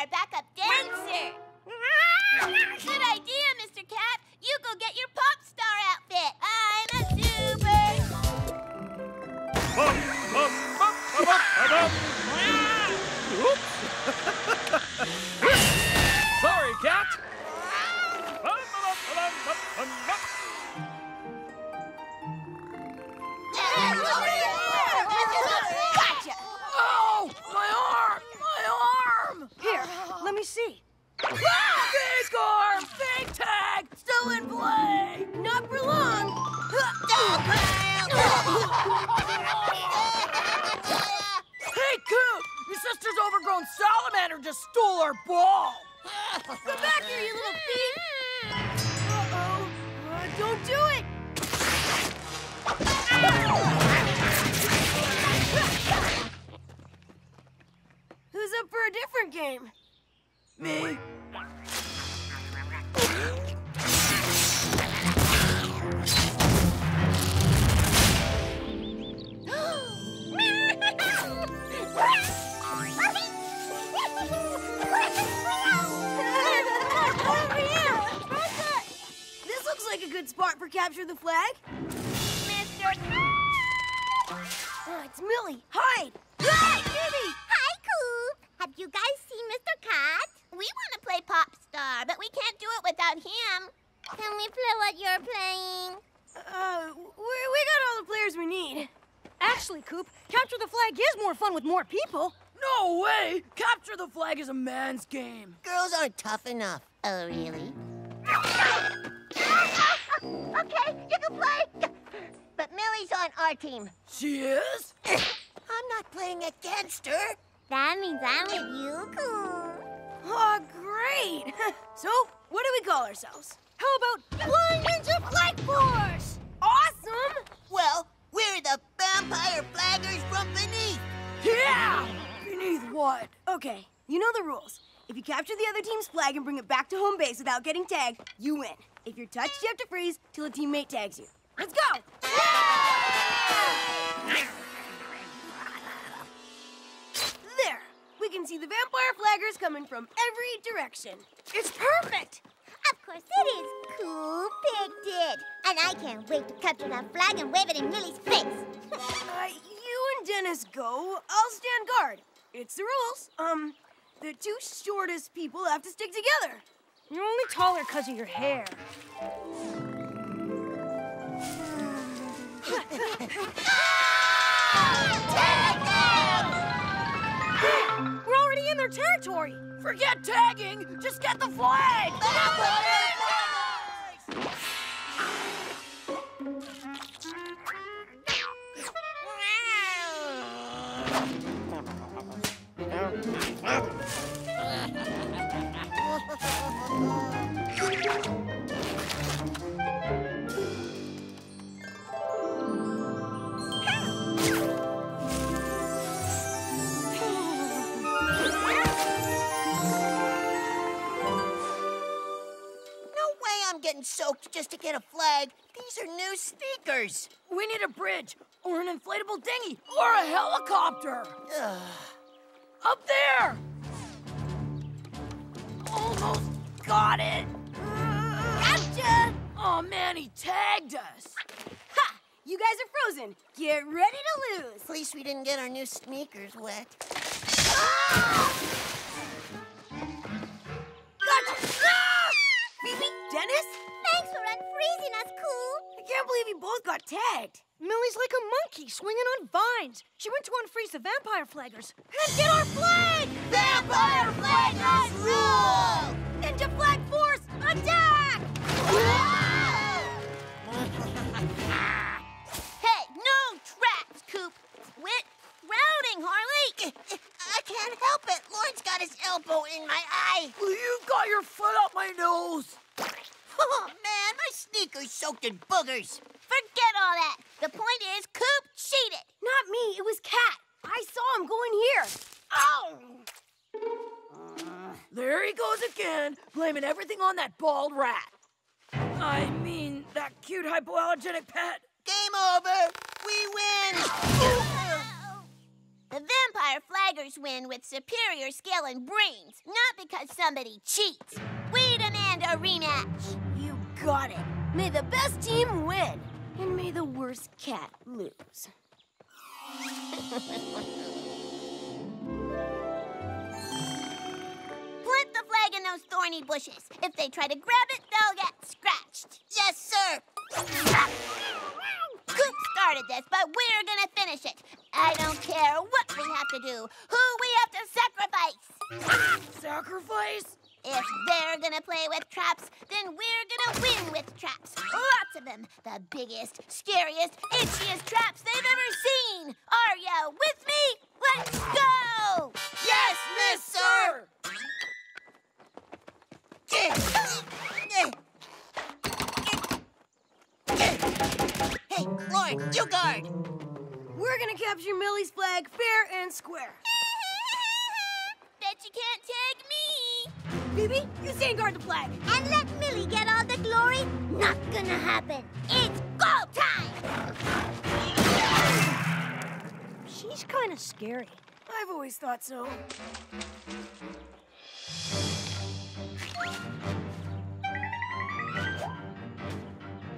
our backup dancer. Good idea, Mr. Cat. You go get your pop star outfit. I'm a super. Pop, pop, pop, pop, pop, pop. Sorry, Cat. Gotcha! Oh, my arm! Here, let me see. Ah! Fake arm! Fake tag! Still in play! Not for long. Hey, Coop! Your sister's overgrown salamander just stole our ball! Come back here, you little thief! Uh-oh. Don't do it! Who's up for a different game? Me. This looks like a good spot for capture the flag. Oh, it's Millie. Hide! Hi, Millie! Hi, Coop. Have you guys seen Mr. Cat? We want to play Pop Star, but we can't do it without him. Can we play what you're playing? We got all the players we need. Actually, Coop, capture the flag is more fun with more people. No way! Capture the flag is a man's game. Girls aren't tough enough. Oh, really? Okay, you can play. But Millie's on our team. She is? I'm not playing against her. That means I'm with you, Cool. Oh, great. So, what do we call ourselves? How about Flying Ninja Flag Force? Awesome! Well, we're the vampire flaggers from beneath. Yeah! Beneath what? Okay, you know the rules. If you capture the other team's flag and bring it back to home base without getting tagged, you win. If you're touched, you have to freeze till a teammate tags you. Let's go! Yeah! There! We can see the vampire flaggers coming from every direction. It's perfect! Of course it is. Cool picked it. And I can't wait to capture that flag and wave it in Millie's face. You and Dennis go. I'll stand guard. It's the rules. The two shortest people have to stick together. You're only taller because of your hair. Ah! Tag them! We're already in their territory. Forget tagging. Just get the flag. Soaked just to get a flag. These are new sneakers. We need a bridge, or an inflatable dinghy, or a helicopter. Up there! Almost got it. Gotcha! Oh man, he tagged us. Ha! You guys are frozen. Get ready to lose. At least we didn't get our new sneakers wet. Ah! Gotcha! Ah! Phoebe, Dennis? Thanks for unfreezing us, Cool. I can't believe you both got tagged. Millie's like a monkey swinging on vines. She went to unfreeze the vampire flaggers. Let's get our flag! Vampire flaggers rule! Ninja Flag Force, attack! Hey, no traps, Coop. Quit routing, Harley. I can't help it. Lauren's got his elbow in my eye. Well, you've got your foot up my nose. Oh, man, my sneakers soaked in boogers. Forget all that. The point is, Coop cheated. Not me. It was Kat. I saw him go in here. Ow! There he goes again, blaming everything on that bald rat. I mean, that cute hypoallergenic pet. Game over. We win. The vampire flaggers win with superior skill and brains, not because somebody cheats. We demand a rematch. You got it. May the best team win, and may the worst cat lose. Plant the flag in those thorny bushes. If they try to grab it, they'll get scratched. Yes, sir. Coop started this, but we're gonna finish it. I don't care what we have to do, who we have to sacrifice. Sacrifice? If they're gonna play with traps, then we're gonna win with traps. Lots of them. The biggest, scariest, itchiest traps they've ever seen. Are you with me? Let's go! Yes, Miss Sir! Hey, Lloyd, you guard! We're gonna capture Millie's flag fair and square. Bet you can't tag me! Phoebe, you stand guard the flag. And let Millie get all the glory? Not gonna happen. It's go time! She's kind of scary. I've always thought so.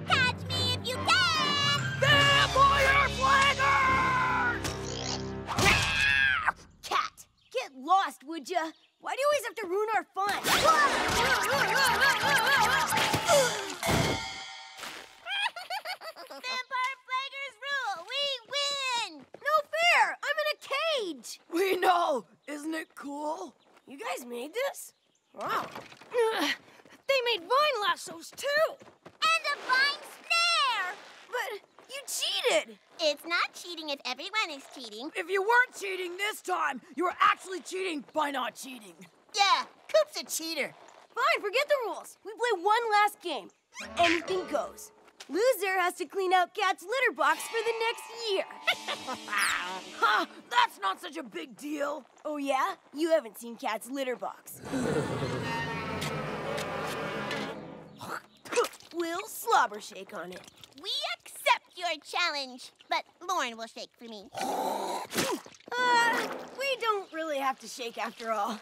Catch me if you can! Vampire flaggers! Cat, get lost, would ya? Why do you always have to ruin our fun? Vampire flaggers rule! We win! No fair! I'm in a cage! We know! Isn't it cool? You guys made this? Wow. They made vine lassos, too! And a vine snare! But you cheated! It's not cheating if everyone is cheating. If you weren't cheating this time, you were actually cheating by not cheating. Yeah, Coop's a cheater. Fine, forget the rules. We play one last game. Anything goes. Loser has to clean out Cat's litter box for the next year. Huh, that's not such a big deal. Oh, yeah? You haven't seen Cat's litter box. We'll slobber shake on it. We accept your challenge, but Lauren will shake for me. We don't really have to shake after all.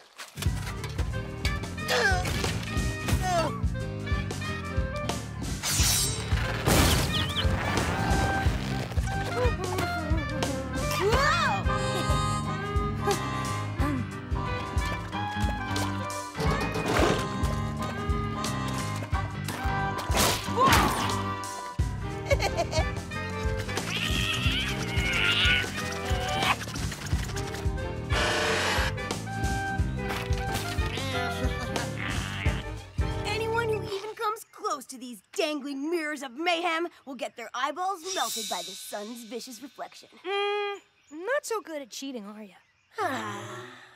To these dangling mirrors of mayhem will get their eyeballs melted by the sun's vicious reflection. Not so good at cheating, are you?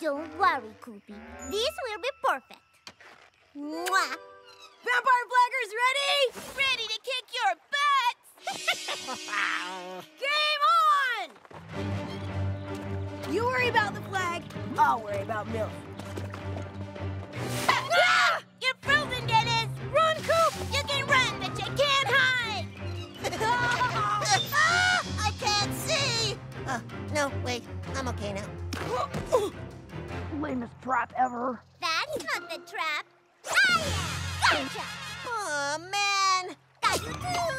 Don't worry, Coopy. These will be perfect. Mwah! Vampire flaggers ready? Ready to kick your butts! Game on! You worry about the flag, I'll worry about Millie. Ah! You're frozen, Dennis! Run, Coop! You can run, but you can't hide! Ah, I can't see! No, wait. I'm okay now. Lamest trap ever. That's not the trap. I am! Gotcha! Aw, man! Got you too!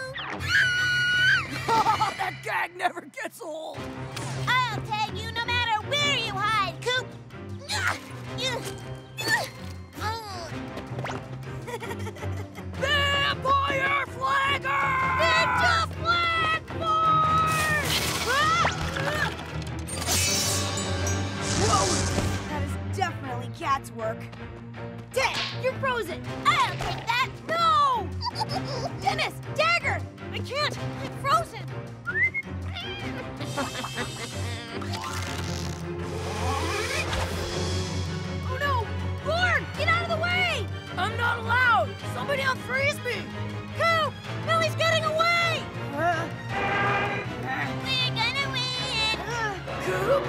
Ah! That gag never gets old! I'll tag you no matter where you hide, Coop! Vampire flaggers! Ninja Flag Force! Whoa! That is definitely Cat's work. Dead! You're frozen! I'll take that! No! Dennis! Dagger! I can't! I'm frozen! Oh no! Lord! Get out of the way! I'm not allowed! Somebody unfreeze me! Coop! Millie's getting away! We're gonna win! Coop?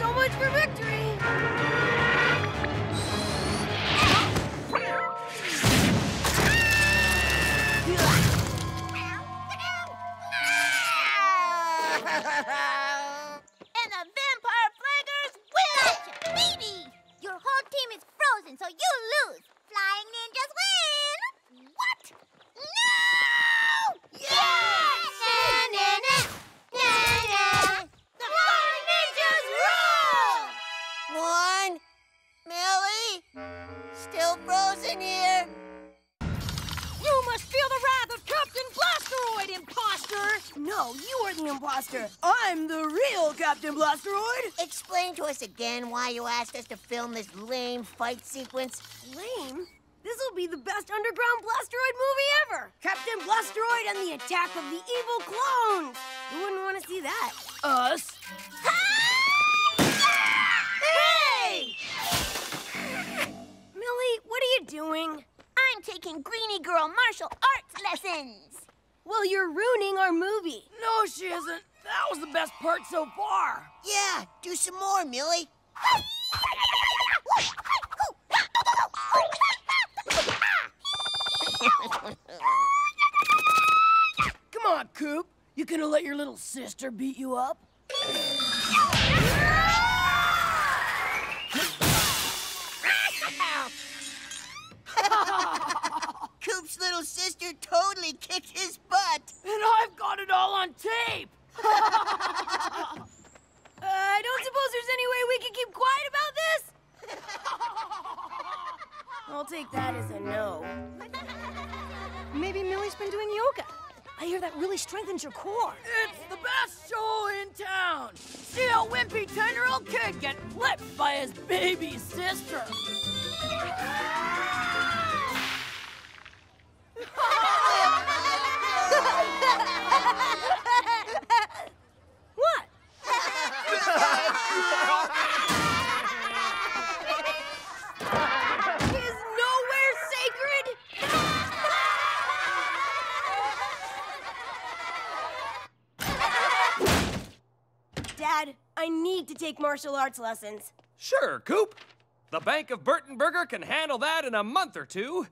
So much for victory! And the No, you are the imposter. I'm the real Captain Blasteroid. Explain to us again why you asked us to film this lame fight sequence. Lame? This will be the best underground Blasteroid movie ever! Captain Blasteroid and the Attack of the Evil Clones! Who wouldn't want to see that? Us? Hey! Millie, what are you doing? I'm taking Greenie Girl martial arts lessons! Well, you're ruining our movie. No, she isn't. That was the best part so far. Yeah, do some more, Millie. Come on, Coop. You gonna let your little sister beat you up? Coop's little sister totally kicked his butt. And I've got it all on tape. I don't suppose there's any way we can keep quiet about this? I'll take that as a no. Maybe Millie's been doing yoga. I hear that really strengthens your core. It's the best show in town. See a wimpy 10-year-old kid get flipped by his baby sister. What? Is nowhere sacred? Dad, I need to take martial arts lessons. Sure, Coop. The Bank of Burtonburger can handle that in a month or two.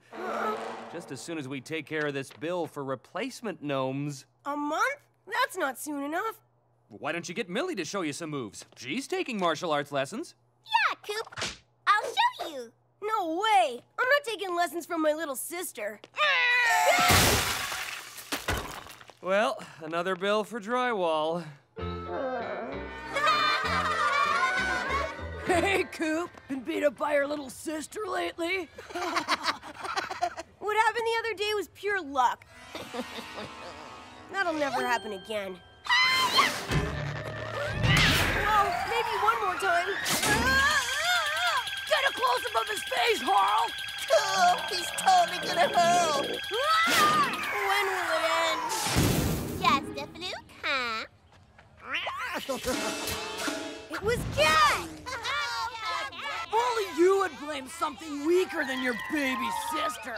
Just as soon as we take care of this bill for replacement gnomes. A month? That's not soon enough. Why don't you get Millie to show you some moves? She's taking martial arts lessons. Yeah, Coop. I'll show you. No way. I'm not taking lessons from my little sister. Well, another bill for drywall. Hey, Coop. Been beat up by her little sister lately? What happened the other day was pure luck. That'll never happen again. Well, maybe one more time. Get a close-up of his face, Harl! Oh, he's totally gonna hurl. When will it end? Just a fluke, huh? It was Kat! Only you would blame something weaker than your baby sister.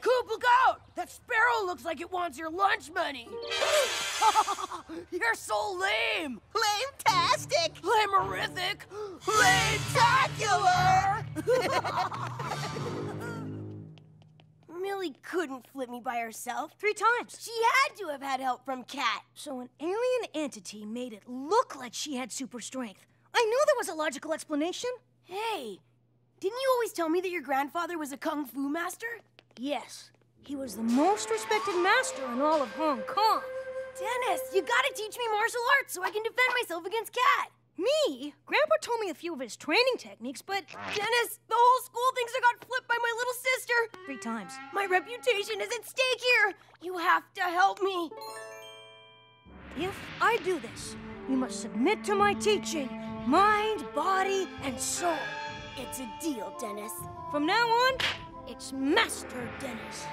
Coop, look out! That sparrow looks like it wants your lunch money. You're so lame. Lame-tastic. Lamerific. Lame-tacular. Millie couldn't flip me by herself. 3 times. She had to have had help from Kat. So an alien entity made it look like she had super strength. I knew there was a logical explanation. Hey, didn't you always tell me that your grandfather was a kung fu master? Yes, he was the most respected master in all of Hong Kong. Dennis, you gotta teach me martial arts so I can defend myself against Kat. Me? Grandpa told me a few of his training techniques, but... Dennis, the whole school thinks I got flipped by my little sister. 3 times. My reputation is at stake here. You have to help me. If I do this, you must submit to my teaching. Mind, body, and soul. It's a deal, Dennis. From now on, it's Master Dennis.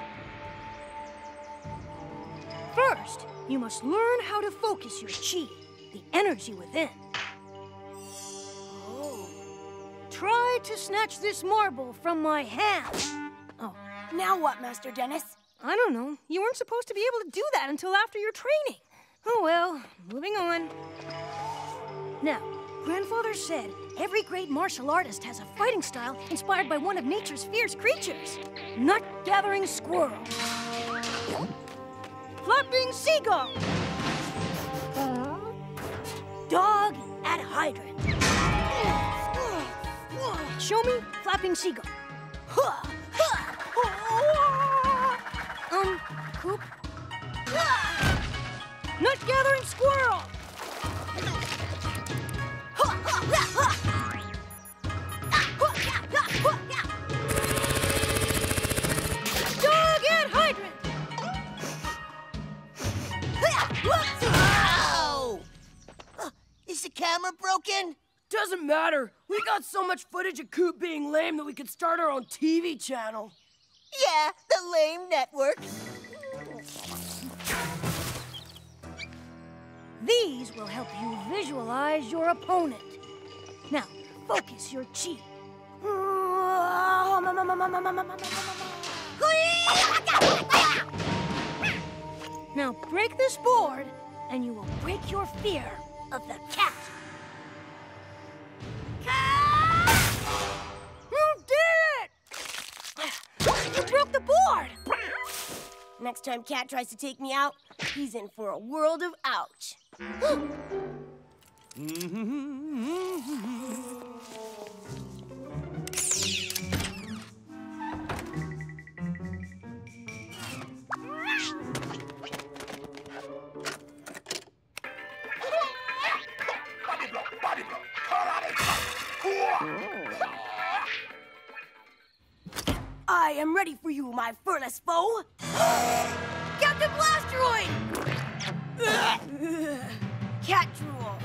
First, you must learn how to focus your chi, the energy within. Oh. Try to snatch this marble from my hand. Oh. Now what, Master Dennis? I don't know. You weren't supposed to be able to do that until after your training. Oh well, moving on. Now, Grandfather said every great martial artist has a fighting style inspired by one of nature's fierce creatures. Nut-gathering squirrel. Flapping seagull. Dog at hydrant. Show me flapping seagull. Coop? Nut-gathering squirrel. Dog and hydrant! were broken? Doesn't matter. We got so much footage of Coop being lame that we could start our own TV channel. Yeah, the Lame Network. These will help you visualize your opponent. Now, focus your chi. Now break this board, and you will break your fear of the cat. Cat! You did it! You broke the board! Next time Cat tries to take me out, he's in for a world of ouch. I am ready for you, my furless foe. Captain Blasteroid! Cat drool.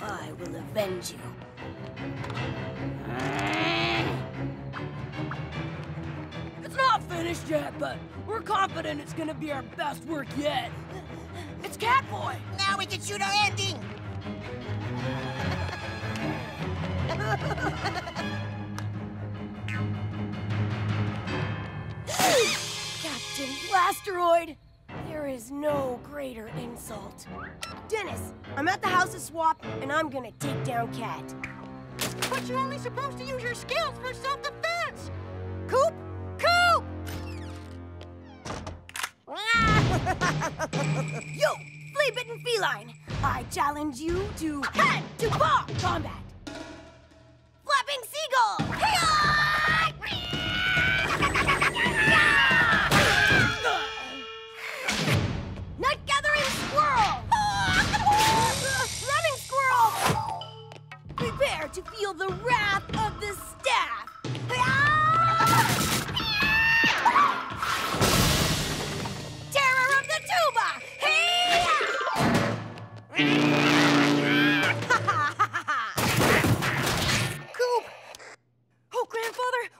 I will avenge you. It's not finished yet, but we're confident it's gonna be our best work yet. It's Catboy! Now we can shoot our ending! Captain Blasteroid, there is no greater insult. Dennis, I'm at the House of Swap, and I'm gonna take down Kat. But you're only supposed to use your skills for self-defense! Coop! Coop! You, flea-bitten feline, I challenge you to head-to-paw combat! Flapping seagull! Nut gathering squirrel! Running squirrel! Prepare to feel the wrath of the staff! Terror of the tuba!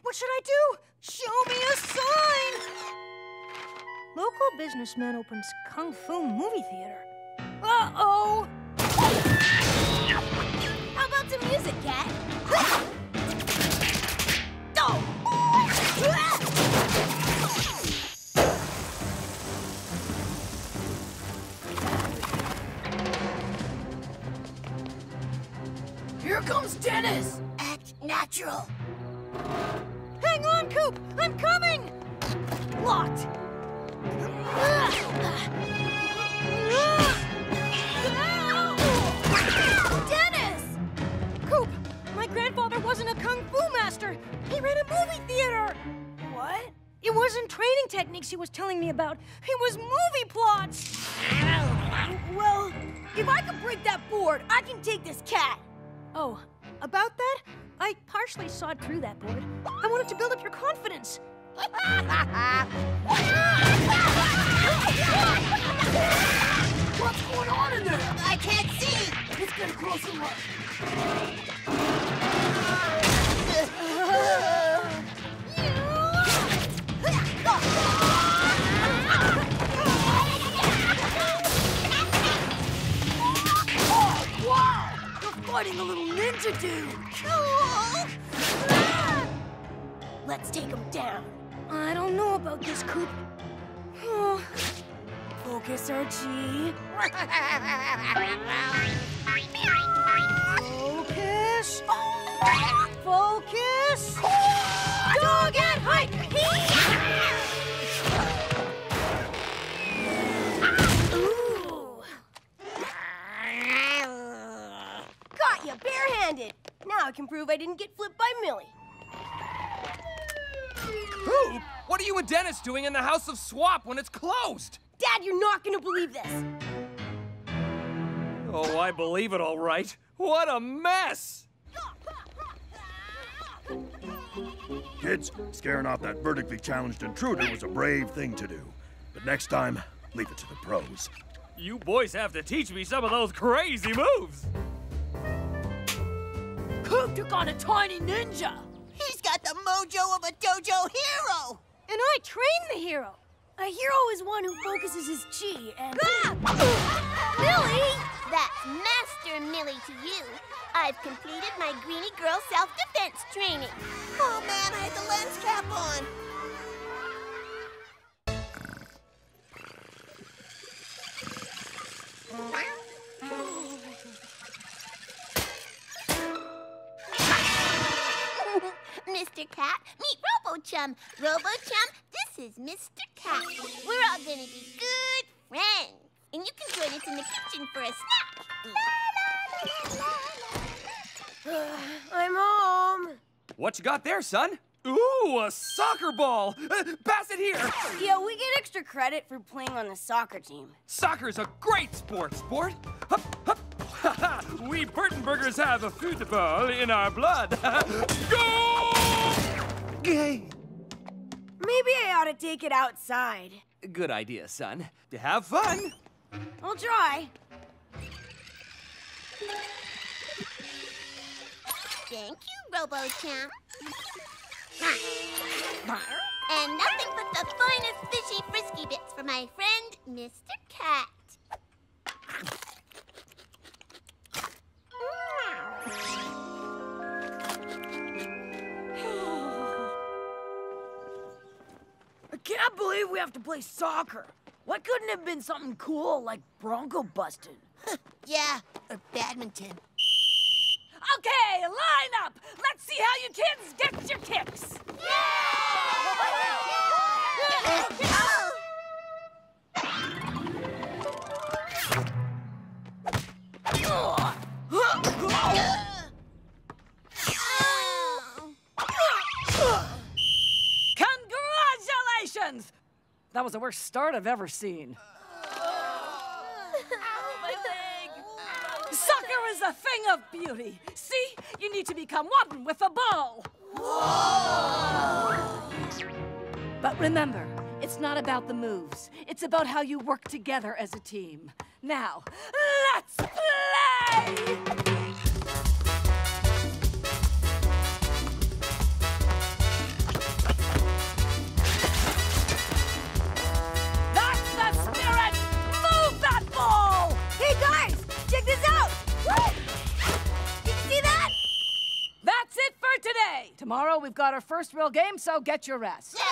What should I do? Show me a sign! Local businessman opens Kung Fu movie theater. Uh-oh! How about some music, Cat? Here comes Dennis! Act natural. Hang on, Coop! I'm coming! Locked! Dennis! Coop, my grandfather wasn't a kung fu master. He ran a movie theater. What? It wasn't training techniques he was telling me about. It was movie plots. Well, if I can break that board, I can take this cat. Oh, about that? I partially sawed through that board. I wanted to build up your confidence. What's going on in there? I can't see. Let's get a closer look. Oh, wow! You're fighting a little ninja dude. Let's take him down. I don't know about this, Coop. Oh. Focus our chi. Focus. Focus. Dog at height. Ooh. Got you barehanded. Now I can prove I didn't get flipped by Millie. Coop, what are you and Dennis doing in the House of Swap when it's closed? Dad, you're not gonna believe this. Oh, I believe it all right. What a mess! Kids, scaring off that vertically challenged intruder was a brave thing to do. But next time, leave it to the pros. You boys have to teach me some of those crazy moves. Coop took on a tiny ninja. He's got the mojo of a dojo hero. And I trained the hero. A hero is one who focuses his chi and... Ah! Millie! That's Master Millie to you. I've completed my Greenie Girl self-defense training. Oh, man, I had the lens cap on. Mr. Cat, meet Robo-Chum. Robo-Chum, this is Mr. Cat. We're all gonna be good friends. And you can join us in the kitchen for a snack. La, la, la, la, la, la. I'm home. What you got there, son? Ooh, a soccer ball! Pass it here! Yeah, we get extra credit for playing on the soccer team. Soccer's a great sport, Hup, hup. We Burtonburgers have a football in our blood. Go! Maybe I ought to take it outside. Good idea, son. To have fun. I'll try. Thank you, Robo-Chum. And nothing but the finest fishy frisky bits for my friend, Mr. Cat. I can't believe we have to play soccer. Why couldn't it have been something cool like bronco busting? Yeah, or badminton. Okay, line up! Let's see how you kids get your kicks! Yay! Congratulations! That was the worst start I've ever seen. Is a thing of beauty. See? You need to become one with a ball. Whoa! But remember, it's not about the moves. It's about how you work together as a team. Now, let's play! That's the spirit! Move that ball! Hey, guys! Check this out! Did you see that? That's it for today. Tomorrow we've got our first real game, so get your rest. Yeah!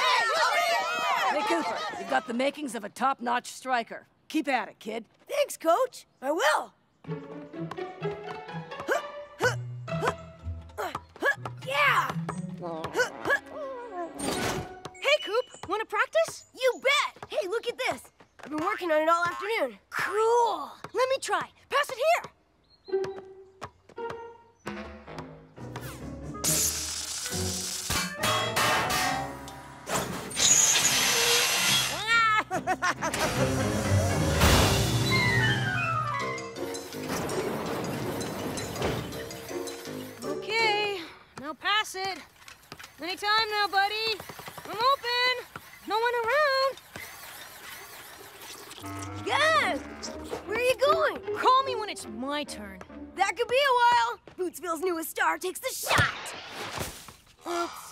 Nick Cooper, you've got the makings of a top-notch striker. Keep at it, kid. Thanks, Coach. I will. Yeah! Hey, Coop, want to practice? You bet! Hey, look at this. I've been working on it all afternoon. Cool. Let me try. Pass it here. Okay, now pass it. Anytime now, buddy. I'm open. No one around. Guys, where are you going? Call me when it's my turn. That could be a while. Bootsville's newest star takes the shot. Oops.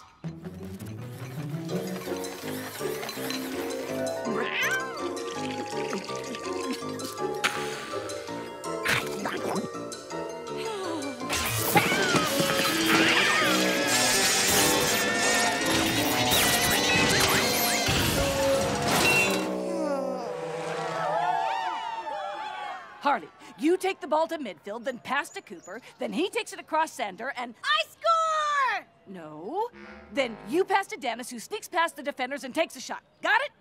Harley, you take the ball to midfield, then pass to Cooper, then he takes it across center, and... I score! No. Then you pass to Dennis, who sneaks past the defenders and takes a shot. Got it?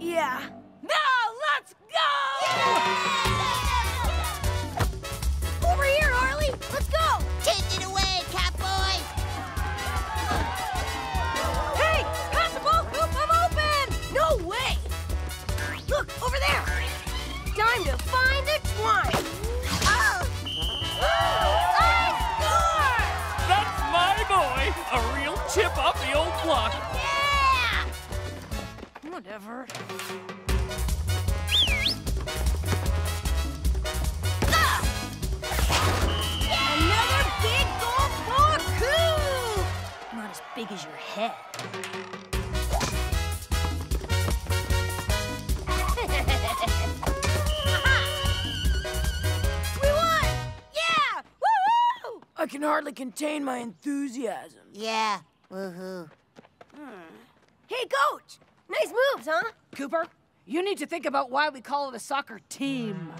Yeah. Now, let's go! Yeah! Over here, Harley. Let's go! Take it away, Catboy! Hey, pass the ball, Coop. I'm open! No way! Look, over there! Time to find a twine. Oh! Ooh, I score! That's my boy! A real chip off the old block. Yeah! Whatever. Ah! Yeah! Another big goal big as your head. We won! Yeah! Woo-hoo! I can hardly contain my enthusiasm. Yeah, woo-hoo. Hey, Coach! Nice moves, huh? Cooper, you need to think about why we call it a soccer team.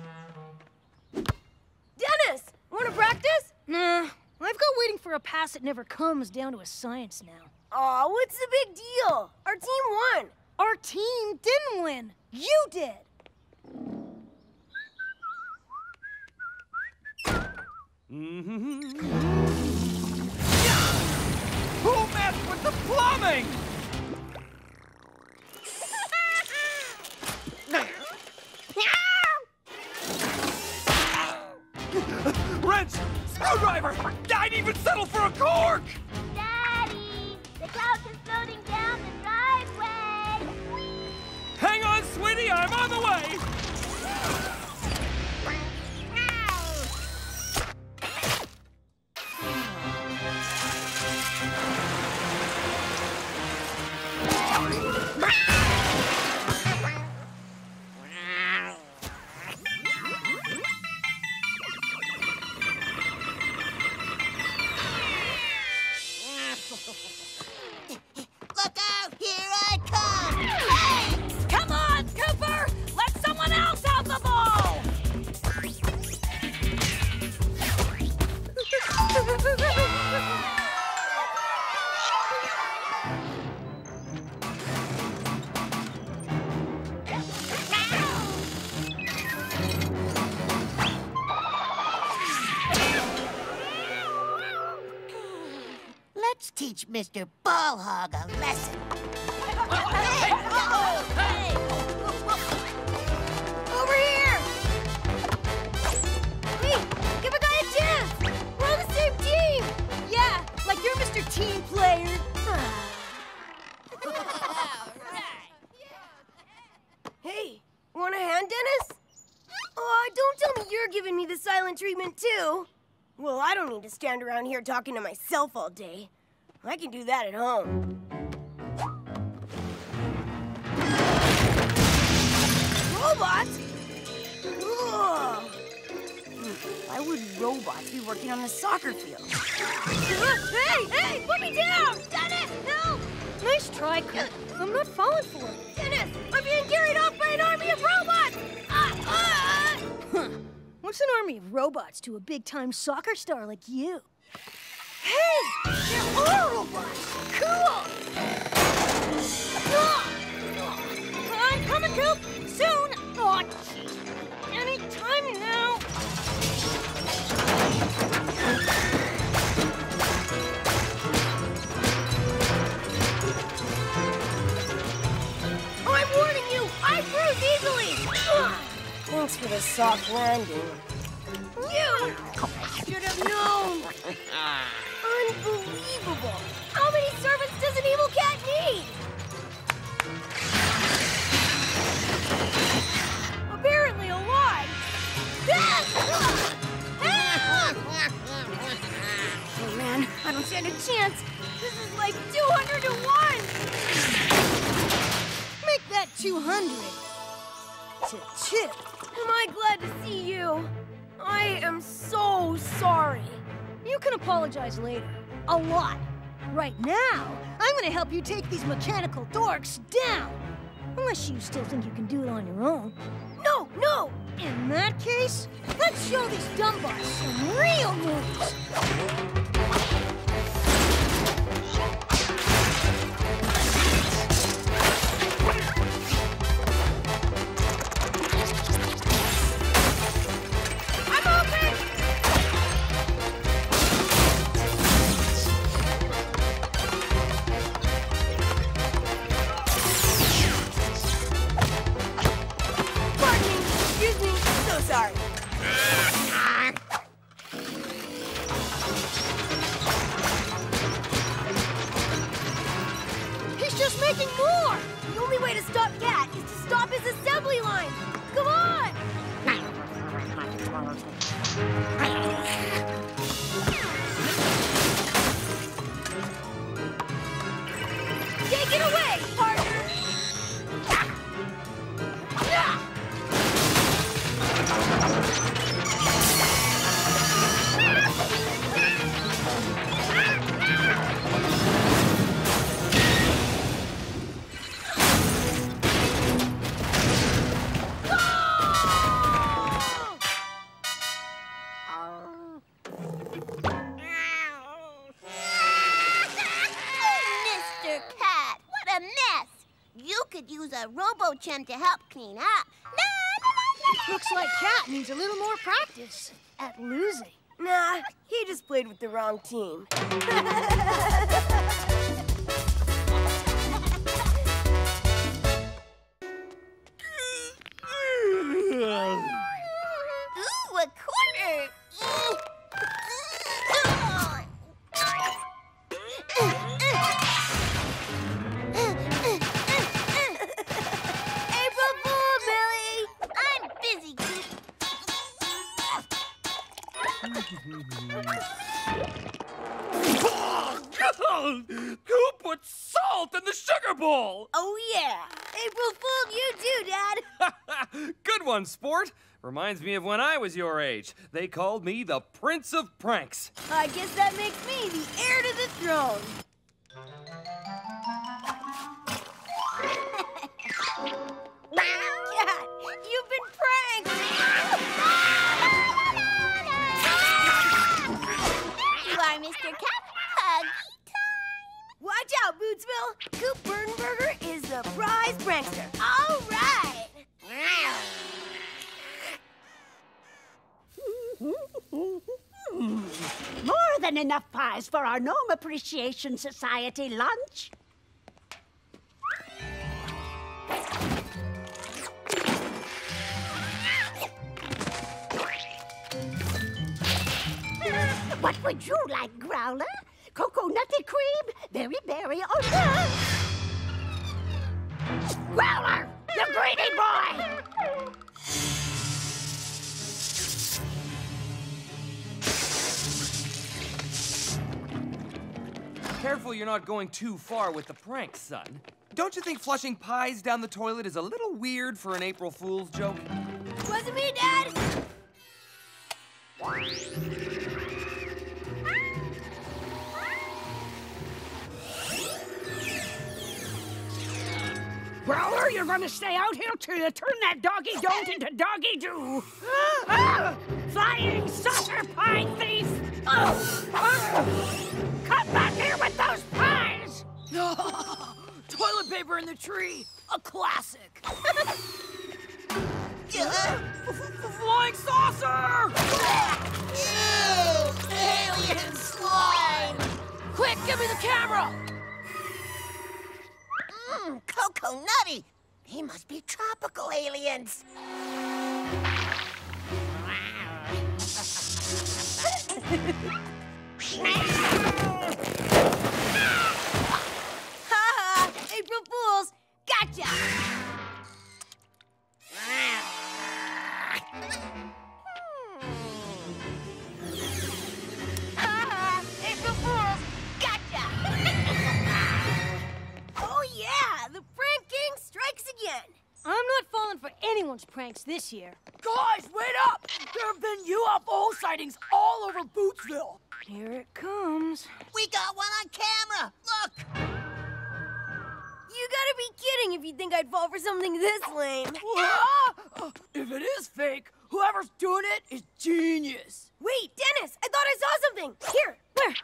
Dennis, wanna practice? Nah. I've got waiting for a pass that never comes down to a science now. Aw, what's the big deal? Our team won. Our team didn't win. You did. Who messed with the plumbing? Wrench! Screwdriver! I'd even settle for a cork! Daddy! The cloud is floating down the driveway! Whee! Hang on, sweetie! I'm on the way! Mr. Ballhog a lesson. Hey, hey. Over here! Hey, give a guy a chance! We're on the same team! Yeah, like you're Mr. Team Player. Hey, want a hand, Dennis? Oh, don't tell me you're giving me the silent treatment, too. Well, I don't need to stand around here talking to myself all day. I can do that at home. Robots? Ugh. Why would robots be working on the soccer field? Hey, hey, put me down! Dennis, help! Nice try, Kat. I'm not falling for it. Dennis, I'm being carried off by an army of robots! Huh. What's an army of robots to a big-time soccer star like you? Hey! There are robots! Cool! I'm coming, Coop! Soon! Oh, geez. Any time now! Oh, I'm warning you! I bruise easily! Thanks for the soft landing. You! I should have known! Unbelievable! How many servants does an evil cat need? Apparently a lot. Oh man, I don't stand a chance. This is like 200 to 1! Make that 200 to 2. Am I glad to see you? I am so sorry. You can apologize later. A lot. Right now, I'm gonna help you take these mechanical dorks down. Unless you still think you can do it on your own. No, no! In that case, let's show these Dumbots some real moves. could use a robo-chimp to help clean up. Looks like Cat needs a little more practice at losing. Nah, he just played with the wrong team. Ooh, a quarter! Who put salt in the sugar bowl? Oh, yeah. April Fool, you do, Dad. Good one, sport. Reminds me of when I was your age. They called me the Prince of Pranks. I guess that makes me the heir to the throne. Cat, you've been pranked. Mr. Cat, huggy time! Watch out, Bootsville! Coop Burtonburger is the prize prankster. All right! More than enough pies for our Gnome Appreciation Society lunch. What would you like, Growler? Cocoa nutty cream, berry, or... Growler, the greedy boy! Careful you're not going too far with the prank, son. Don't you think flushing pies down the toilet is a little weird for an April Fool's joke? Wasn't me, Dad! Growler, you're gonna stay out here till you turn that doggy don't into doggy do. Flying saucer pie thief! Come back here with those pies! Toilet paper in the tree, a classic. Flying saucer! Ew! Alien slime! Quick, give me the camera! Cocoa nutty! They must be tropical aliens. Ha! April Fools! Gotcha! Ha! April Fools! Gotcha! Oh yeah! The prank gang strikes again. I'm not falling for anyone's pranks this year. Guys, wait up! There have been UFO sightings all over Bootsville. Here it comes. We got one on camera. Look! You gotta be kidding if you think I'd fall for something this lame. If it is fake, whoever's doing it is genius. Wait, Dennis, I thought I saw something. Here. Where?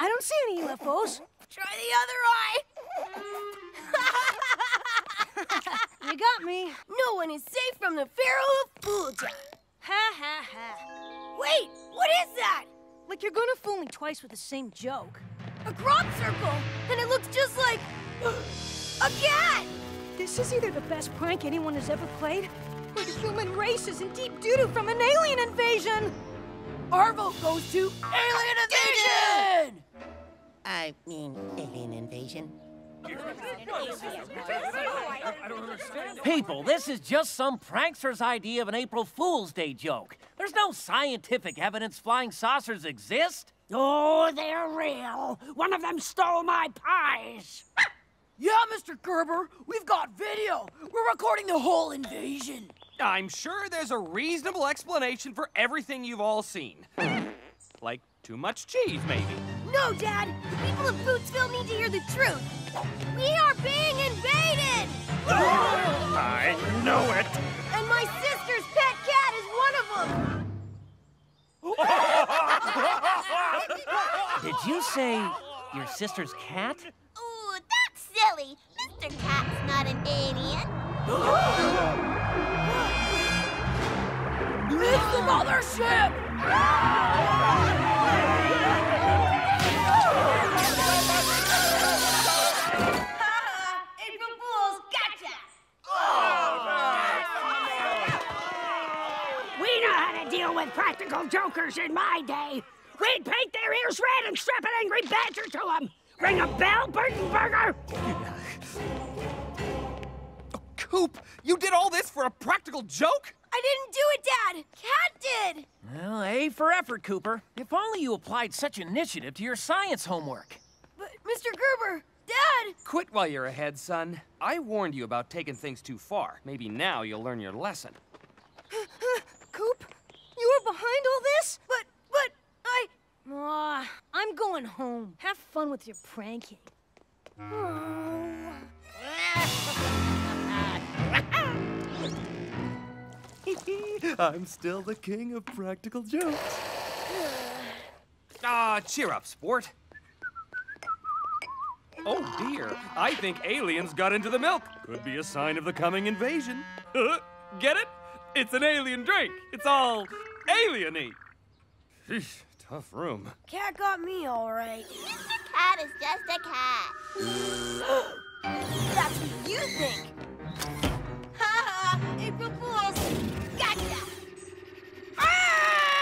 I don't see any UFOs. Try the other eye. You got me. No one is safe from the Pharaoh of Foolja. Wait, what is that? Like you're gonna fool me twice with the same joke. A crop circle, and it looks just like a cat. This is either the best prank anyone has ever played, or the human race is in deep doo-doo from an alien invasion. Our vote goes to alien invasion. I mean, alien invasion. I don't understand. People, this is just some prankster's idea of an April Fool's Day joke. There's no scientific evidence flying saucers exist. Oh, they're real. One of them stole my pies. Yeah, Mr. Gerber, we've got video. We're recording the whole invasion. I'm sure there's a reasonable explanation for everything you've all seen. Like too much cheese, maybe. No, Dad! The people of Bootsville need to hear the truth! We are being invaded! I know it! And my sister's pet cat is one of them! Did you say your sister's cat? Ooh, that's silly! Mr. Mr. Cat's not an alien. It's the mothership! April Fools, gotcha! We know how to deal with practical jokers in my day. We'd paint their ears red and strap an angry badger to them. Ring a bell, Burtonburger! Oh, Coop, you did all this for a practical joke? I didn't do it, Dad. Kat did. Well, A for effort, Cooper. If only you applied such initiative to your science homework. But, Mr. Gruber, Dad! Quit while you're ahead, son. I warned you about taking things too far. Maybe now you'll learn your lesson. Coop, you were behind all this? But I'm going home. Have fun with your pranking. I'm still the king of practical jokes. Cheer up, sport. Oh dear, I think aliens got into the milk. Could be a sign of the coming invasion. Get it? It's an alien drink. It's all alien-y. Tough room. Cat got me all right. Mr. Cat is just a cat. That's what you think. Ha ha! April Fools! Gotcha! Ah! Ah!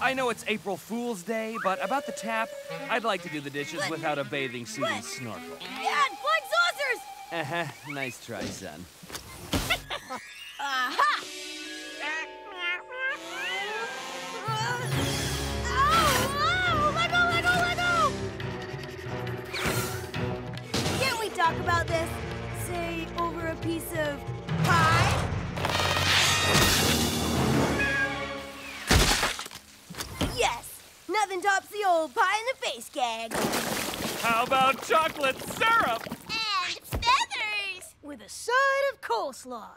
I know it's April Fool's Day, but about the tap, I'd like to do the dishes without a bathing suit and snorkel. Dad, flying saucers! Nice try, son. Aha! Oh, let go, let go, let go! Can't we talk about this, say, over a piece of pie? Nothing tops the old. old pie-in-the-face gag. How about chocolate syrup? And feathers! With a side of coleslaw.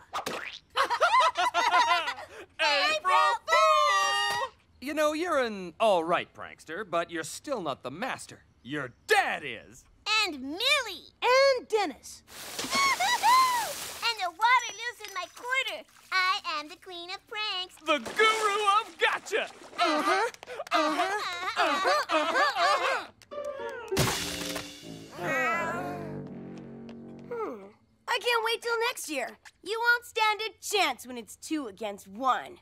April Fool! You know, you're an all right prankster, but you're still not the master. Your dad is. And Millie. And Dennis. And the water loose in my quarter. I am the queen of pranks. The guru of gotcha. Uh-huh. Uh-huh. Uh-huh. Uh-huh. I can't wait till next year. You won't stand a chance when it's 2 against 1.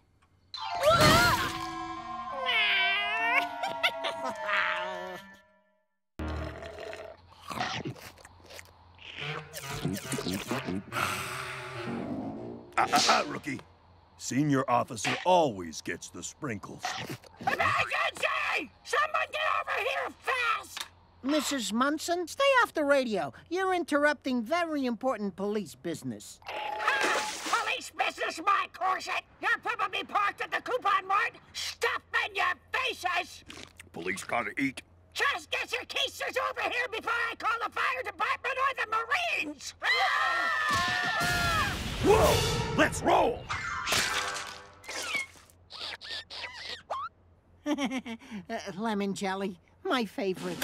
Rookie. Senior officer always gets the sprinkles. Emergency! Someone get over here fast! Mrs. Munson, stay off the radio. You're interrupting very important police business. Police business, my corset! You're probably parked at the coupon mart, stuffed in your faces! Police gotta eat. Just get your keisters over here before I call the fire department or the Marines! Whoa! Let's roll! Lemon jelly, my favorite.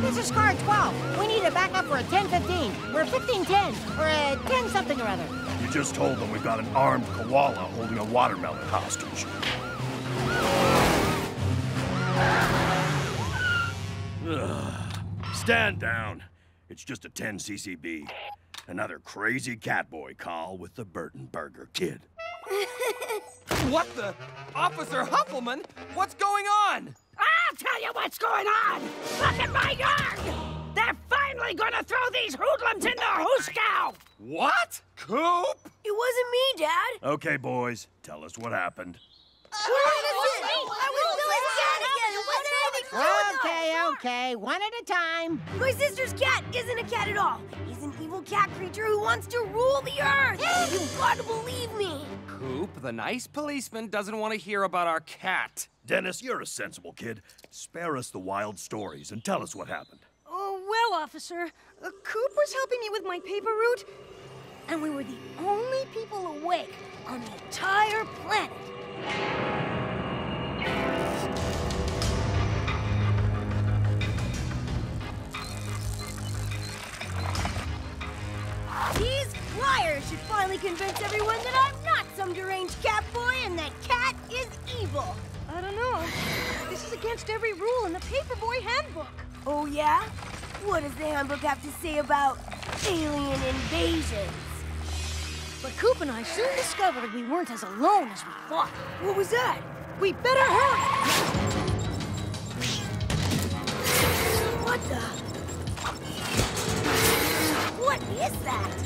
This is car 12. We need to back up for a 10-15, or a 15-10, or a 10-something or other. You just told them we've got an armed koala holding a watermelon hostage. Stand down. It's just a 10 CCB. Another crazy catboy call with the Burtonburger kid. What the? Officer Huffleman? What's going on? I'll tell you what's going on! Look at my yard! They're finally gonna throw these hoodlums in the hooskow! What? Coop? It wasn't me, Dad. Okay, boys, tell us what happened. Okay, one at a time. My sister's cat isn't a cat at all. He's an evil cat creature who wants to rule the earth. You've got to believe me. Coop, the nice policeman, doesn't want to hear about our cat. Dennis, you're a sensible kid. Spare us the wild stories and tell us what happened. Oh, well, officer, Coop was helping me with my paper route, and we were the only people awake on the entire planet. These flyers should finally convince everyone that I'm not some deranged cat boy and that Kat is evil. I don't know. This is against every rule in the Paperboy Handbook. Oh, yeah? What does the handbook have to say about alien invasions? But Coop and I soon discovered we weren't as alone as we thought. What was that? We better hurry! What the? What is that?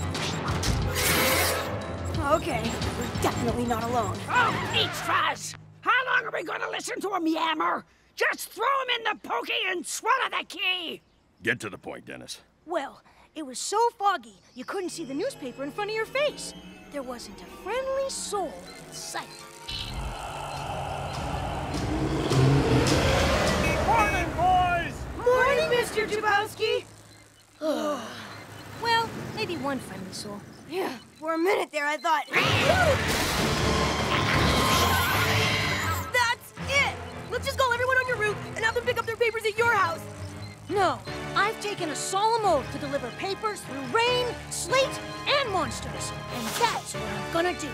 Okay, we're definitely not alone. Oh, eats fuzz! How long are we gonna listen to him yammer? Just throw him in the pokey and swallow the key! Get to the point, Dennis. Well, it was so foggy, you couldn't see the newspaper in front of your face. There wasn't a friendly soul in sight. Morning, boys! Morning, Mr. Jabowski! Well, maybe one friendly soul. Yeah, for a minute there I thought... That's it! Let's just call everyone on your route and have them pick up their papers at your house. No, I've taken a solemn oath to deliver papers through rain, sleet, and monsters. And that's what I'm gonna do.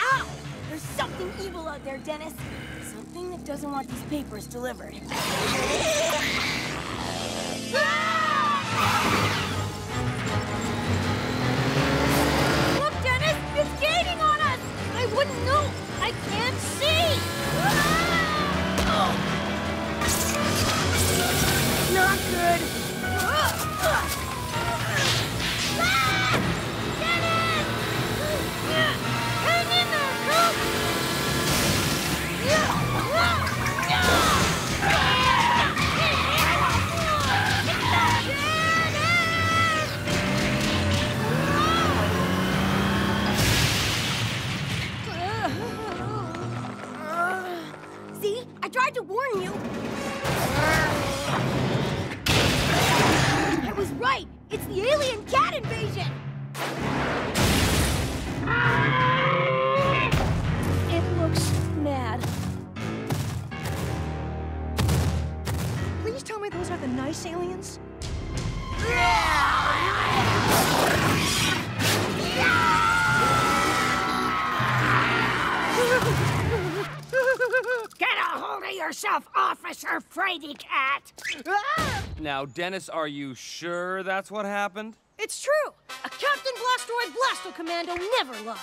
Ow! There's something evil out there, Dennis. Something that doesn't want these papers delivered. Look, Dennis! It's gaining on us! I wouldn't know! I can't see! Oh. Not good! Dennis! Hang in there, Coop! to warn you. I was right. It's the alien cat invasion. It looks mad. Please tell me those are the nice aliens. Get a hold of yourself, Officer Fraidy Cat! Now, Dennis, are you sure that's what happened? It's true! A Captain Blasteroid Blastocommando never lies!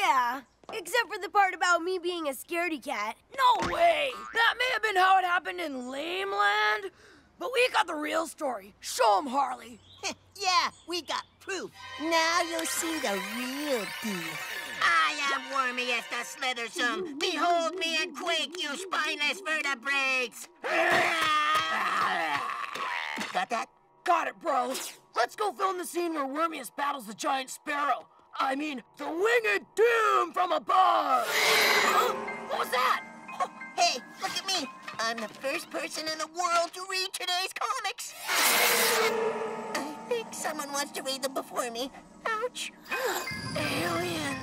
Yeah, except for the part about me being a scaredy cat. No way! That may have been how it happened in Lame Land, but we got the real story. Show 'em, Harley! Yeah, we got proof. Now you'll see the real deal. I am Wormius the Slithersome. Behold me and quake, you spineless vertebrates! Got that? Got it, bros. Let's go film the scene where Wormius battles the giant sparrow. I mean, the winged doom from above! Huh? What was that? Oh, hey, look at me. I'm the first person in the world to read today's comics. I think someone wants to read them before me. Ouch. Aliens.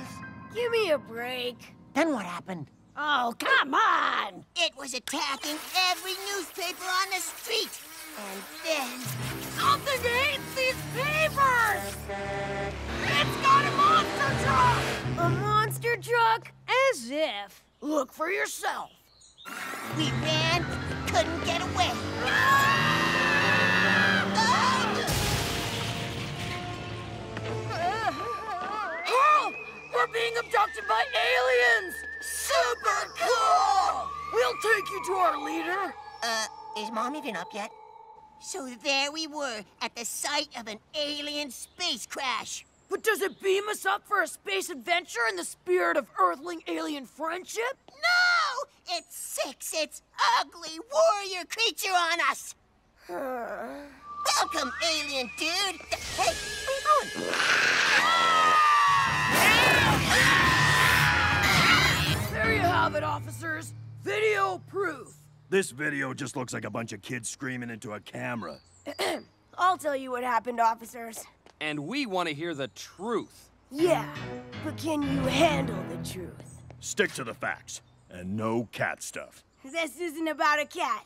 Give me a break. Then what happened? Oh, come on! It was attacking every newspaper on the street. And then... Something hates these papers! It's got a monster truck! A monster truck? As if. Look for yourself. We ran, but we couldn't get away. Help! We're being abducted by aliens! Super cool! We'll take you to our leader. Is Mom even up yet? So there we were, at the site of an alien space crash. But does it beam us up for a space adventure in the spirit of Earthling-alien friendship? No! It sicks its ugly warrior creature on us! Welcome, alien dude! Hey, where are you going? There you have it, officers. Video proof. This video just looks like a bunch of kids screaming into a camera. I'll tell you what happened, officers. And we want to hear the truth. Yeah, but can you handle the truth? Stick to the facts, and no cat stuff. This isn't about a cat.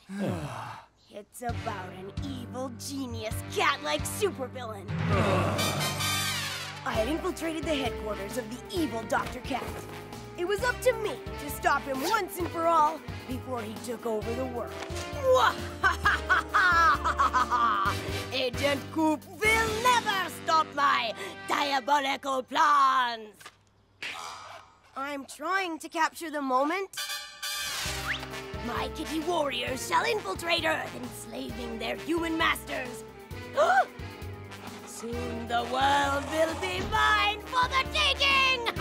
It's about an evil genius cat-like supervillain. I had infiltrated the headquarters of the evil Dr. Cat. It was up to me to stop him once and for all before he took over the world. Agent Coop will never stop my diabolical plans. I'm trying to capture the moment. My kitty warriors shall infiltrate Earth, enslaving their human masters. Soon the world will be mine for the taking!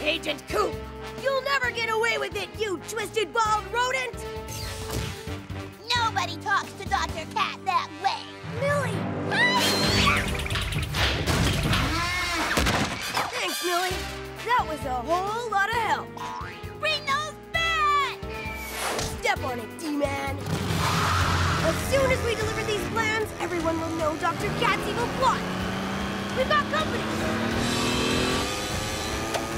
Agent Coop, you'll never get away with it, you twisted, bald rodent! Nobody talks to Dr. Cat that way. Millie! Thanks, Millie. That was a whole lot of help. Bring those back! Step on it, D-Man. As soon as we deliver these plans, everyone will know Dr. Cat's evil plot. We've got company!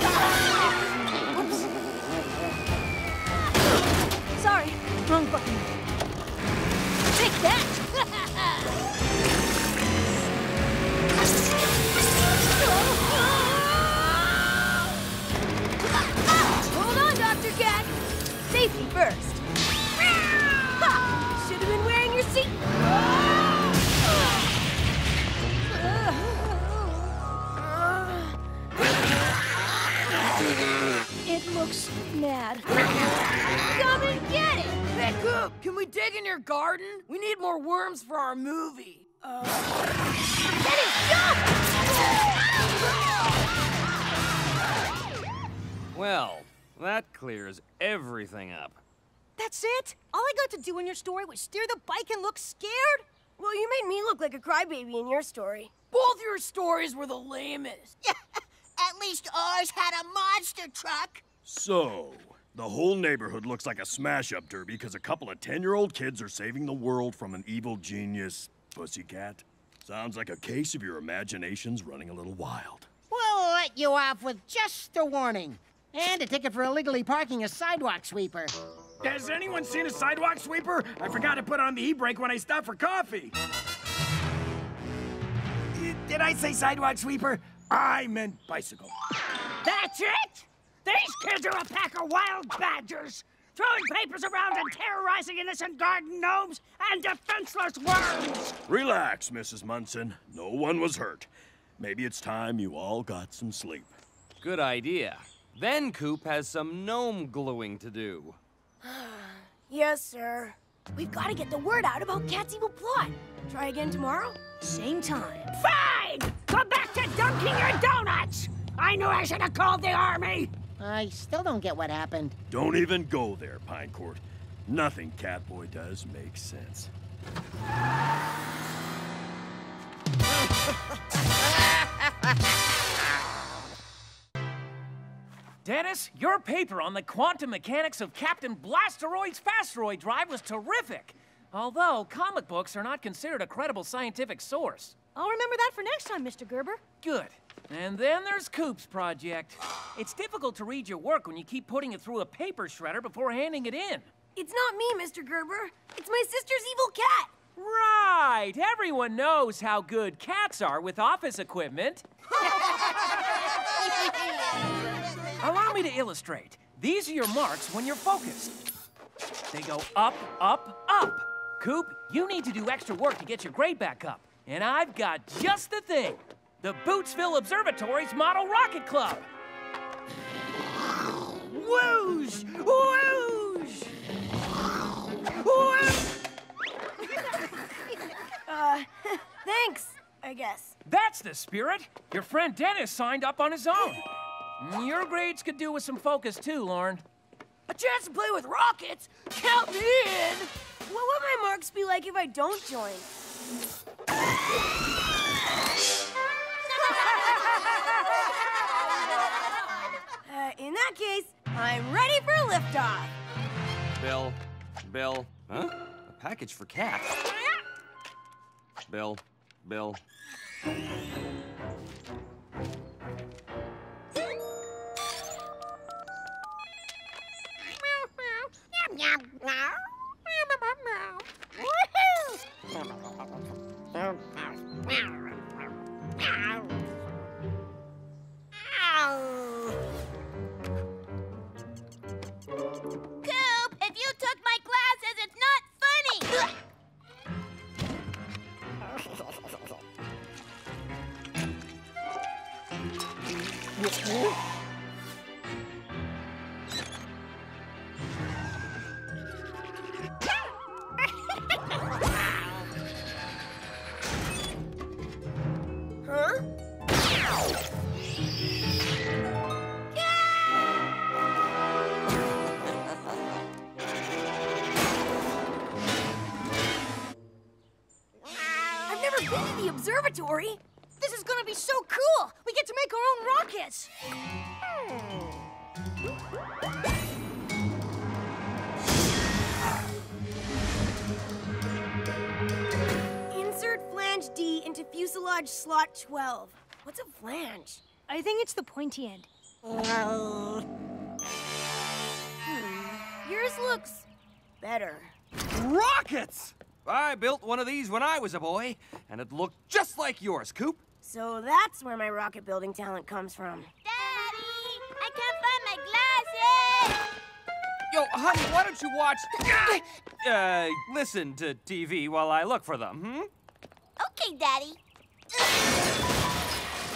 Oops. Sorry, wrong button. Take that! Hold on, Dr. Cat. Safety first. Should have been wearing your seat. It looks mad. Come and get it! Hey, Coop, can we dig in your garden? We need more worms for our movie. Get it! Stop! Well, that clears everything up. That's it? All I got to do in your story was steer the bike and look scared? Well, you made me look like a crybaby in your story. Both your stories were the lamest. At least ours had a monster truck. So, the whole neighborhood looks like a smash-up derby because a couple of 10-year-old kids are saving the world from an evil genius pussycat. Sounds like a case of your imaginations running a little wild. We'll let you off with just a warning. And a ticket for illegally parking a sidewalk sweeper. Has anyone seen a sidewalk sweeper? I forgot to put on the e-brake when I stopped for coffee. Did I say sidewalk sweeper? I meant bicycle. That's it? These kids are a pack of wild badgers, throwing papers around and terrorizing innocent garden gnomes and defenseless worms. Relax, Mrs. Munson. No one was hurt. Maybe it's time you all got some sleep. Good idea. Then Coop has some gnome gluing to do. Yes, sir. We've got to get the word out about Cat's evil plot. Try again tomorrow? Same time. Fine! Go back to dunking your donuts! I knew I should have called the army! I still don't get what happened. Don't even go there, Pinecourt. Nothing Catboy does makes sense. Dennis, your paper on the quantum mechanics of Captain Blasteroid's Fasteroid drive was terrific. Although, comic books are not considered a credible scientific source. I'll remember that for next time, Mr. Gerber. Good. And then there's Coop's project. It's difficult to read your work when you keep putting it through a paper shredder before handing it in. It's not me, Mr. Gerber. It's my sister's evil cat. Right. Everyone knows how good cats are with office equipment. Allow me to illustrate. These are your marks when you're focused. They go up, up, up. Coop, you need to do extra work to get your grade back up. And I've got just the thing. The Bootsville Observatory's Model Rocket Club. Whoosh! Whoosh! Whoosh! Thanks, I guess. That's the spirit. Your friend Dennis signed up on his own. Your grades could do with some focus too, Lauren. A chance to play with rockets? Count me in! What would my marks be like if I don't join? In that case, I'm ready for liftoff. Bill, huh? A package for Kat. Bill. Observatory? This is gonna be so cool! We get to make our own rockets! Insert flange D into fuselage slot 12. What's a flange? I think it's the pointy end. Yours looks better. Rockets! I built one of these when I was a boy, and it looked just like yours, Coop. So that's where my rocket building talent comes from. Daddy, I can't find my glasses! Yo, honey, why don't you watch... listen to TV while I look for them, hmm? Okay, Daddy.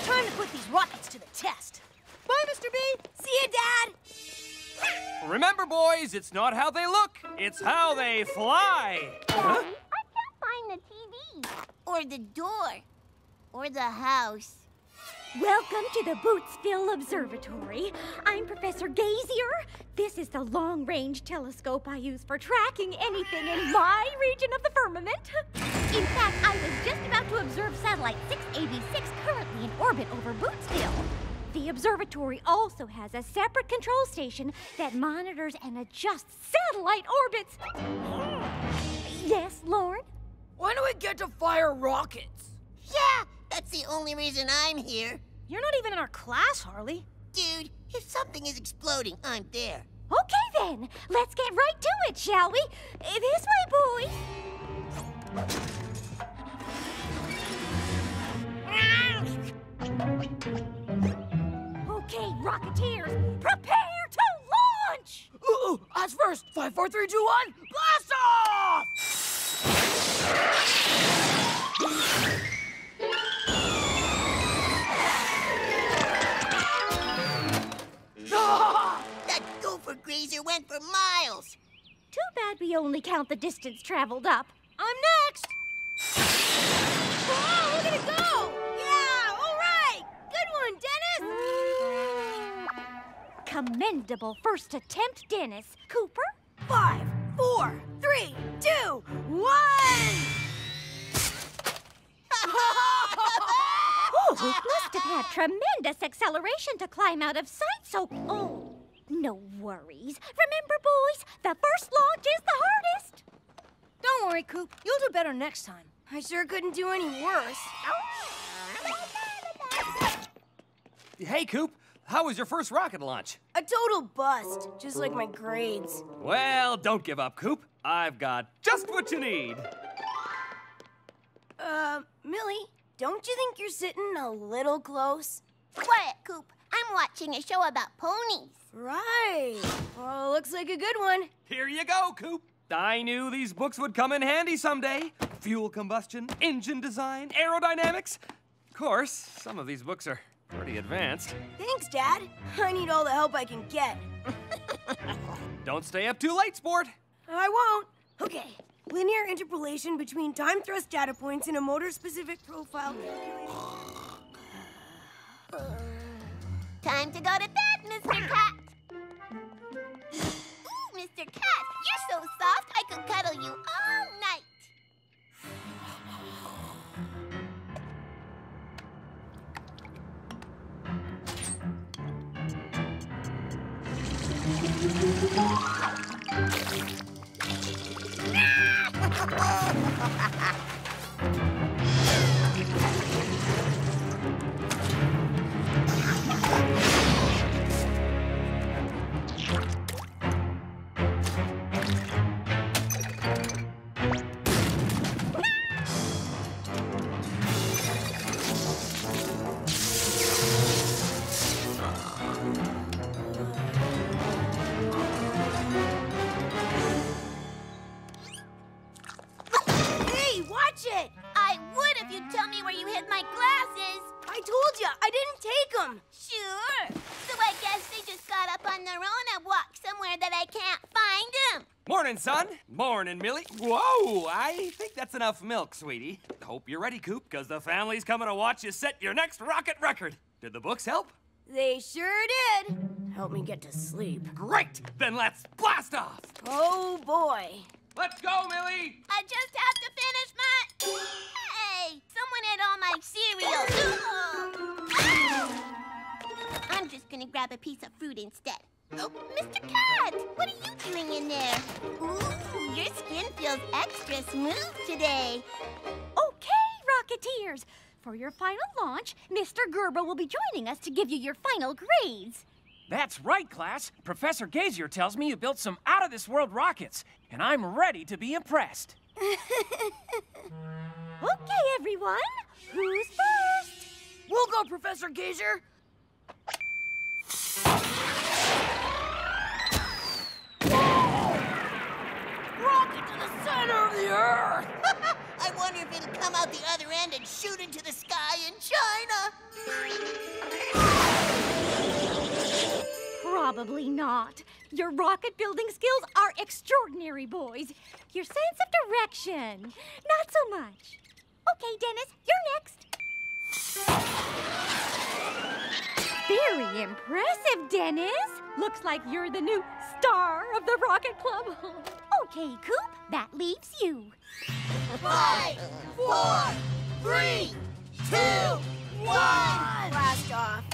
Time to put these rockets to the test. Bye, Mr. B. See you, Dad. Remember, boys, it's not how they look, it's how they fly. Huh? I can't find the TV, or the door, or the house. Welcome to the Bootsville Observatory. I'm Professor Gazier. This is the long-range telescope I use for tracking anything in my region of the firmament. In fact, I was just about to observe satellite 686 currently in orbit over Bootsville. The observatory also has a separate control station that monitors and adjusts satellite orbits. Yes, Lauren? When do we get to fire rockets? Yeah, that's the only reason I'm here. You're not even in our class, Harley. Dude, if something is exploding, I'm there. Okay then, let's get right to it, shall we? This way, boys. Okay, Rocketeers, prepare to launch! Ooh, us first. 5, 4, 3, 2, 1, blast off! That gopher grazer went for miles. Too bad we only count the distance traveled up. I'm next! Wow, look at it go! Yeah, all right! Good one, Dennis! Commendable first attempt, Dennis. Cooper? 5, 4, 3, 2, 1! He must have had tremendous acceleration to climb out of sight, so... Oh, no worries. Remember, boys, the first launch is the hardest. Don't worry, Coop. You'll do better next time. I sure couldn't do any worse. Hey, Coop. How was your first rocket launch? A total bust, just like my grades. Well, don't give up, Coop. I've got just what you need. Millie? Don't you think you're sitting a little close? Quiet, Coop. I'm watching a show about ponies. Right. Well, looks like a good one. Here you go, Coop. I knew these books would come in handy someday. Fuel combustion, engine design, aerodynamics. Of course, some of these books are pretty advanced. Thanks, Dad. I need all the help I can get. Don't stay up too late, sport. I won't. Okay. Linear interpolation between time thrust data points in a motor-specific profile calculator. Time to go to bed, Mr. Cat. Ooh, Mr. Cat, you're so soft I could cuddle you all night. Son. Morning, Millie. Whoa, I think that's enough milk, sweetie. Hope you're ready, Coop, because the family's coming to watch you set your next rocket record. Did the books help? They sure did. Help me get to sleep. Great! Then let's blast off! Oh, boy. Let's go, Millie! I just have to finish my... Hey! Someone ate all my cereal. Oh. I'm just gonna grab a piece of fruit instead. Oh, Mr. Cat, what are you doing in there? Ooh, your skin feels extra smooth today. Okay, Rocketeers. For your final launch, Mr. Gerber will be joining us to give you your final grades. That's right, class. Professor Gazier tells me you built some out-of-this-world rockets, and I'm ready to be impressed. Okay, everyone. Who's first? We'll go, Professor Gazier. Rocket to the center of the Earth! I wonder if it'll come out the other end and shoot into the sky in China. Probably not. Your rocket building skills are extraordinary, boys. Your sense of direction, not so much. Okay, Dennis, you're next. Very impressive, Dennis. Looks like you're the new star of the Rocket Club. Okay, Coop, that leaves you. 5, 4, 3, 2, 1! Blast off.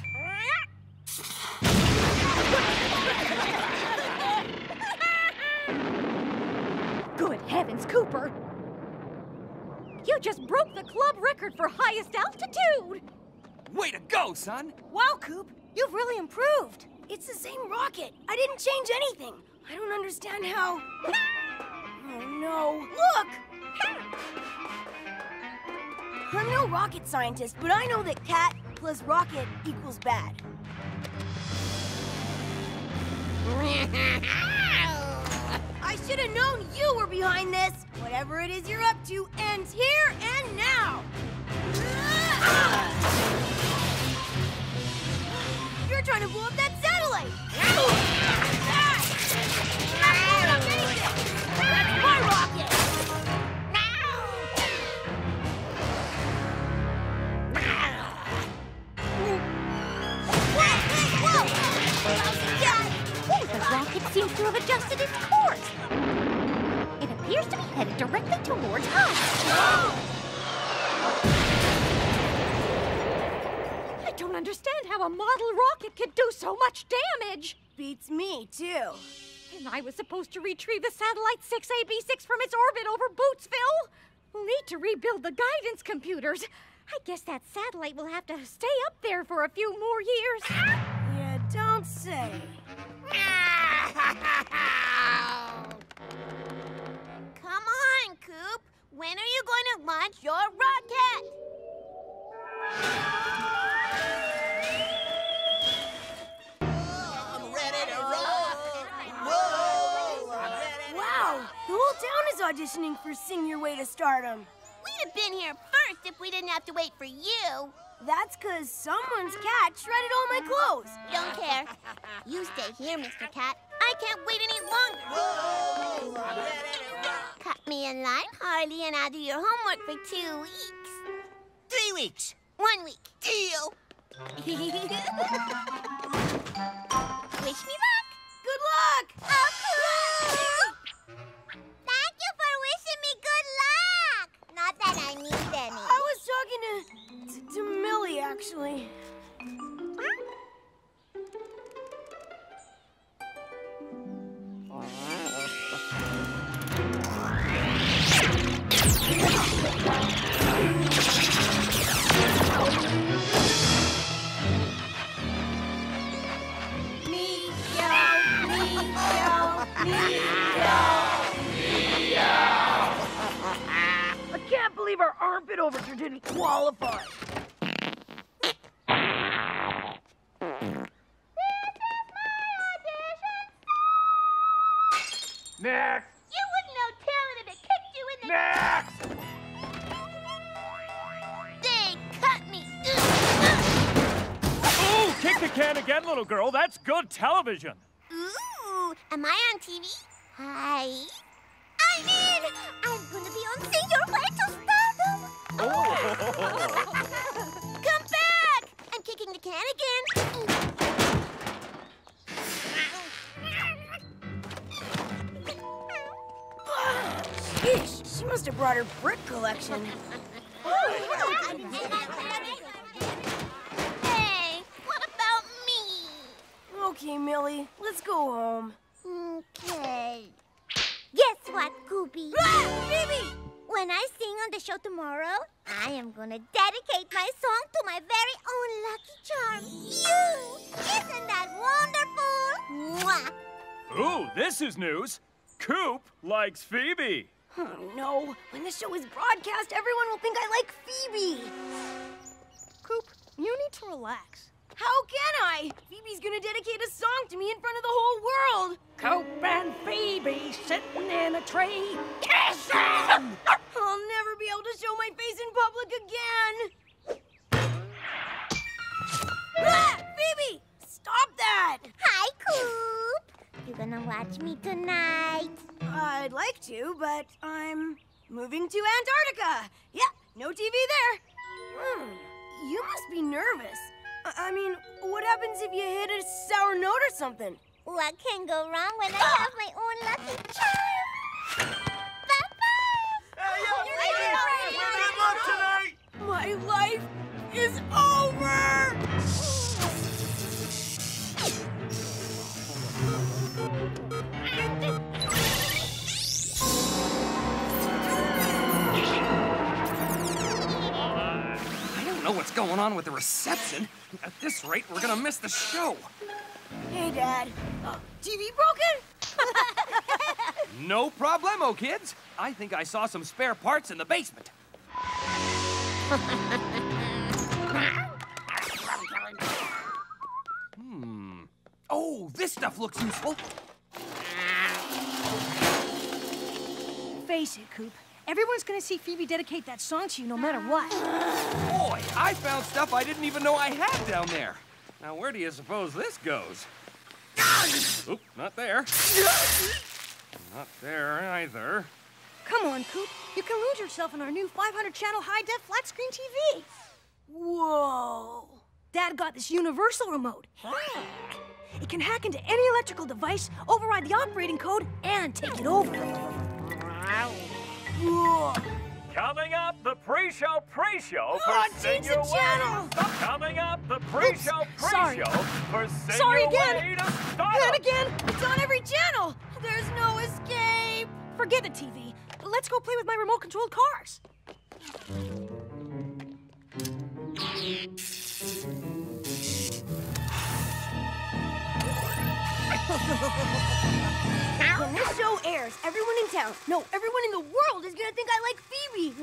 Good heavens, Cooper! You just broke the club record for highest altitude! Way to go, son! Wow, Coop, you've really improved. It's the same rocket. I didn't change anything. I don't understand how... Oh, no. Look! I'm no rocket scientist, but I know that cat plus rocket equals bad. I should have known you were behind this. Whatever it is you're up to ends here and now. You're trying to blow up that satellite. That's my rocket. The rocket seems to have adjusted its course. It appears to be headed directly towards us. Oh! I don't understand how a model rocket could do so much damage. Beats me, too. And I was supposed to retrieve the satellite 6AB6 from its orbit over Bootsville. We'll need to rebuild the guidance computers. I guess that satellite will have to stay up there for a few more years. Yeah, don't say. Come on, Coop. When are you going to launch your rocket? I'm ready to rock. Whoa! Wow, the whole town is auditioning for Sing Your Way to Stardom. We'd have been here first if we didn't have to wait for you. That's because someone's cat shredded all my clothes. Don't care. You stay here, Mr. Cat. I can't wait any longer. Whoa! Cut me in line, Harley, and I'll do your homework for 2 weeks. 3 weeks. 1 week. Deal. Wish me luck. Good luck. Oh, cool. Thank you for wishing me good luck. Not that I need any. I was talking to... to Millie, actually. I can't believe our armpit overture didn't qualify. Next! You wouldn't know talent if it kicked you in the... Next! They cut me! Ooh, kick the can again, little girl. That's good television. Ooh, am I on TV? Hi. I'm in! I'm going to be on Sing Your Way to Stardom! Oh! Come back! I'm kicking the can again. Sheesh, she must have brought her brick collection. Hey, what about me? Okay, Millie, let's go home. Okay. Guess what, Goopy? Baby! When I sing on the show tomorrow, I am gonna dedicate my song to my very own lucky charm, you! Isn't that wonderful? Mwah! Ooh, this is news. Coop likes Phoebe. Oh, no. When the show is broadcast, everyone will think I like Phoebe. Coop, you need to relax. How can I? Phoebe's gonna dedicate a song to me in front of the whole world. Coop and Phoebe sitting in a tree kissing! I'll never be able to show my face in public again. Ah, Phoebe! Stop that! Hi, Coop. You gonna watch me tonight? I'd like to, but I'm moving to Antarctica. Yeah, no TV there. You must be nervous. I mean, what happens if you hit a sour note or something? What can go wrong when I have my own lucky charm? Bye-bye! Good luck tonight! My life is over! What's going on with the reception? At this rate, we're gonna miss the show. Hey, Dad. TV broken? No problemo, kids. I think I saw some spare parts in the basement. Oh, this stuff looks useful. Face it, Coop. Everyone's gonna see Phoebe dedicate that song to you no matter what. Boy, I found stuff I didn't even know I had down there. Now, where do you suppose this goes? Oop, not there. Not there either. Come on, Coop. You can lose yourself in our new 500-channel high-def flat-screen TV. Whoa. Dad got this universal remote. Huh? It can hack into any electrical device, override the operating code, and take it over. Coming up, the pre-show for Sing Your Way. Coming up, the pre-show for Sing Your Way to Stardom. Not again! It's on every channel! There's no escape! Forget the TV. Let's go play with my remote-controlled cars. When this show airs, everyone in town, no, everyone in the world is gonna think I like Phoebe.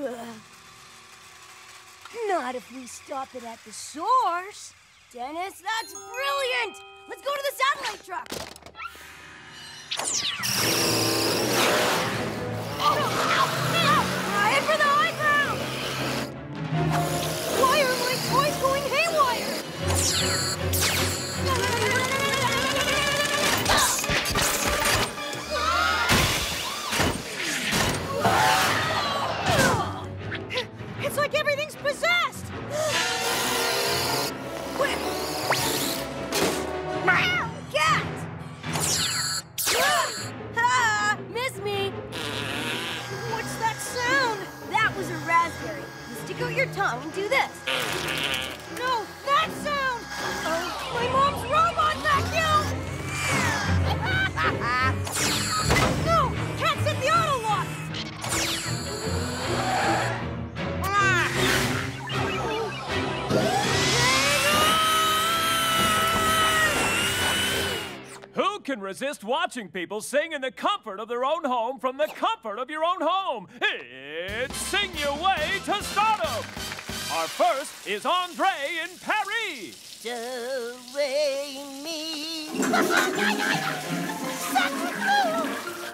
Not if we stop it at the source. Dennis, that's brilliant! Let's go to the satellite truck. Eye for the high ground! Why are my toys going haywire? It's like everything's possessed! Quick! Ow! Cat! Ha! Miss me! What's that sound? That was a raspberry. You stick out your tongue and do this. No, that sound! My mom's robot vacuum! No! Cat's hit the auto lock! Who can resist watching people sing in the comfort of their own home from the comfort of your own home? It's Sing Your Way to Stardom! Our first is Andre in Paris. Do, re, mi.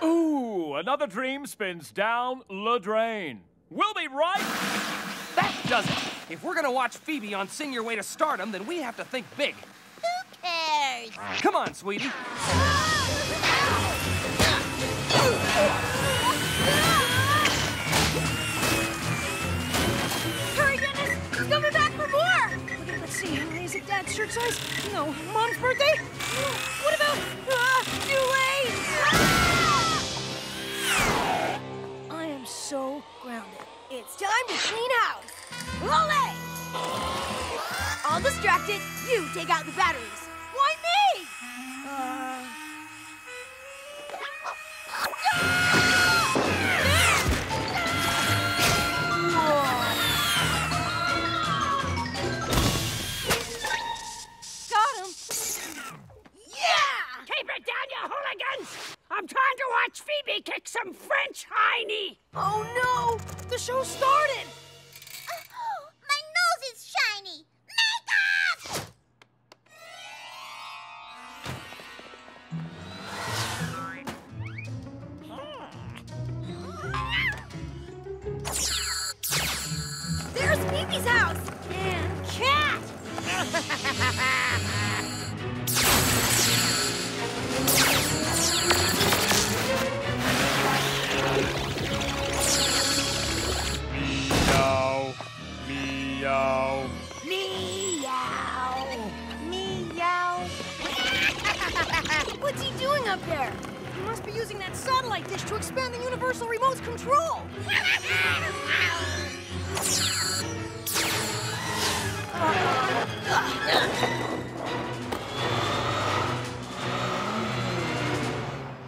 Ooh, another dream spins down the drain. We'll be right... That does it. If we're gonna watch Phoebe on Sing Your Way to Stardom, then we have to think big. Come on, sweetie. Hurry, Dennis! He's coming back for more! Okay, let's see. Is it Dad's shirt size? No. Mom's birthday? What about... too late! Ah! I am so grounded. It's time to clean house. Ole! All distracted. You take out the batteries. Why me? Got him. Yeah! Keep it down, you hooligans! I'm trying to watch Phoebe kick some French hiney. Oh, no! The show started! My nose is shiny! There's Phoebe's house and Cat. up there? You must be using that satellite dish to expand the universal remote's control.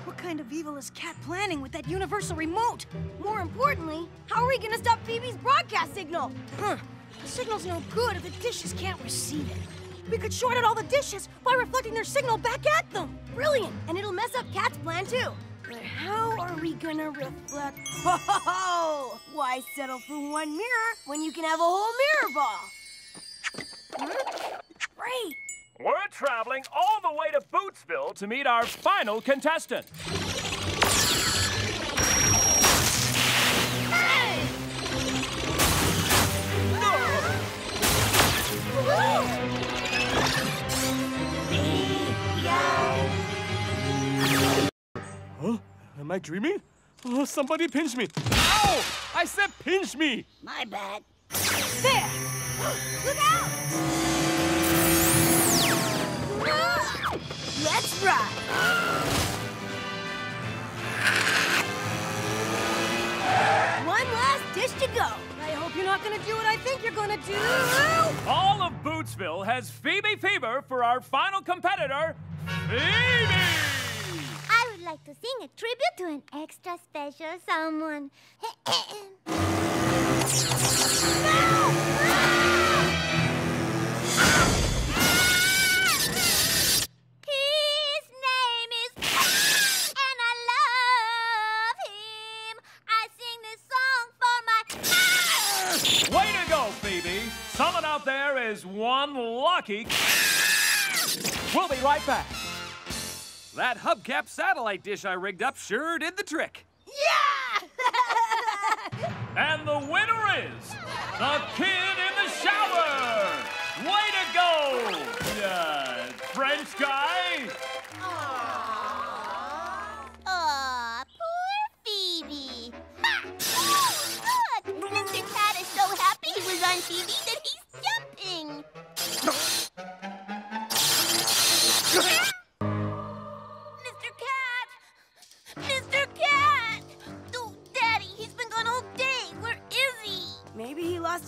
What kind of evil is Kat planning with that universal remote? More importantly, how are we gonna stop Phoebe's broadcast signal? Huh. The signal's no good if the dishes can't receive it. We could short out all the dishes by reflecting their signal back at them. Brilliant, and it'll mess up Kat's plan too. But how are we gonna reflect? Ho ho ho! Why settle for one mirror when you can have a whole mirror ball? Great! We're traveling all the way to Bootsville to meet our final contestant. Huh? Am I dreaming? Oh, somebody pinch me. Ow! I said pinch me! My bad. There! Look out! Ah! Let's ride! One last dish to go. I hope you're not gonna do what I think you're gonna do. All of Bootsville has Phoebe fever for our final competitor, Phoebe! I'd like to sing a tribute to an extra special someone. No! Ah! His name is and I love him. I sing this song for my Way to go, Phoebe! Someone out there is one lucky. We'll be right back. That hubcap satellite dish I rigged up sure did the trick. Yeah! And the winner is the kid in the shower. Way to go, French guy. Aww. Aww, poor Phoebe. Look, Mr. Cat is so happy he was on TV that he's jumping.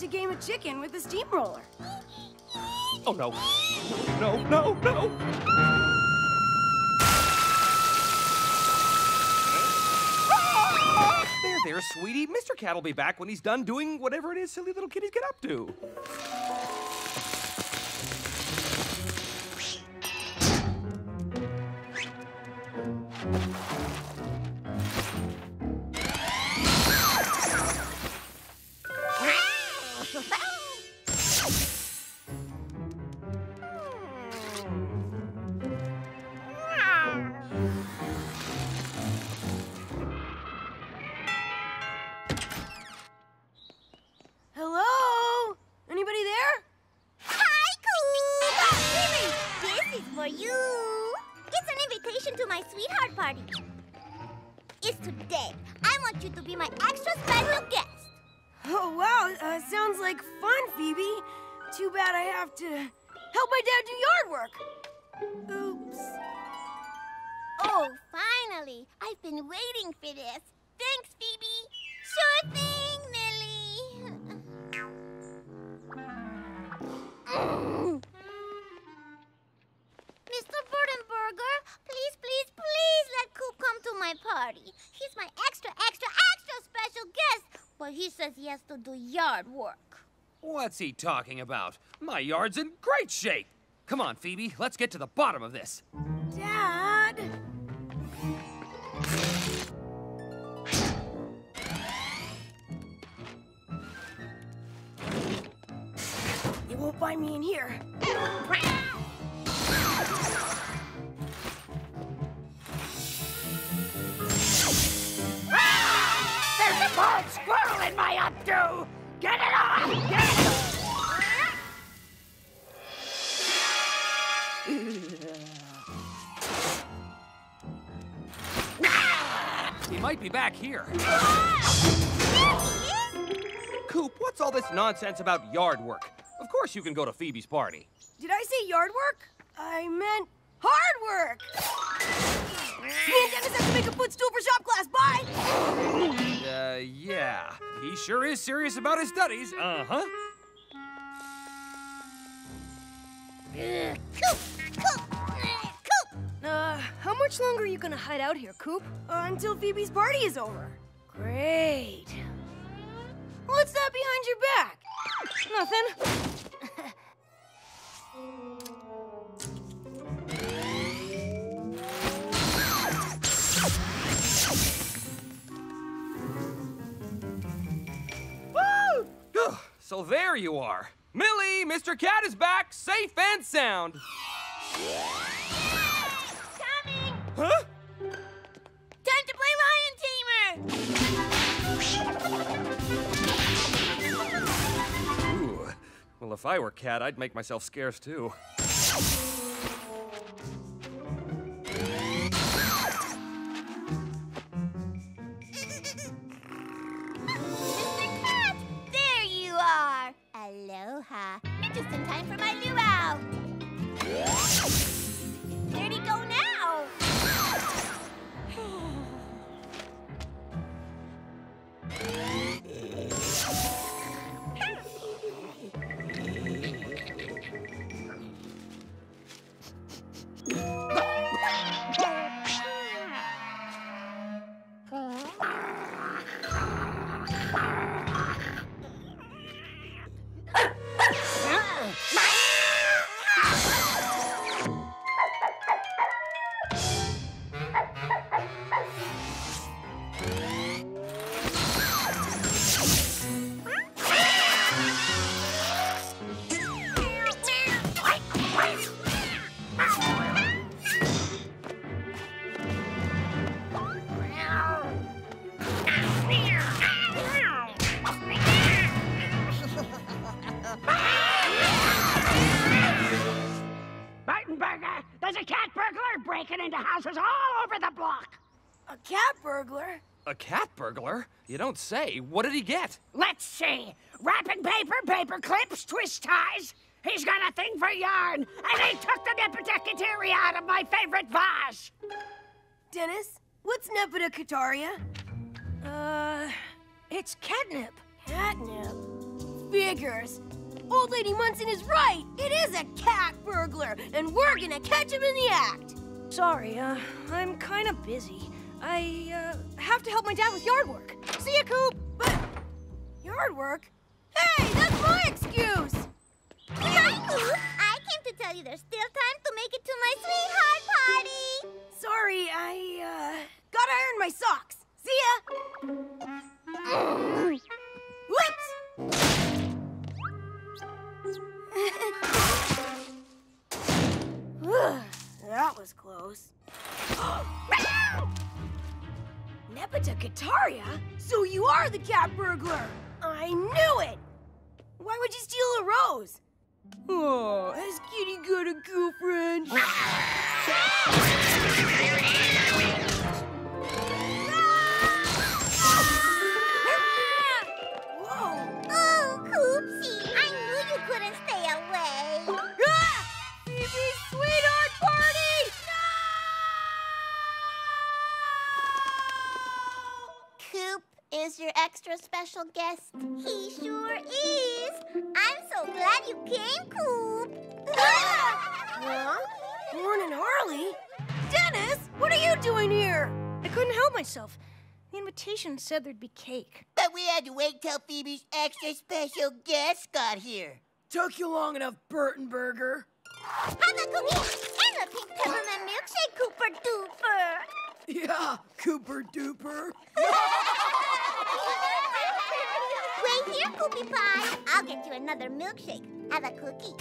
A game of chicken with a steamroller. Oh no. No, no, no. There, there, sweetie. Mr. Cat will be back when he's done doing whatever it is silly little kitties get up to. What's he talking about? My yard's in great shape. Come on, Phoebe, let's get to the bottom of this. Dad! You won't find me in here. There's a bald squirrel in my updo! Get it off! Get it off! He might be back here. Ah! There he is! Coop, what's all this nonsense about yard work? Of course you can go to Phoebe's party. Did I say yard work? I meant hard work! it's Duper Shop class. Bye! Yeah. He sure is serious about his studies. Uh-huh. Coop! Coop! Coop! How much longer are you gonna hide out here, Coop? Until Phoebe's party is over. Great. What's that behind your back? Nothing. Woo! Oh, so there you are. Millie, Mr. Cat is back, safe and sound. Coming! Huh? Time to play Lion Tamer! Ooh. Well, if I were Cat, I'd make myself scarce, too. Aloha. Just in time for my luau. Where'd he go now? You don't say. What did he get? Let's see. Wrapping paper, paper clips, twist ties. He's got a thing for yarn, and he took the Nepotecataria out of my favorite vase. Dennis, what's Nepotecataria? It's catnip. Catnip? Figures. Old Lady Munson is right. It is a cat burglar, and we're gonna catch him in the act. Sorry, I'm kind of busy. I have to help my dad with yard work. See ya, Coop! But... yard work? Hey, that's my excuse! Hi, Coop! I came to tell you there's still time to make it to my sweetheart party! Sorry, I gotta iron my socks. See ya! Whoops! That was close. Nepotecataria? So you are the cat burglar! I knew it! Why would you steal a rose? Oh, has Kitty got a girlfriend? Whoa! Oh, Coopsie, I knew you couldn't stay away! Ah! Phoebe's sweetheart party! Coop is your extra special guest. He sure is. I'm so glad you came, Coop. Huh? Warren and Harley? Dennis, what are you doing here? I couldn't help myself. The invitation said there'd be cake. But we had to wait till Phoebe's extra special guest got here. Took you long enough, Burtonburger. Have a cookie and a pink peppermint milkshake, Cooper Duper. Yeah, Cooper Duper. Wait here, Coopie Pie. I'll get you another milkshake. Have a cookie.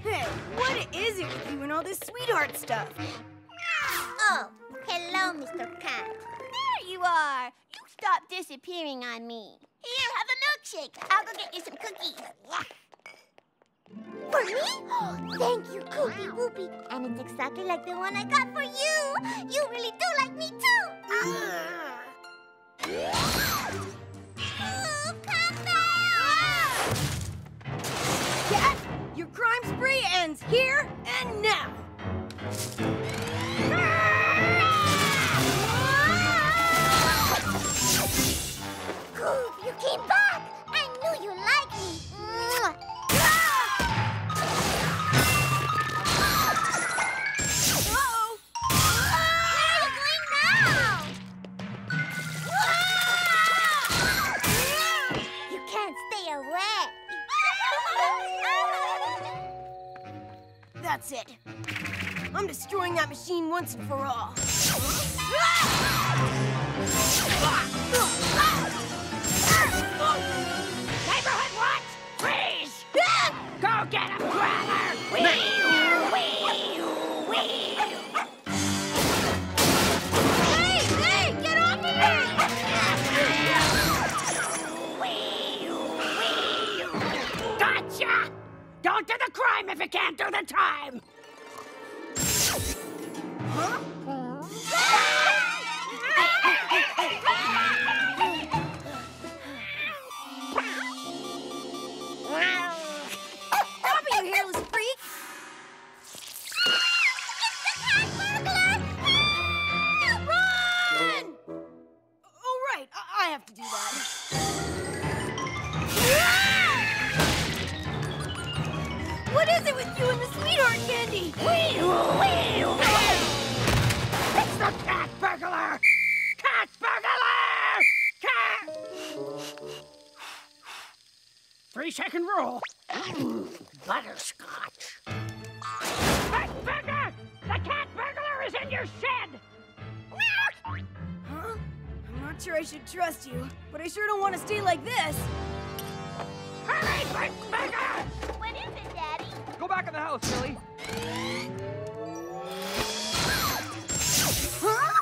Hey, what is it with you and all this sweetheart stuff? Oh, hello, Mr. Cat. There you are. You stopped disappearing on me. Here, have a milkshake. I'll go get you some cookies. Yeah. For me? Oh, thank you, Coopie Whoopie. And it's exactly like the one I got for you. You really do like me, too. Ooh, come back! Cat, your crime's free. ends here and now. Coop, you came back! I knew you liked me. Uh-oh! Where are you going now? You can't stay away. That's it. I'm destroying that machine once and for all. Neighborhood watch, freeze! Go get him, Growler! Hey, get off of me! Gotcha! Don't do the crime if you can't do the time! Huh? Stop it, you hairless freak! It's the cat burglar! Run! Oh, right. I have to do that. What is it with you and the sweetheart candy? It's the cat burglar! Cat burglar! Cat! 3-second rule. Butterscotch. Burtonburger! The cat burglar is in your shed! Huh? I'm not sure I should trust you, but I sure don't want to stay like this. Hurry, Burtonburger! What is it, Daddy? Go back in the house, Millie. Huh?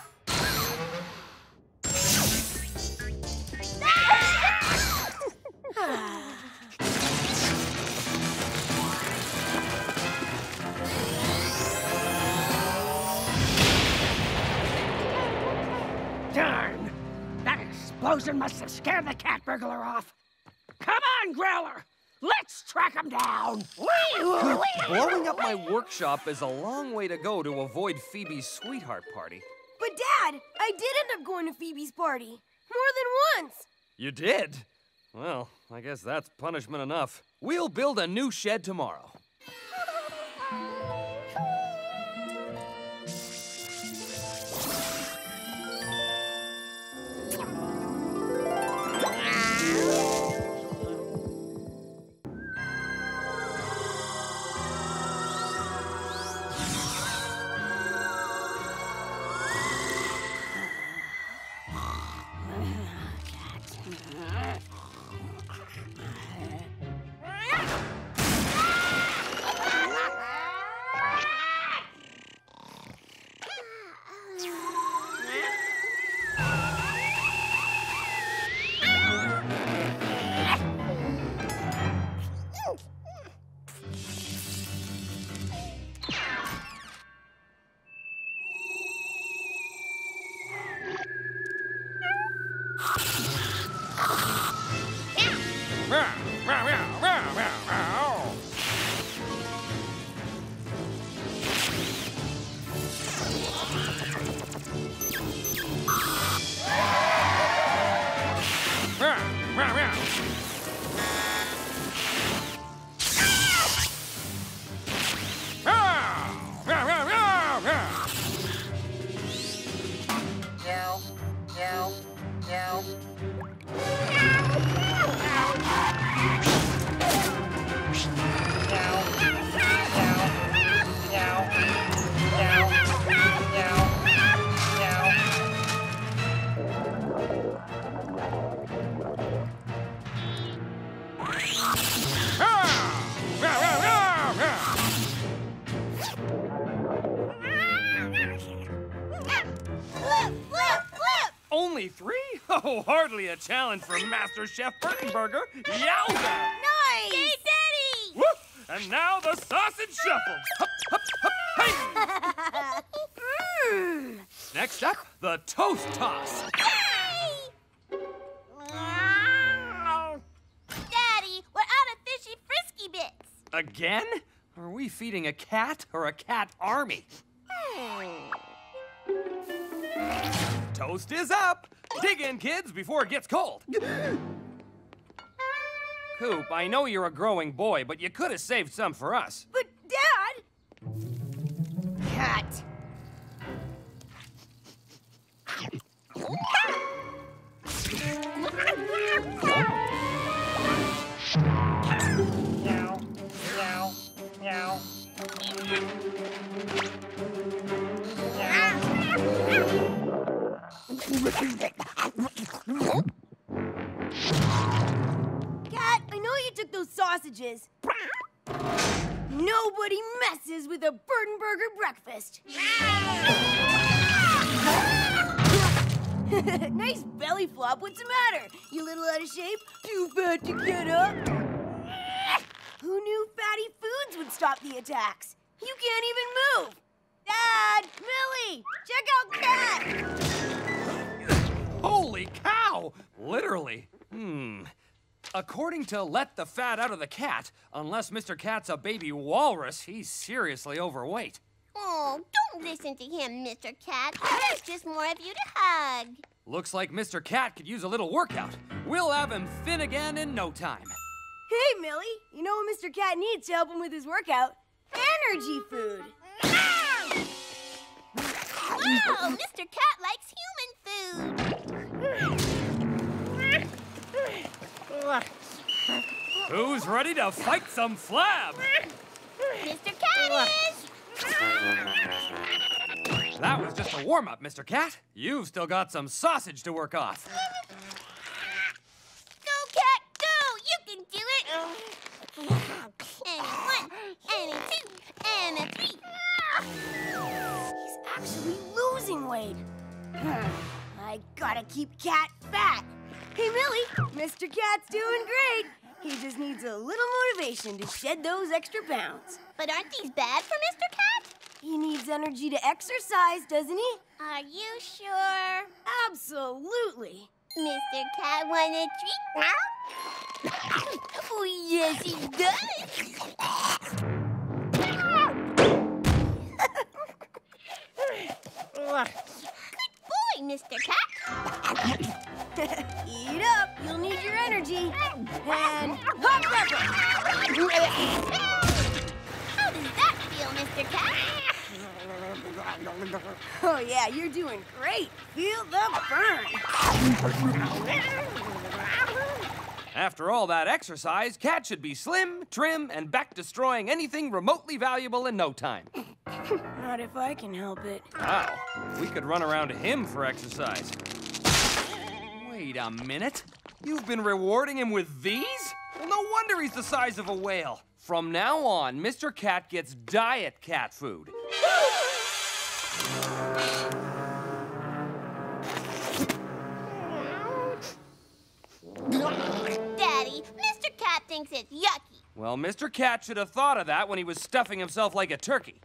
Darn! That explosion must have scared the cat burglar off. Come on, Growler! Let's track him down! Blowing up my workshop is a long way to go to avoid Phoebe's sweetheart party. But, Dad, I did end up going to Phoebe's party. More than once. You did? Well, I guess that's punishment enough. We'll build a new shed tomorrow. Hardly a challenge for Master Chef Burtonburger. Yowza! Nice! Yay, Daddy! Whoop! And now the sausage shuffle. Hup, hup, hup, hey! Next up, the toast toss. Yay! Daddy, we're out of fishy frisky bits. Again? Are we feeding a cat or a cat army? Toast is up! Dig in, kids, before it gets cold. Coop, I know you're a growing boy, but you could have saved some for us. But, Dad! Cat! Meow, meow, meow. Cat, I know you took those sausages. Nobody messes with a Burtonburger breakfast. Nice belly flop. What's the matter? You little out of shape? Too fat to get up? Who knew fatty foods would stop the attacks? You can't even move. Dad! Millie! Check out Cat! Holy cow! Literally. According to Let the Fat Out of the Cat, unless Mr. Cat's a baby walrus, he's seriously overweight. Oh, don't listen to him, Mr. Cat. There's just more of you to hug. Looks like Mr. Cat could use a little workout. We'll have him thin again in no time. Hey, Millie, you know what Mr. Cat needs to help him with his workout? Energy food. Wow, Mr. Cat likes human food. Who's ready to fight some flab? Mr. Cat is! That was just a warm-up, Mr. Cat. You've still got some sausage to work off. Go, Cat, go! You can do it! And a one, and a two, and a three. He's actually losing weight. I gotta keep Cat fat. Hey, Millie, Mr. Cat's doing great. He just needs a little motivation to shed those extra pounds. But aren't these bad for Mr. Cat? He needs energy to exercise, doesn't he? Are you sure? Absolutely. Mr. Cat want a treat now? Oh, yes, he does. Good boy, Mr. Cat. Eat up, you'll need your energy. And hot pepper! How does that feel, Mr. Cat? Oh yeah, you're doing great. Feel the burn. After all that exercise, Cat should be slim, trim, and back destroying anything remotely valuable in no time. Not if I can help it. Wow, we could run around him for exercise. Wait a minute. You've been rewarding him with these? Well, no wonder he's the size of a whale. From now on, Mr. Cat gets diet cat food. Daddy, Mr. Cat thinks it's yucky. Well, Mr. Cat should have thought of that when he was stuffing himself like a turkey.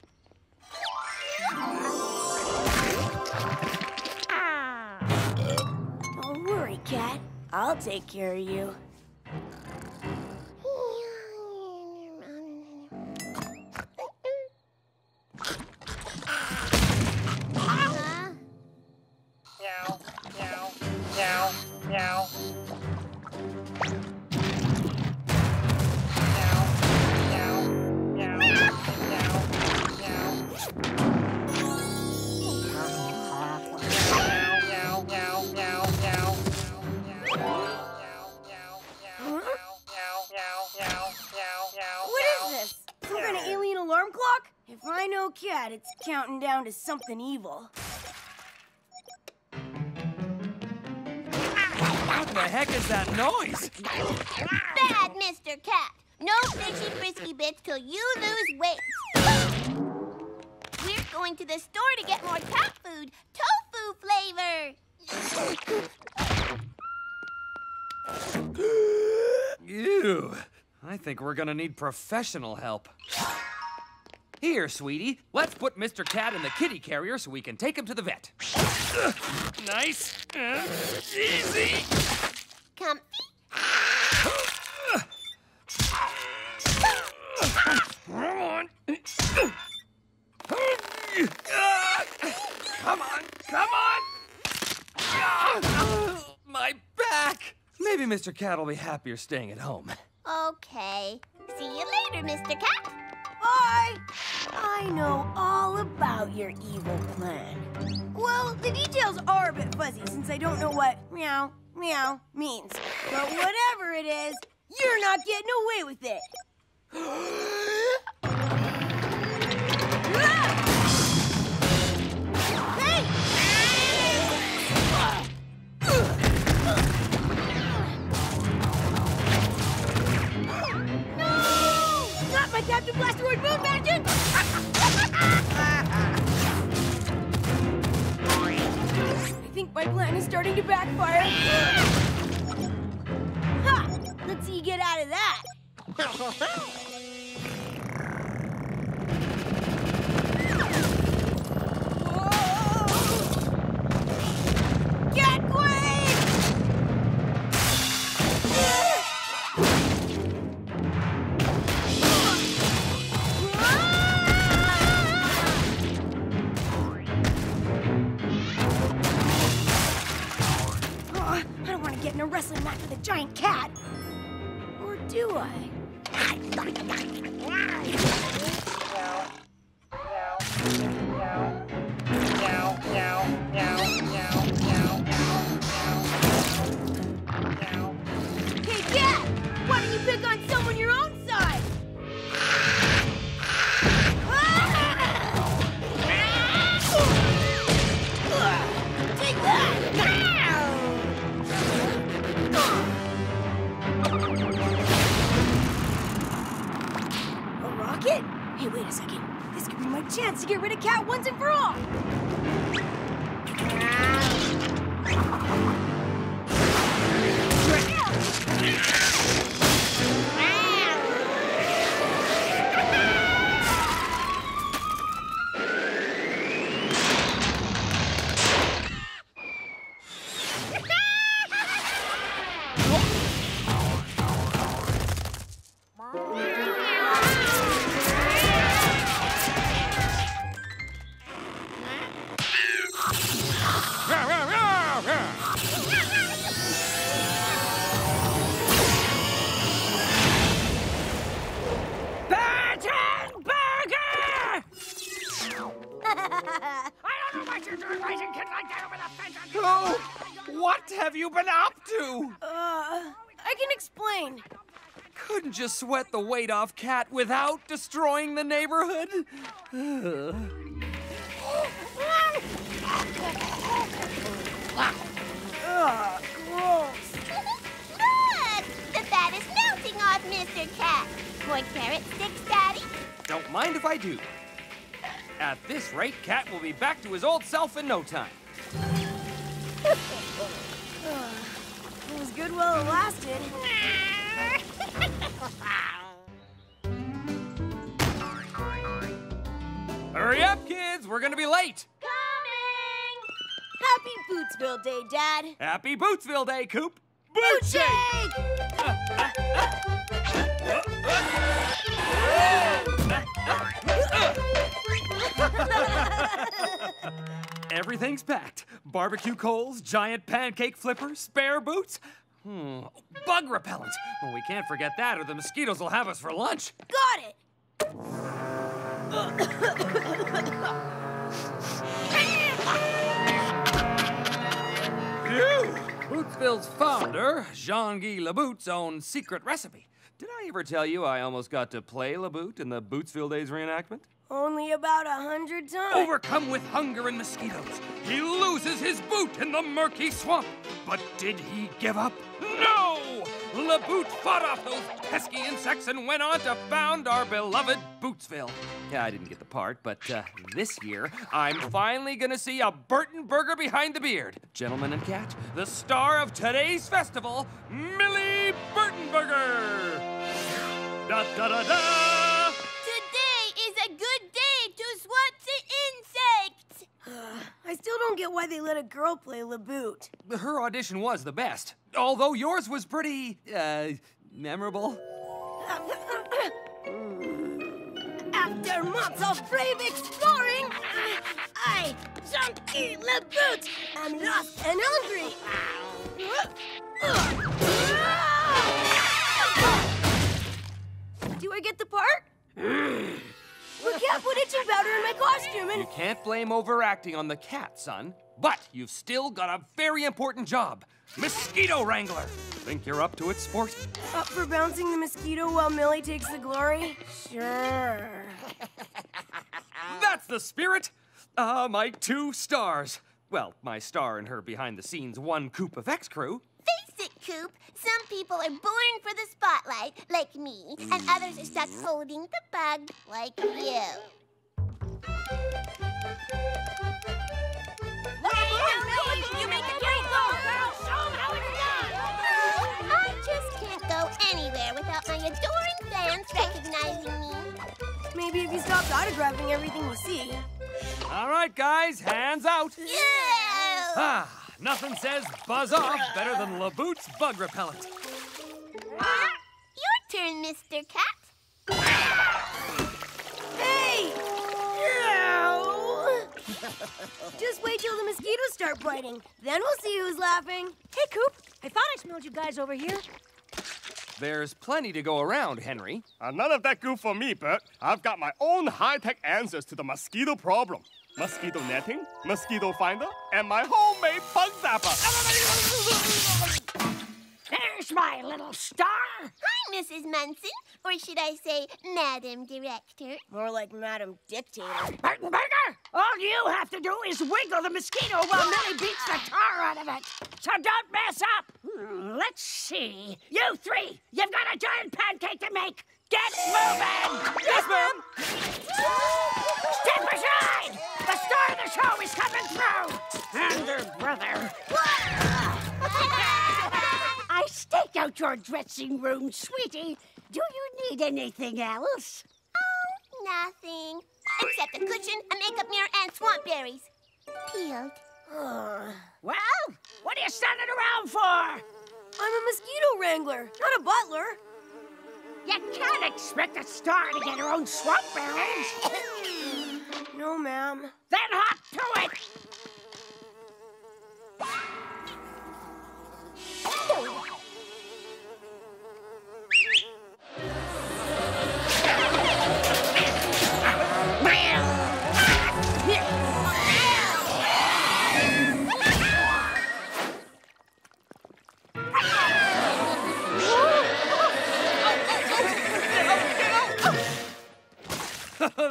Cat, I'll take care of you. Meow, meow, meow, meow. If I know Cat, it's counting down to something evil. What the heck is that noise? Bad, Mr. Cat. No fishy frisky bits till you lose weight. We're going to the store to get more cat food. Tofu flavor. Ew. I think we're gonna need professional help. Here, sweetie, let's put Mr. Cat in the kitty carrier so we can take him to the vet. Nice. Easy. Comfy. Come on. Mr. Cat will be happier staying at home. Okay. See you later, Mr. Cat. Bye! I know all about your evil plan. Well, the details are a bit fuzzy since I don't know what meow, meow means. But whatever it is, you're not getting away with it. No! Not my Captain Blasteroid moon magic! I think my plan is starting to backfire. Ha! Let's see you get out of that. Whoa! Get I don't want to get in a wrestling match with a giant cat. Or do I? Chance to get rid of Cat once and for all! Just sweat the weight off Cat without destroying the neighborhood? Gross. Look! The fat is melting off Mr. Cat. More carrot sticks, Daddy? Don't mind if I do. At this rate, Cat will be back to his old self in no time. It was good while it lasted. Hurry up, kids! We're gonna be late! Coming! Happy Bootsville Day, Dad! Happy Bootsville Day, Coop! Boot shake! Everything's packed. Barbecue coals, giant pancake flippers, spare boots. Bug repellent. Well, we can't forget that or the mosquitoes will have us for lunch. Got it! Bootsville's founder, Jean-Guy Laboot's own secret recipe. Did I ever tell you I almost got to play Laboot in the Bootsville Days reenactment? Only about 100 times. Overcome with hunger and mosquitoes, he loses his boot in the murky swamp. But did he give up? No! Laboot fought off those pesky insects and went on to found our beloved Bootsville. Yeah, I didn't get the part, but this year, I'm finally gonna see a Burtonburger behind the beard. Gentlemen and Cat, the star of today's festival, Millie Burtonburger! Da-da-da-da! I still don't get why they let a girl play Laboot. Her audition was the best, although yours was pretty, memorable. After months of brave exploring, I, Jean-Guy Laboot, am lost and hungry. forget the part? Well, Cat put itching powder in my costume and... You can't blame overacting on the cat, son. But you've still got a very important job. Mosquito Wrangler. Think you're up to it, sport? Up for bouncing the mosquito while Millie takes the glory? Sure. That's the spirit. My two stars. Well, my star and her behind-the-scenes one Coop of X Crew. Face it, Coop. Some people are born for the spotlight, like me, and others are stuck holding the bug, like you. You make the cake go, girl. Show them how it's done. I just can't go anywhere without my adoring fans recognizing me. Maybe if you stopped autographing everything you see. All right, guys, hands out. Yeah! Ah, nothing says buzz off better than Laboot's bug repellent. Your turn, Mr. Cat. Hey! No! Just wait till the mosquitoes start biting. Then we'll see who's laughing. Hey, Coop, I thought I smelled you guys over here. There's plenty to go around, Henry. None of that goo for me, Bert. I've got my own high-tech answers to the mosquito problem. Mosquito netting, mosquito finder, and my homemade bug zapper. There's my little star. Hi, Mrs. Munson. Or should I say, Madam Director? More like Madam Dictator. Burtonburger! All you have to do is wiggle the mosquito while Millie beats the tar out of it. So don't mess up. Let's see. You three, you've got a giant pancake to make. Get moving! Yes, ma'am! Step aside! The star of the show is coming through! And her brother. I staked out your dressing room, sweetie. Do you need anything else? Oh, nothing. Except a cushion, a makeup mirror, and swamp berries. Peeled. Well, what are you standing around for? I'm a mosquito wrangler, not a butler. You can't expect a star to get her own swamp berries. No, ma'am. Then hop to it!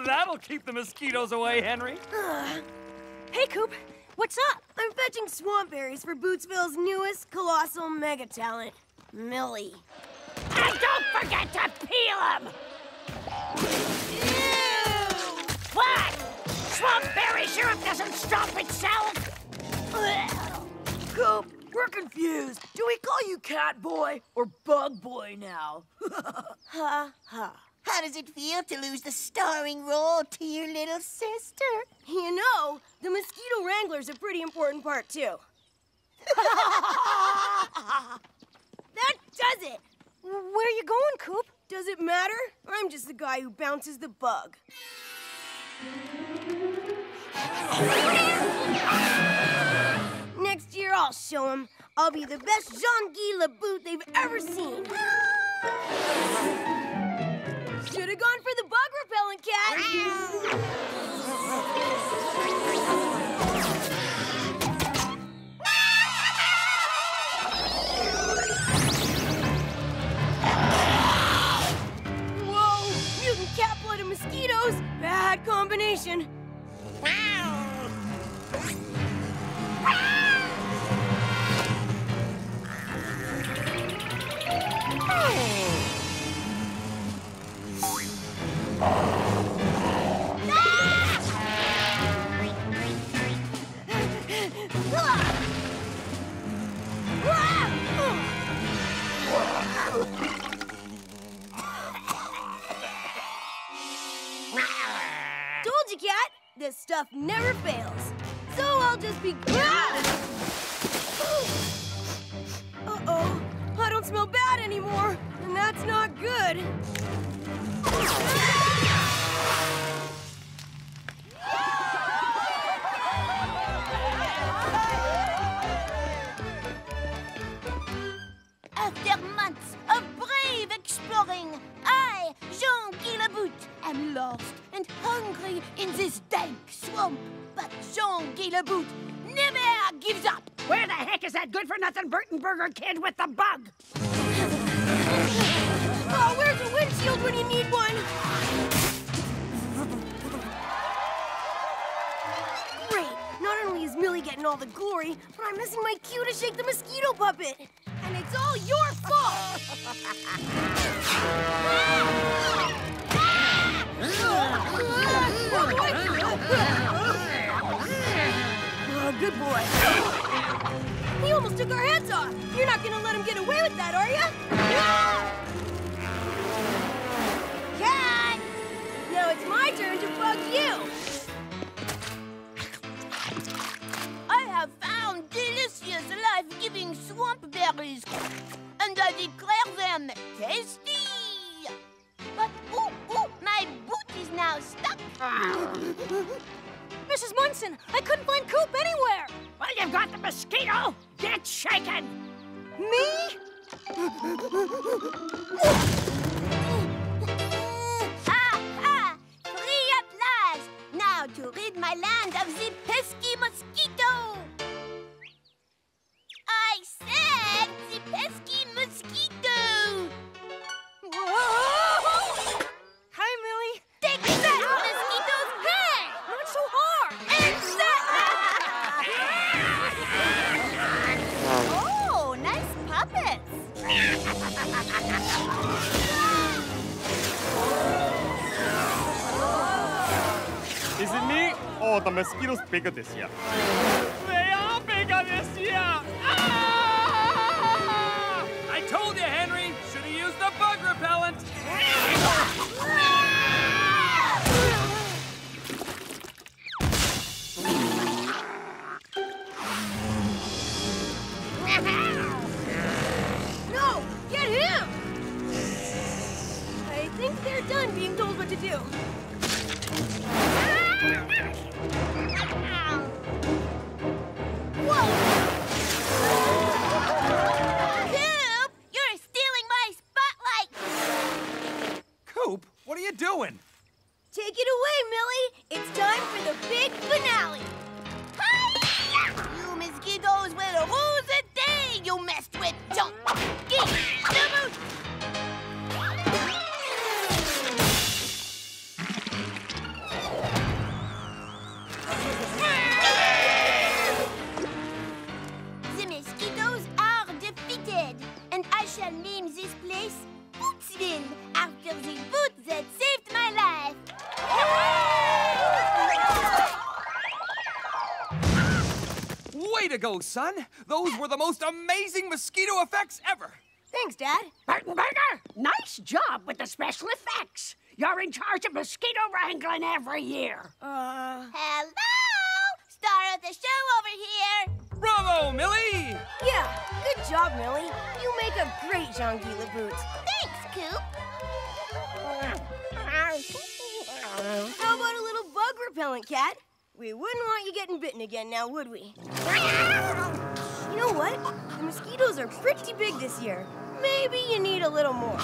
That'll keep the mosquitoes away, Henry. Hey, Coop, what's up? I'm fetching swamp berries for Bootsville's newest colossal mega talent, Millie. And don't forget to peel them! Ew! What? Swamp berry syrup doesn't stop itself? Coop, we're confused. Do we call you Cat Boy or Bug Boy now? Ha ha. How does it feel to lose the starring role to your little sister? You know, the mosquito wrangler's a pretty important part, too. That does it! Where you going, Coop? Does it matter? I'm just the guy who bounces the bug. Next year, I'll show him. I'll be the best Jean-Guy Laboot they've ever seen. Should have gone for the bug repellent, Cat. Whoa, mutant cat blood and mosquitoes. Bad combination. Told you, Cat, this stuff never fails. So I'll just be... Uh-oh, I don't smell bad anymore, and that's not good. After months of brave exploring, I, Jean am lost and hungry in this dank swamp, but Jean-Guy Laboot never gives up. Where the heck is that good-for-nothing Burtonburger kid with the bug? Oh, where's a windshield when you need one? Great. Not only is Millie getting all the glory, but I'm missing my cue to shake the mosquito puppet. And it's all your fault! Oh, good boy. He almost took our heads off. You're not gonna let him get away with that, are you? Cat! Now it's my turn to bug you. I have found delicious, life-giving swamp berries, and I declare them tasty. But, ooh, my boot is now stuck. Mrs. Munson, I couldn't find Coop anywhere. Well, you've got the mosquito. Get shaken. Me? Ha! Free at last. Now to rid my land of the pesky mosquito. I said the pesky mosquito! Whoa! Hi, Millie. Take that mosquito's head! Not so hard! And that! Oh, nice puppets! Is it me or the mosquitoes bigger this year? They are bigger this year! Told you, Henry. Should have used the bug repellent. No, get him! I think they're done being told what to do. Whoa! What are you doing? Take it away, Millie. It's time for the big finale. Hi-ya! You mosquitoes will rule the day, you messed with junk. Get the boot. The mosquitoes are defeated, and I shall name this place Bootsville, after the boot that saved my life. Way to go, son! Those were the most amazing mosquito effects ever. Thanks, Dad. Burtonburger, nice job with the special effects. You're in charge of mosquito wrangling every year. Hello! Star of the show over here. Bravo, Millie! Yeah, good job, Millie. You make a great Jean-Guy Laboot. Thanks, Coop. How about a little bug repellent, Cat? We wouldn't want you getting bitten again now, would we? You know what? The mosquitoes are pretty big this year. Maybe you need a little more.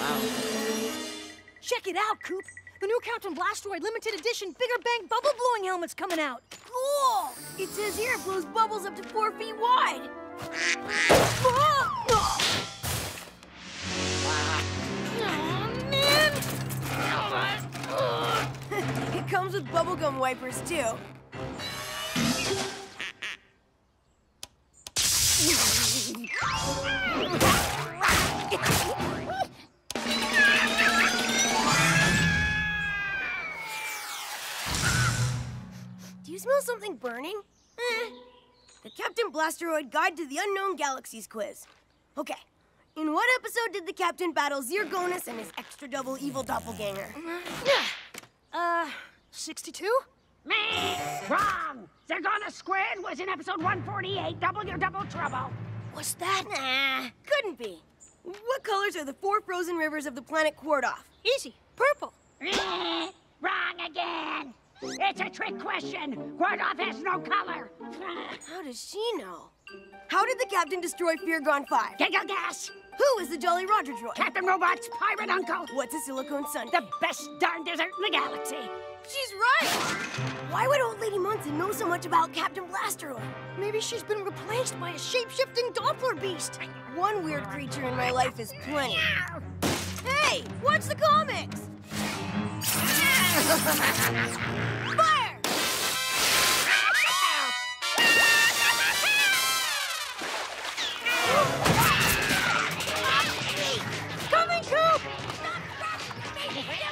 Wow. Check it out, Coop. The new Captain Blasteroid limited edition Bigger Bang bubble blowing helmet's coming out. Cool! It says here it blows bubbles up to 4 feet wide. Oh, man! It comes with bubblegum wipers, too. Do you smell something burning? The Captain Blasteroid Guide to the Unknown Galaxies quiz. Okay, in what episode did the Captain battle Zirgonus and his extra double evil doppelganger? 62? Wrong! Zirgonus squared was in episode 148, double trouble. What's that? Nah, couldn't be. What colors are the 4 frozen rivers of the planet Quartoff? Easy, purple. Wrong It's a trick question. Warnoff has no color. How does she know? How did the captain destroy Fear Gone 5? Giga gas. Who is the Jolly Roger droid? Captain Robot's pirate uncle. What's a silicone sun? The best darn dessert in the galaxy. She's right. Why would old Lady Munson know so much about Captain Blasteroid? Maybe she's been replaced by a shape-shifting Doppler beast. One weird creature in my life is plenty. Hey, watch the comics. Fire! Coming, Coop!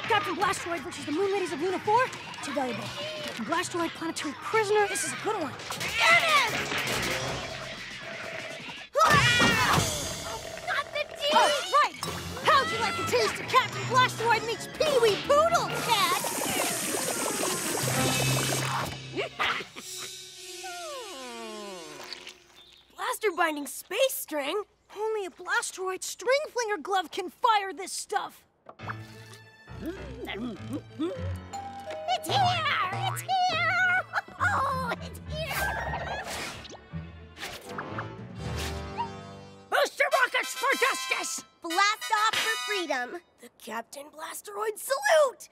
Captain Blasteroid versus the Moon Ladies of Luna 4? Too valuable. Captain Blasteroid, planetary prisoner. This is a good one. Dennis! Not the team! Oh, right! How'd you like a taste of Captain Blasteroid meets Pee-wee Poodle, Kat? Blaster-binding space string? Only a Blasteroid string flinger glove can fire this stuff. It's here! It's here! Oh, it's here! Booster rockets for justice! Blast off for freedom! The Captain Blasteroid salute!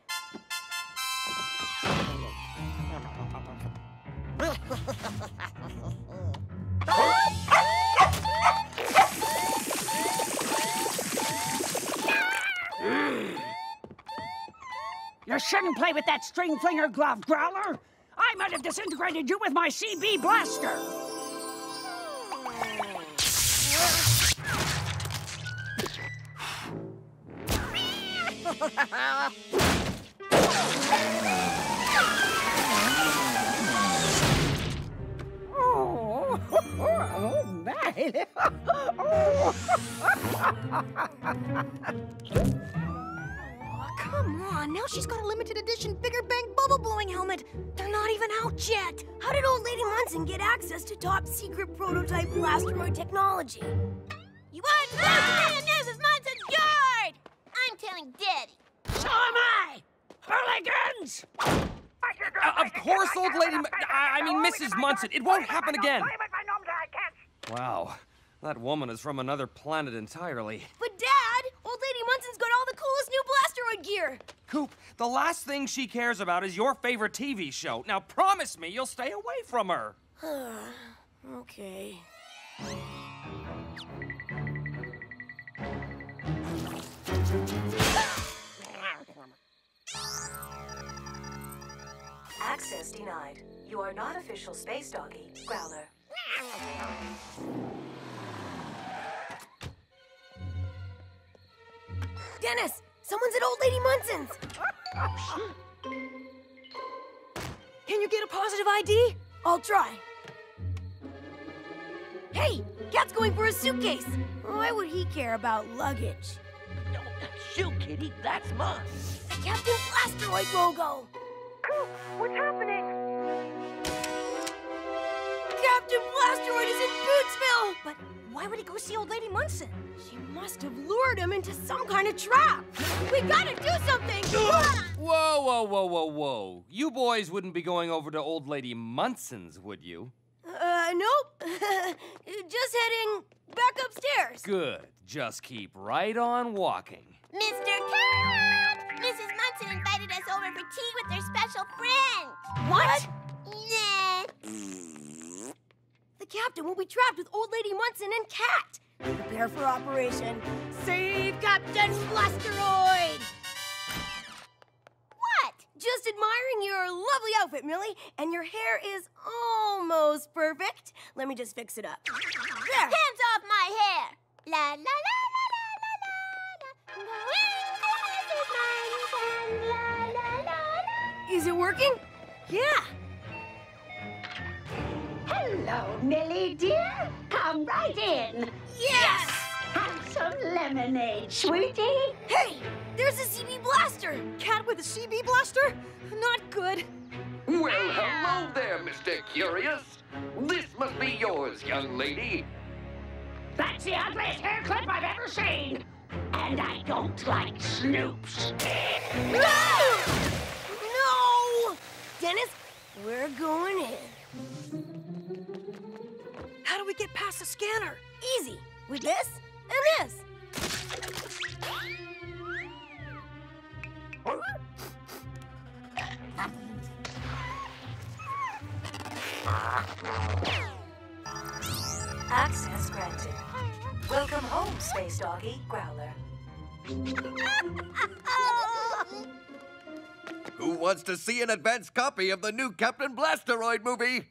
You shouldn't play with that string flinger glove, Growler! I might have disintegrated you with my CB blaster! Oh, come on, now she's got a limited edition Bigger Bang bubble blowing helmet. They're not even out yet. How did old Lady Munson get access to top secret prototype Blasteroid technology? You are in Mrs. Munson's yard! I'm telling Daddy. So am I! Hurligans! Of course, old lady, I mean Mrs. Munson. It won't happen again. Wow, that woman is from another planet entirely. But Dad, old Lady Munson's got all the coolest new Blasteroid gear. Coop, the last thing she cares about is your favorite TV show. Now promise me you'll stay away from her. Okay. Access denied. You are not official space doggy, Growler. Dennis! Someone's at old Lady Munson's! Can you get a positive ID? I'll try. Hey! Cat's going for a suitcase! Why would he care about luggage? No, that's you, kitty. That's mine. The Captain Blasteroid logo! Coop, what's happening? Captain Blasteroid is in Bootsville! But why would he go see old Lady Munson? She must have lured him into some kind of trap. We gotta do something! Whoa, whoa, whoa, whoa, whoa. You boys wouldn't be going over to old Lady Munson's, would you? Nope. Just heading back upstairs. Good. Just keep right on walking. Mr. Cat! Mrs. Munson invited us over for tea with their special friend. What? Nah. The captain will be trapped with old Lady Munson and Cat. Prepare for operation. Save Captain Blasteroid! What? Just admiring your lovely outfit, Millie, and your hair is almost perfect. Let me just fix it up. There. Hands off my hair! La la la la la la la la. Is it working? Yeah. Hello, Millie dear. Come right in. Yes! Have some lemonade, sweetie. Hey, there's a CB blaster. Cat with a CB blaster? Not good. Well, hello there, Mr. Curious. This must be yours, young lady. That's the ugliest hair clip I've ever seen. And I don't like snoops. No! No! Dennis, We're going in. How do we get past the scanner? Easy. With this and this. Access granted. Welcome home, Space Doggy Growler. Who wants to see an advanced copy of the new Captain Blasteroid movie? Me!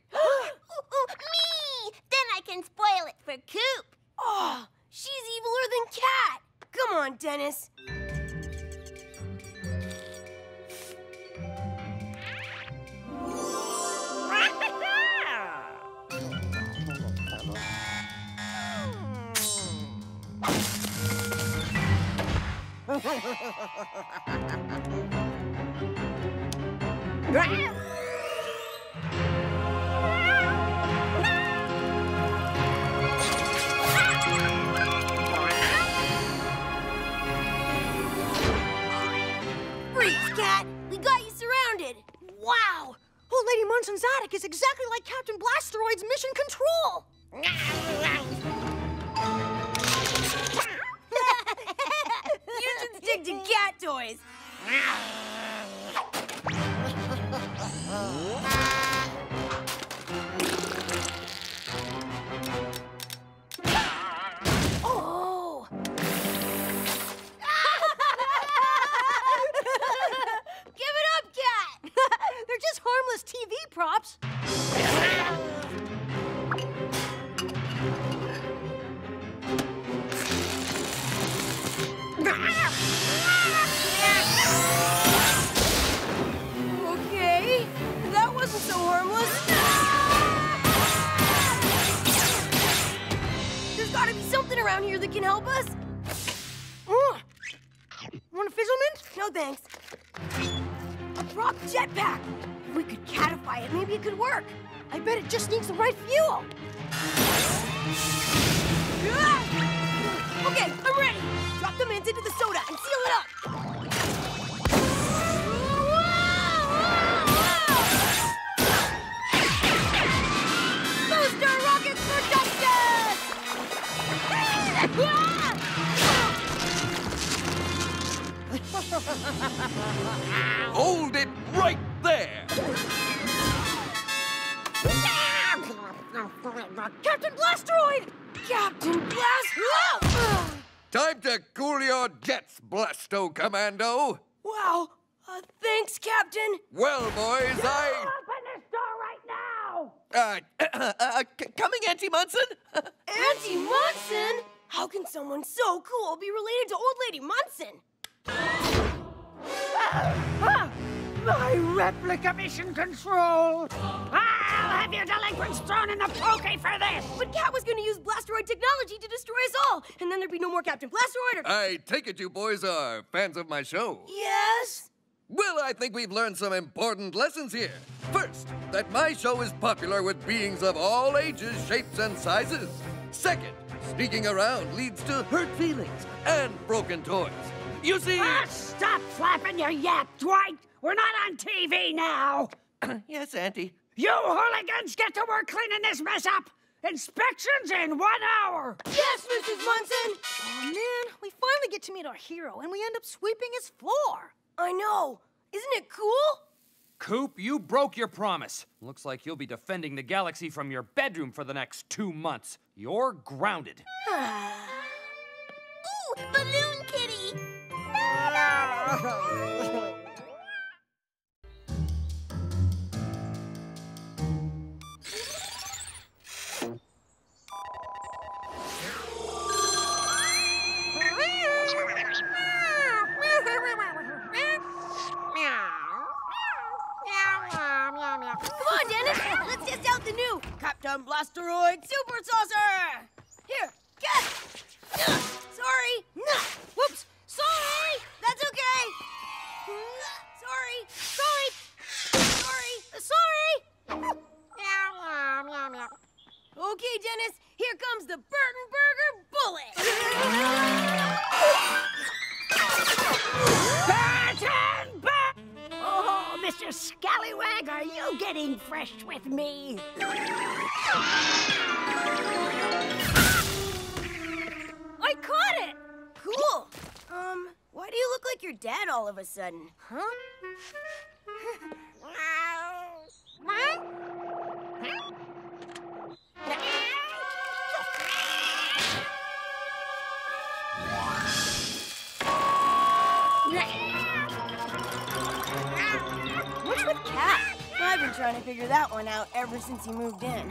Then I can spoil it for Coop. Oh, she's eviler than Kat. Come on, Dennis. Freeze, Cat! We got you surrounded! Wow! Old Lady Munson's attic is exactly like Captain Blasteroid's mission control! You should stick to cat toys. Oh! Give it up, Cat. They're just harmless TV props. Okay, that wasn't so harmless. There's gotta be something around here that can help us. Want a fizzlement? No thanks. A prop jetpack. If we could catify it, maybe it could work. I bet it just needs the right fuel. Okay, I'm ready. Drop the mint into the soda and seal it up. Booster rockets for justice! Hold it right there! Captain Blasteroid! Captain Blasteroid! Time to cool your jets, Blasto Commando. Wow. Thanks, Captain. Well, boys, open this door right now! Coming, Auntie Munson. Auntie Munson? How can someone so cool be related to Old Lady Munson? My replica mission control! I'll have you delinquents thrown in the poke for this! But Cat was gonna use Blasteroid technology to destroy us all, and then there'd be no more Captain Blasteroid or... I take it you boys are fans of my show. Yes? Well, I think we've learned some important lessons here. First, that my show is popular with beings of all ages, shapes, and sizes. Second, sneaking around leads to hurt feelings and broken toys. You see... Oh, stop flapping your yap, Dwight! We're not on TV now! Yes, Auntie. You hooligans get to work cleaning this mess up! Inspections in 1 hour! Yes, Mrs. Munson! Oh, man, we finally get to meet our hero, and we end up sweeping his floor. I know. Isn't it cool? Coop, you broke your promise. Looks like you'll be defending the galaxy from your bedroom for the next 2 months. You're grounded. Ooh, Balloon Kitty! No! Captain Blasteroid Super Saucer! Here, get it! Sorry! Whoops! Sorry! That's okay! Sorry! Sorry! Sorry! Sorry! Okay, Dennis, here comes the Burtonburger bullet! Burton! Oh, Mr. Mr. Scallywag, are you getting fresh with me? I caught it! Cool. Why do you look like you're dead all of a sudden? Huh? What's with Kat? Well, I've been trying to figure that one out ever since he moved in.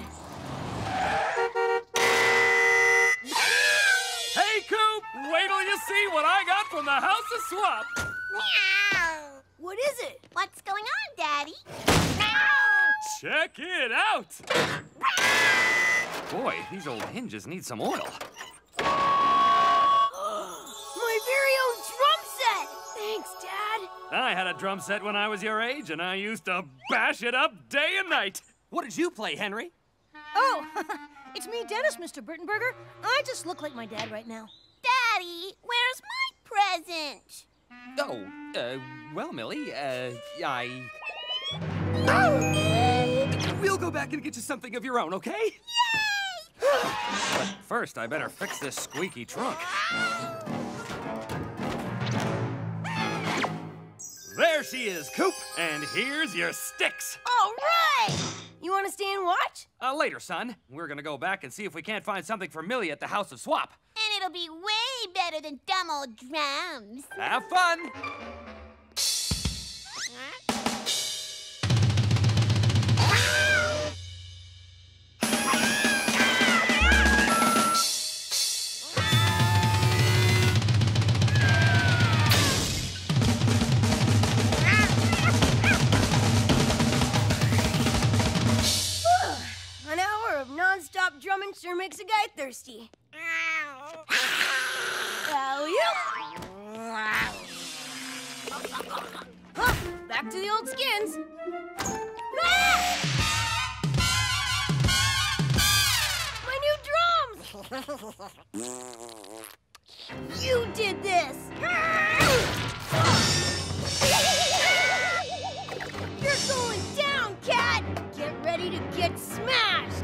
Hey, Coop! Wait till you see what I got from the House of Swap! Meow! What is it? What's going on, Daddy? Meow! Check it out! Boy, these old hinges need some oil. My very own drum set! Thanks, Dad. I had a drum set when I was your age, and I used to bash it up day and night. What did you play, Henry? Oh, it's me, Dennis, Mr. Burtonburger. I just look like my dad right now. Daddy, where's my present? Oh, well, Millie, I... Oh! We'll go back and get you something of your own, okay? Yay! But first, I better fix this squeaky trunk. There she is, Coop, and here's your sticks. All right! You want to stay and watch? Later, son. We're gonna go back and see if we can't find something for Millie at the House of Swap. And it'll be way better than dumb old drums. Have fun! Drumming sure makes a guy thirsty. Huh, back to the old skins. My new drums! You did this! You're going down, Cat! Get ready to get smashed!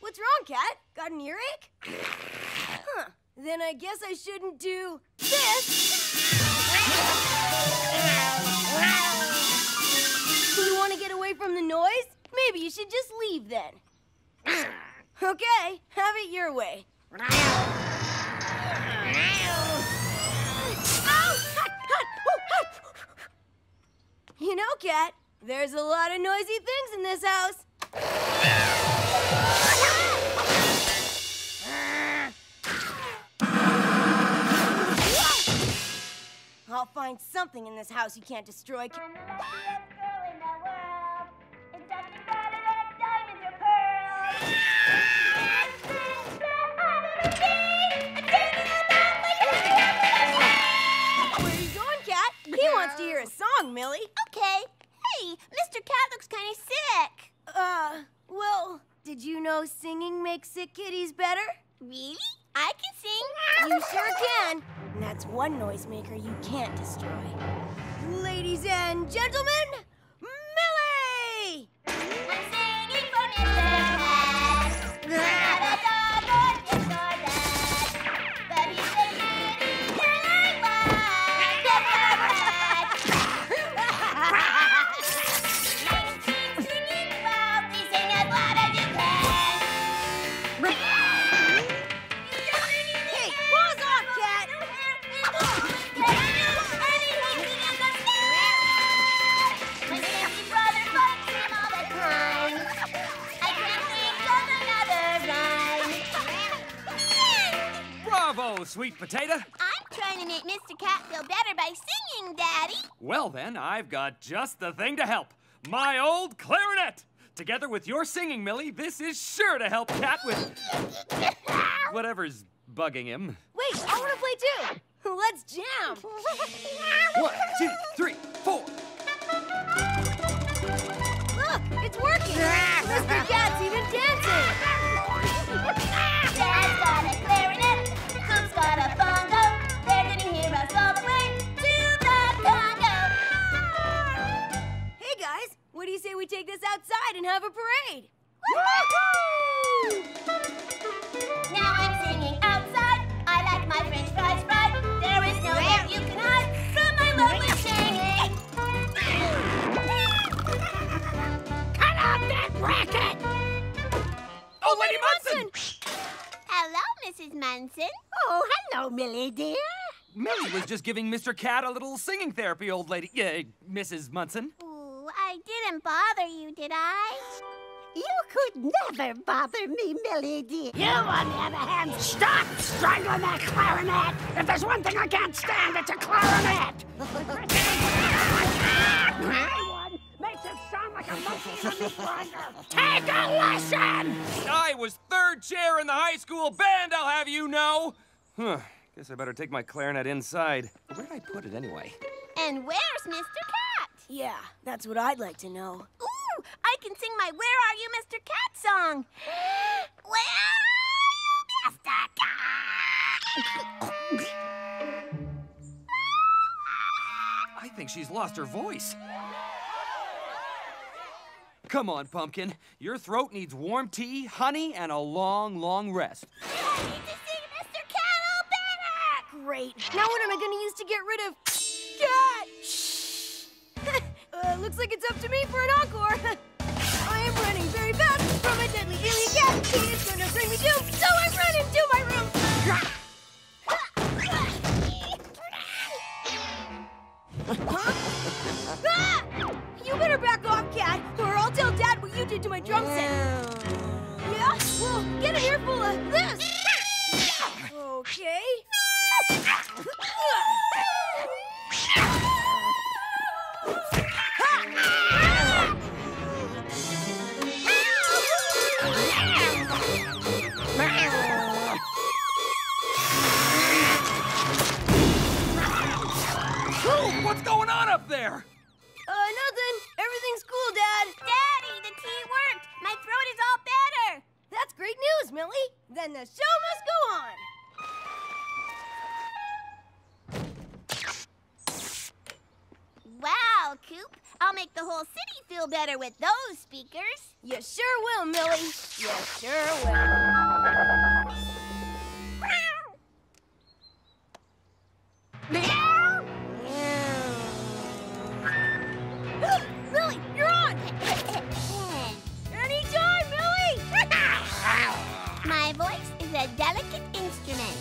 What's wrong, Cat? Got an earache? Huh. Then I guess I shouldn't do this. Do you want to get away from the noise? Maybe you should just leave then. Okay, have it your way. Ow! Hot, hot, woo, hot. You know, Cat, there's a lot of noisy things in this house. I'll find something in this house you can't destroy. I'm the baddest girl in the world. And Dr. Butterhead, diamonds are pearls. Where are you going, Cat? He wants to hear a song, Millie. Okay. Hey, Mr. Cat looks kind of sick. Well, did you know singing makes sick kitties better? Really? I can sing. You sure can. And that's one noisemaker you can't destroy. Ladies and gentlemen, Millie! I'm singing for Mr. Cat. But he's a curling one. Singing please sing as loud as you can. Bravo, sweet potato. I'm trying to make Mr. Cat feel better by singing, Daddy. Well then, I've got just the thing to help. My old clarinet. Together with your singing, Millie, this is sure to help Cat with whatever's bugging him. Wait, I want to play too. Let's jam. 1, 2, 3, 4. Look, it's working. Mr. Cat's even dancing. Dad's got a clarinet. Coop's got a bongo, they're gonna hear us all the way to the Congo. take this outside and have a parade. Woo-hoo! Now I'm singing outside. I like my French fries fried. There is no way you can hide from my lovely singing. Cut off that racket! Oh, Lady Munson! Hello, Mrs. Munson. Oh, hello, Millie dear. Millie was just giving Mr. Cat a little singing therapy, old lady, Mrs. Munson. Ooh, I didn't bother you, did I? You could never bother me, Millie dear. You, on the other hand, stop strangling that clarinet! If there's one thing I can't stand, it's a clarinet! Anyone makes it sound like a monkey in a meat grinder. Take a lesson! I was third chair in the high school band, I'll have you know. Huh. Guess I better take my clarinet inside. Where did I put it anyway? And where's Mr. Cat? Yeah, that's what I'd like to know. Ooh, I can sing my Where Are You, Mr. Cat song. Where are you, Mr. Cat? I think she's lost her voice. Come on, Pumpkin. Your throat needs warm tea, honey, and a long, long rest. Great. Now what am I gonna use to get rid of Cat? Shh. Looks like it's up to me for an encore. I am running very fast from a deadly alien cat. He is gonna bring me doom, so I run into my room. Huh? Ah! You better back off, Cat, or I'll tell Dad what you did to my drum set. Yeah? Well, get an earful of this. Okay. What's going on up there? Nothing. Everything's cool, Dad. Daddy, the tea worked. My throat is all better. That's great news, Millie. Then the show must go on. Wow, Coop. I'll make the whole city feel better with those speakers. You sure will, Millie. You sure will. Millie, you're on! Anytime, Millie! My voice is a delicate instrument.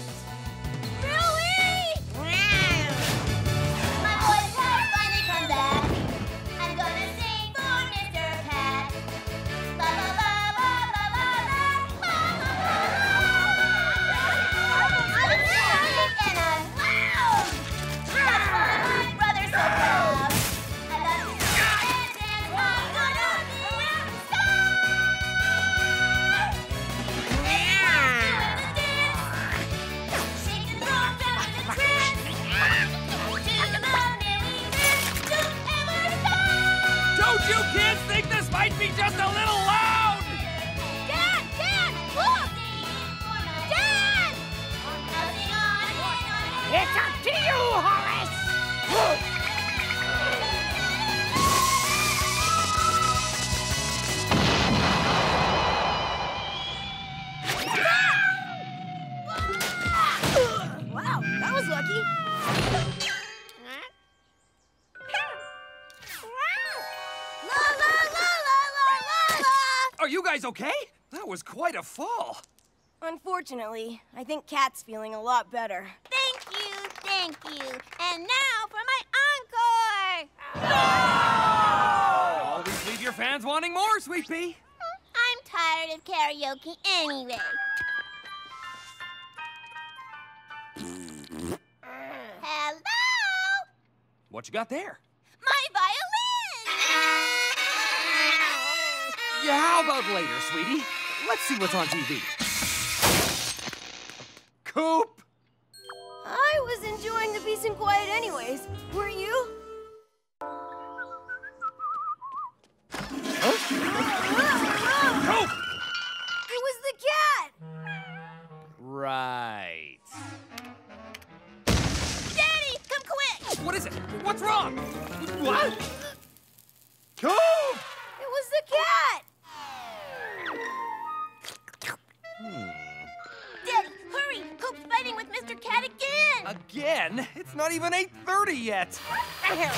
Just a little loud! Dad! Dad! Look! Dad! It's up to you, Horace! Wow, that was lucky. Are you guys okay? That was quite a fall. Unfortunately, I think Kat's feeling a lot better. Thank you, thank you. And now for my encore! Oh! Always leave your fans wanting more, Sweet Pea. I'm tired of karaoke anyway. Hello? What you got there? My violin! Yeah, how about later, sweetie? Let's see what's on TV. Coop! I was enjoying the peace and quiet anyways. Were you? Huh? Coop! It was the cat! Right. Daddy, come quick! What is it? What's wrong? What? Coop! It was the It's not even 8:30 yet. Huh?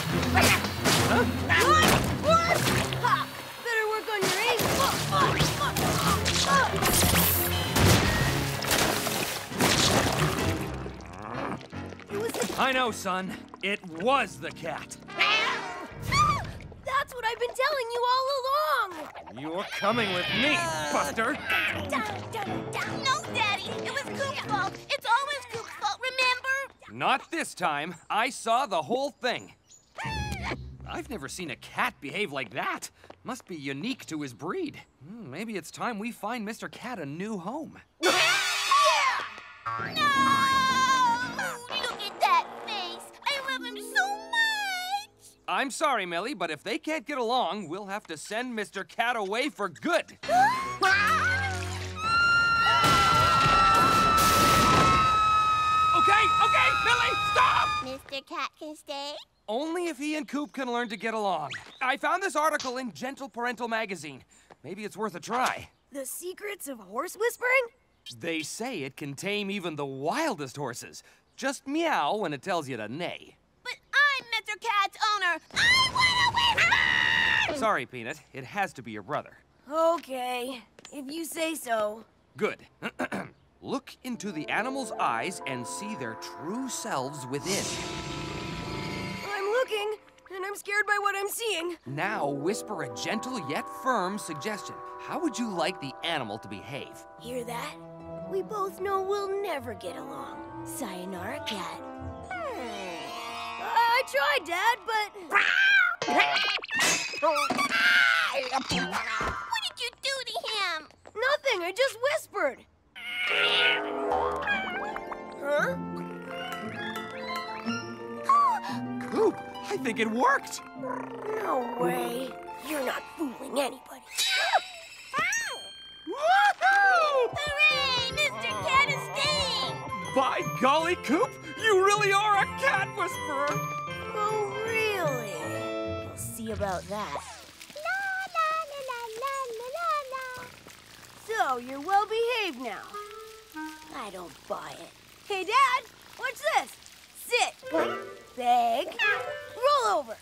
What? Ha! Better work on your aim. It was the cat. I know, son. It was the cat. That's what I've been telling you all along. You're coming with me, Buster. No, Daddy. It was Coop's fault. It's always Coop's fault, remember? Not this time. I saw the whole thing. I've never seen a cat behave like that. Must be unique to his breed. Maybe it's time we find Mr. Cat a new home. Yeah! No! Look at that face. I love him so much. I'm sorry, Millie, but if they can't get along, we'll have to send Mr. Cat away for good. Okay, Millie, stop! Mr. Cat can stay? Only if he and Coop can learn to get along. I found this article in Gentle Parental magazine. Maybe it's worth a try. The secrets of horse whispering? They say it can tame even the wildest horses. Just meow when it tells you to neigh. But I'm Mr. Cat's owner. I want to whisper! Sorry, Peanut. It has to be your brother. Okay, if you say so. Good. Look into the animal's eyes and see their true selves within. I'm looking, and I'm scared by what I'm seeing. Now whisper a gentle yet firm suggestion. How would you like the animal to behave? Hear that? We both know we'll never get along. Sayonara, Cat. I tried, Dad, but... What did you do to him? Nothing, I just whispered. Huh? Coop, I think it worked. No way. You're not fooling anybody. Woohoo! Hooray! Mr. Cat is staying! By golly, Coop, you really are a cat whisperer. Oh, really? We'll see about that. So, you're well behaved now. I don't buy it. Hey, Dad, what's this? Sit, beg, roll over.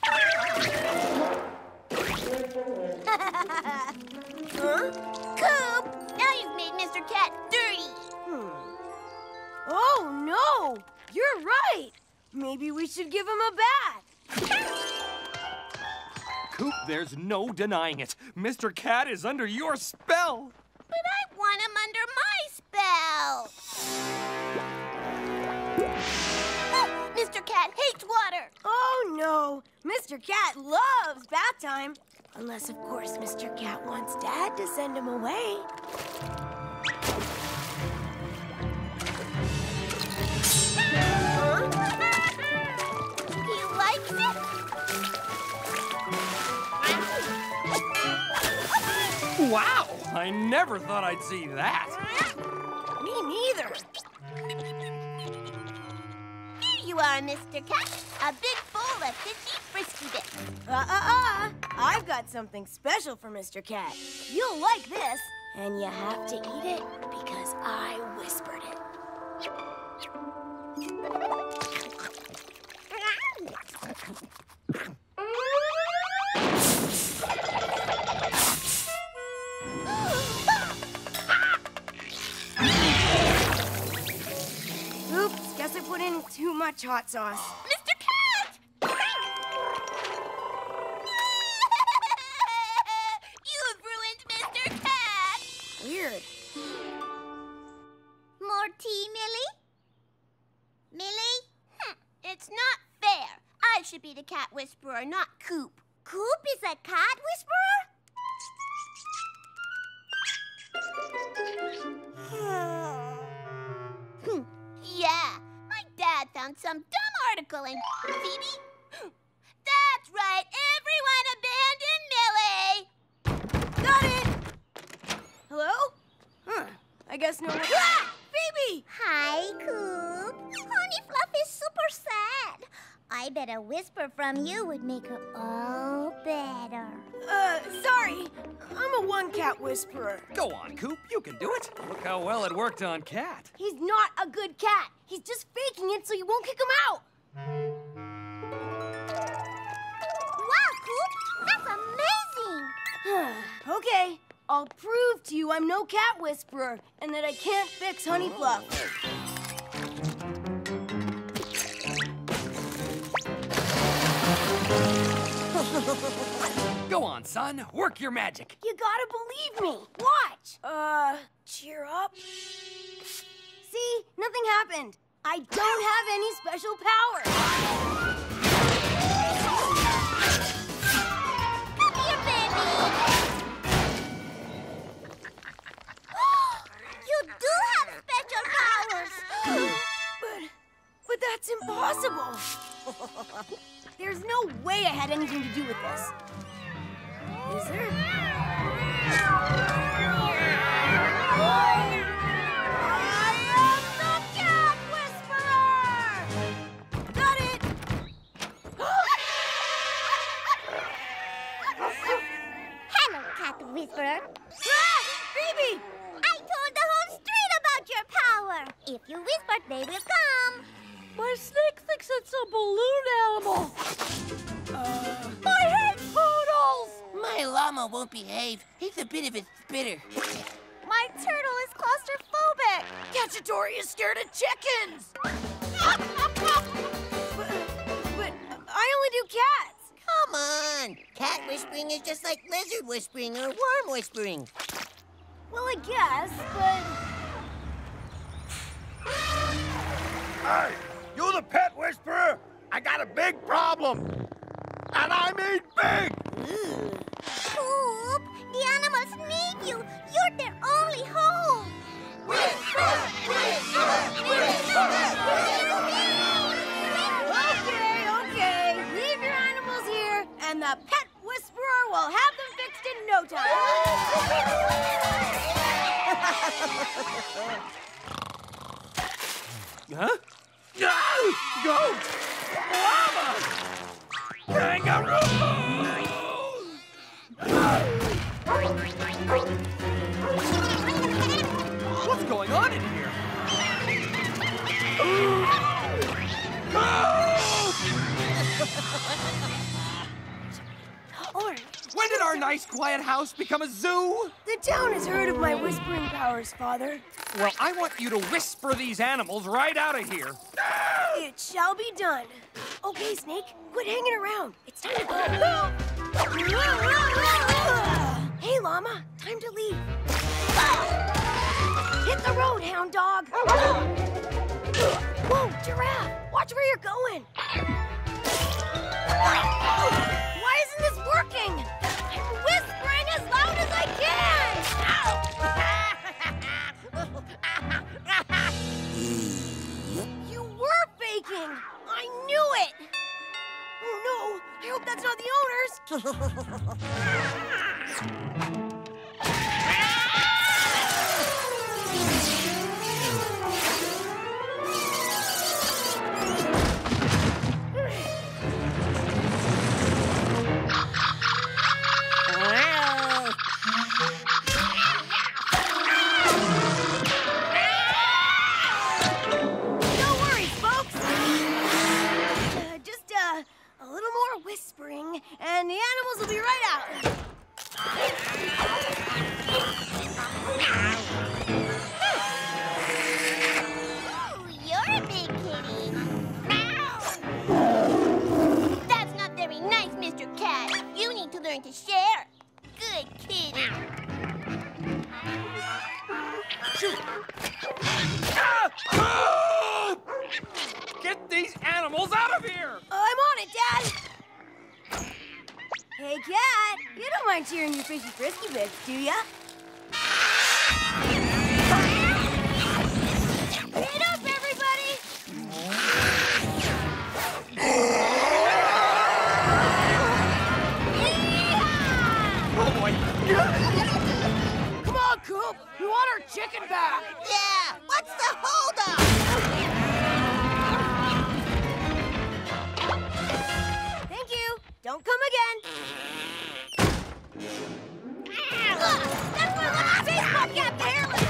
Huh? Coop, now you've made Mr. Cat dirty. Oh, no, you're right. Maybe we should give him a bath. Coop, there's no denying it. Mr. Cat is under your spell. But I want him under my spell. Oh, Mr. Cat hates water. Oh, no. Mr. Cat loves bath time. Unless, of course, Mr. Cat wants Dad to send him away. He likes it. Wow. I never thought I'd see that. Me neither. Here you are, Mr. Cat. A big bowl of fishy frisky bits. I've got something special for Mr. Cat. You'll like this. And you have to eat it because I whispered it. Guess I put in too much hot sauce. Mr. Cat! You've ruined Mr. Cat! Weird. More tea, Millie? Millie? It's not fair. I should be the cat whisperer, not Coop. Coop is a cat whisperer? Yeah. Dad found some dumb article in Phoebe. That's right, everyone abandoned Millie! Got it! Hello? Huh, I guess no one... Ah! Phoebe! Hi, Coop. Honey Fluff is super sad. I bet a whisper from you would make her all better. Sorry. I'm a one-cat whisperer. Go on, Coop. You can do it. Look how well it worked on Cat. He's not a good cat. He's just faking it so you won't kick him out. Wow, Coop! That's amazing! Okay, I'll prove to you I'm no cat whisperer and that I can't fix Honey Fluff. Go on, son. Work your magic. You gotta believe me. Watch. Cheer up. See? Nothing happened. I don't have any special power. Come here, baby. You do have special powers. But that's impossible. There's no way I had anything to do with this. Is there? I am the Cat Whisperer! Got it! Hello, Cat Whisperer. Ah, Phoebe! I told the whole street about your power. If you whisper, they will come. My snake thinks it's a balloon animal. I hate poodles. My llama won't behave. He's a bit of a spitter. My turtle is claustrophobic. Cacciatore is scared of chickens. But I only do cats. Come on. Cat whispering is just like lizard whispering or worm whispering. Well, I guess, but... Hey! You the pet whisperer? I got a big problem. And I mean big! Coop, the animals need you. You're their only home. Whisper! Whisper! Whisper! Okay, okay. Leave your animals here, and the pet whisperer will have them fixed in no time. Huh? Go! Goat! Llama! Kangaroo! What's going on in here? When did our nice quiet house become a zoo? The town has heard of my whispering powers, Father. Well, I want you to whisper these animals right out of here. It shall be done. Okay, Snake, quit hanging around. It's time to go. Hey, Llama, time to leave. Hit the road, hound dog. Whoa, Giraffe, watch where you're going. Why isn't this working? I knew it! Oh no, I hope that's not the owners! And the animals will be right out. Oh, you're a big kitty. That's not very nice, Mr. Cat. You need to learn to share. Good kitty. Get these animals out of here! I'm on it, Dad. Hey, Cat, you don't mind cheering your fishy frisky bits, do ya? Get up, everybody! Oh, boy. Come on, Coop! We want our chicken back! Yeah! What's the holdup? Don't come again. That's where the baseball cap there was on.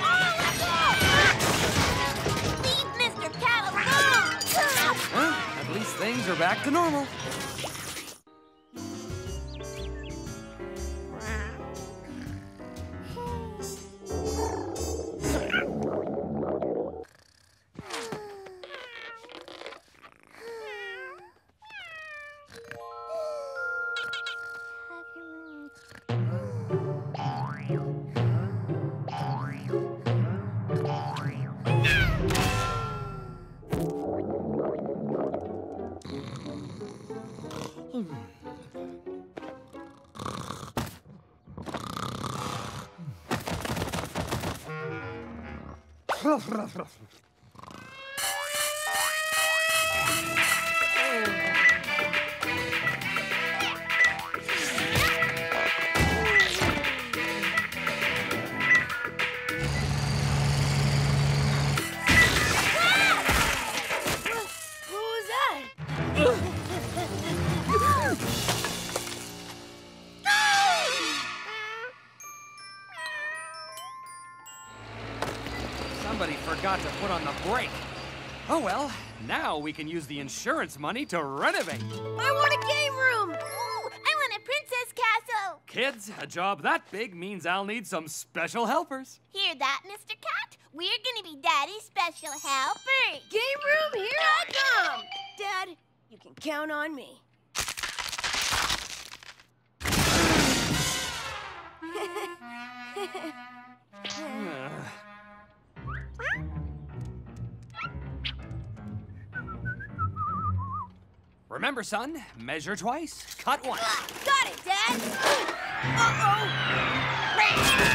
Oh, let go! Leave Mr. Cat alone. are back to normal. Got to put on the brake. Oh well, now we can use the insurance money to renovate. I want a game room! Ooh, I want a princess castle! Kids, a job that big means I'll need some special helpers. Hear that, Mr. Cat? We're gonna be Daddy's special helpers. Game room, here I come! Dad, you can count on me. Remember, son, measure twice, cut once. Got it, Dad! Special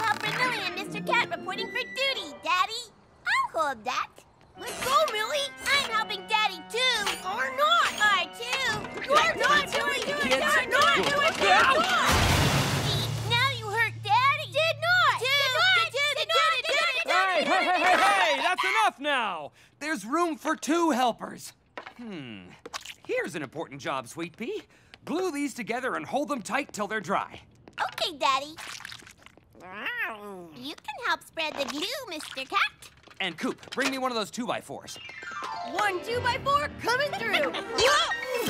helper Millie and Mr. Cat reporting for duty, Daddy. I'll hold that. Let's go, Millie. I'm helping Daddy, too. Or not. Or two. You're not doing it. You're not doing it. You're not. Now you hurt Daddy. Did not. Hey, that's enough now! There's room for two helpers. Here's an important job, Sweet Pea. Glue these together and hold them tight till they're dry. Okay, Daddy. You can help spread the glue, Mr. Cat. And Coop, bring me one of those 2x4s. One 2x4 coming through! Whoa!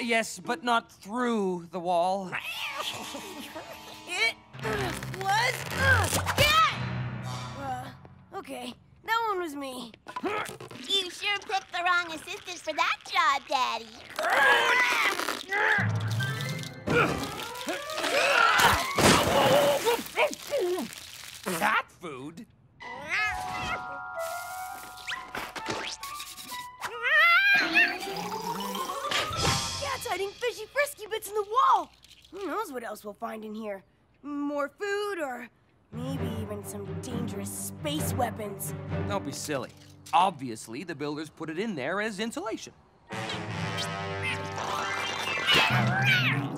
Yes, but not through the wall. It was us! Okay, that one was me. You sure picked the wrong assistant for that job, Daddy. That food? Cat's hiding fishy frisky bits in the wall. Who knows what else we'll find in here? More food or... maybe even some dangerous space weapons. Don't be silly. Obviously, the builders put it in there as insulation.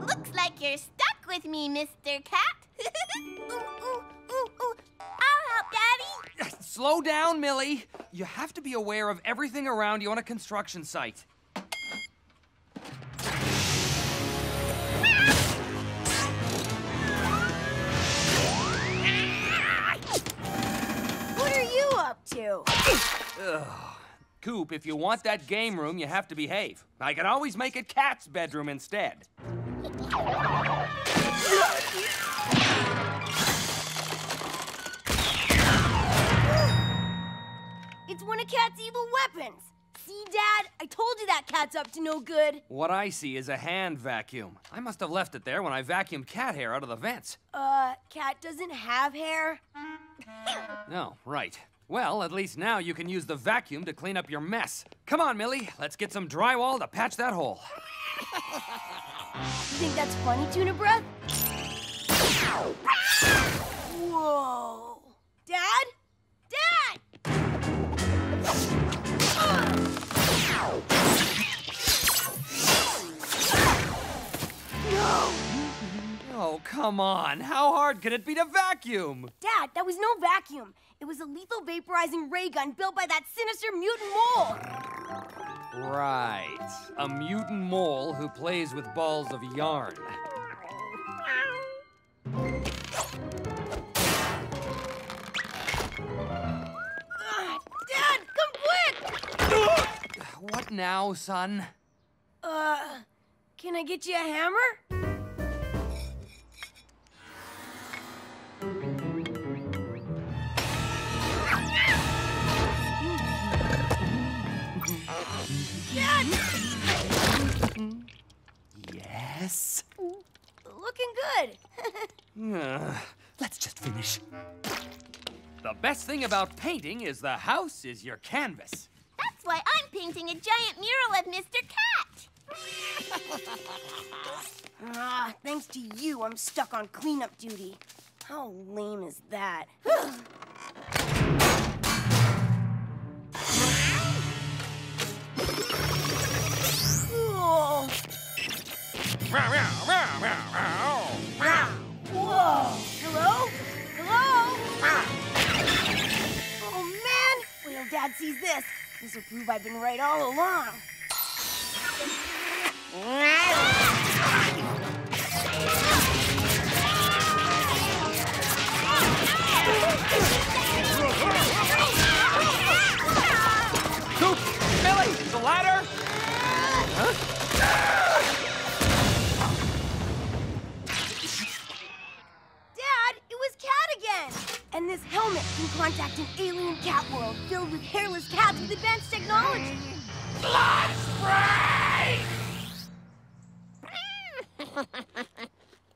Looks like you're stuck with me, Mr. Cat. Ooh. I'll help, Daddy. Slow down, Millie. You have to be aware of everything around you on a construction site. Coop, if you want that game room, you have to behave. I can always make it Cat's bedroom instead. It's one of Cat's evil weapons. See, Dad? I told you that Cat's up to no good. What I see is a hand vacuum. I must have left it there when I vacuumed cat hair out of the vents. Cat doesn't have hair? No, right. Well, at least now you can use the vacuum to clean up your mess. Come on, Millie, let's get some drywall to patch that hole. You think that's funny, Tuna Breath? Whoa. Dad? Dad! No! Oh, come on. How hard could it be to vacuum? Dad, that was no vacuum. It was a lethal vaporizing ray gun built by that sinister mutant mole. Right. A mutant mole who plays with balls of yarn. now, son? Can I get you a hammer? Yes? Looking good. Let's just finish. The best thing about painting is the house is your canvas. That's why I'm painting a giant mural of Mr. Cat. Thanks to you, I'm stuck on cleanup duty. How lame is that? Whoa. Whoa. Hello? Hello? Dad sees this. This will prove I've been right all along. Coop! Millie! The ladder! Dad, it was Cat again! And this helmet can contact an alien cat world filled with hairless cats with advanced technology. Blood spray!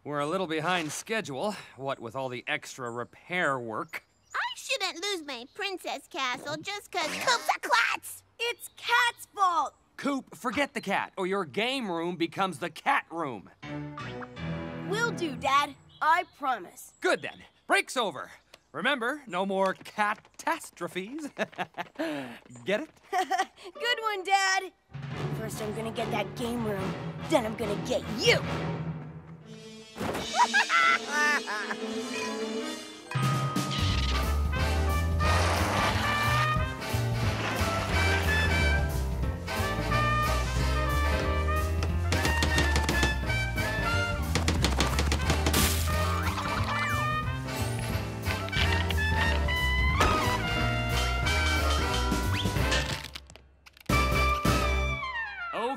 We're a little behind schedule, what with all the extra repair work. I shouldn't lose my princess castle just because Coop's a klutz! It's Cat's fault! Coop, forget the cat, or your game room becomes the cat room. Will do, Dad. I promise. Good then. Break's over. Remember, no more catastrophes. Get it? Good one, Dad. First, I'm gonna get that game room. Then I'm gonna get you.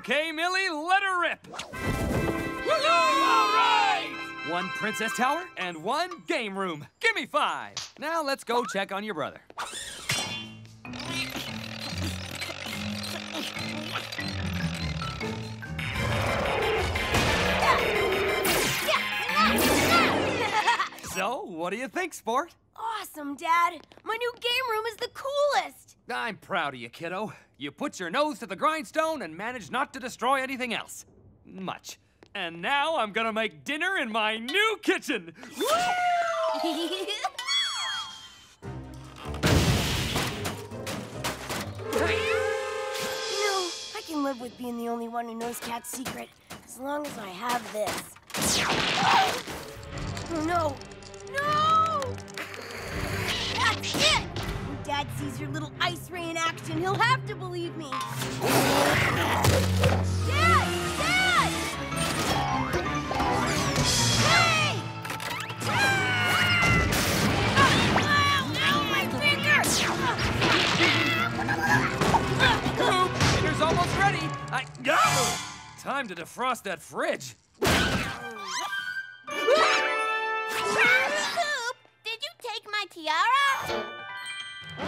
Okay, Millie, let her rip. Woo-hoo! All right! One princess tower and one game room. Give me 5. Now let's go check on your brother. So, what do you think, sport? Awesome, Dad. My new game room is the coolest. I'm proud of you, kiddo. You put your nose to the grindstone and managed not to destroy anything else. Much. And now I'm gonna make dinner in my new kitchen. Woo! No, I can live with being the only one who knows Cat's secret, as long as I have this. Oh, no. No! That's it! When Dad sees your little ice ray in action, he'll have to believe me. Dad! Dad! Hey! Ow, my finger! Coop, dinner's almost ready. Time to defrost that fridge. Tiara? You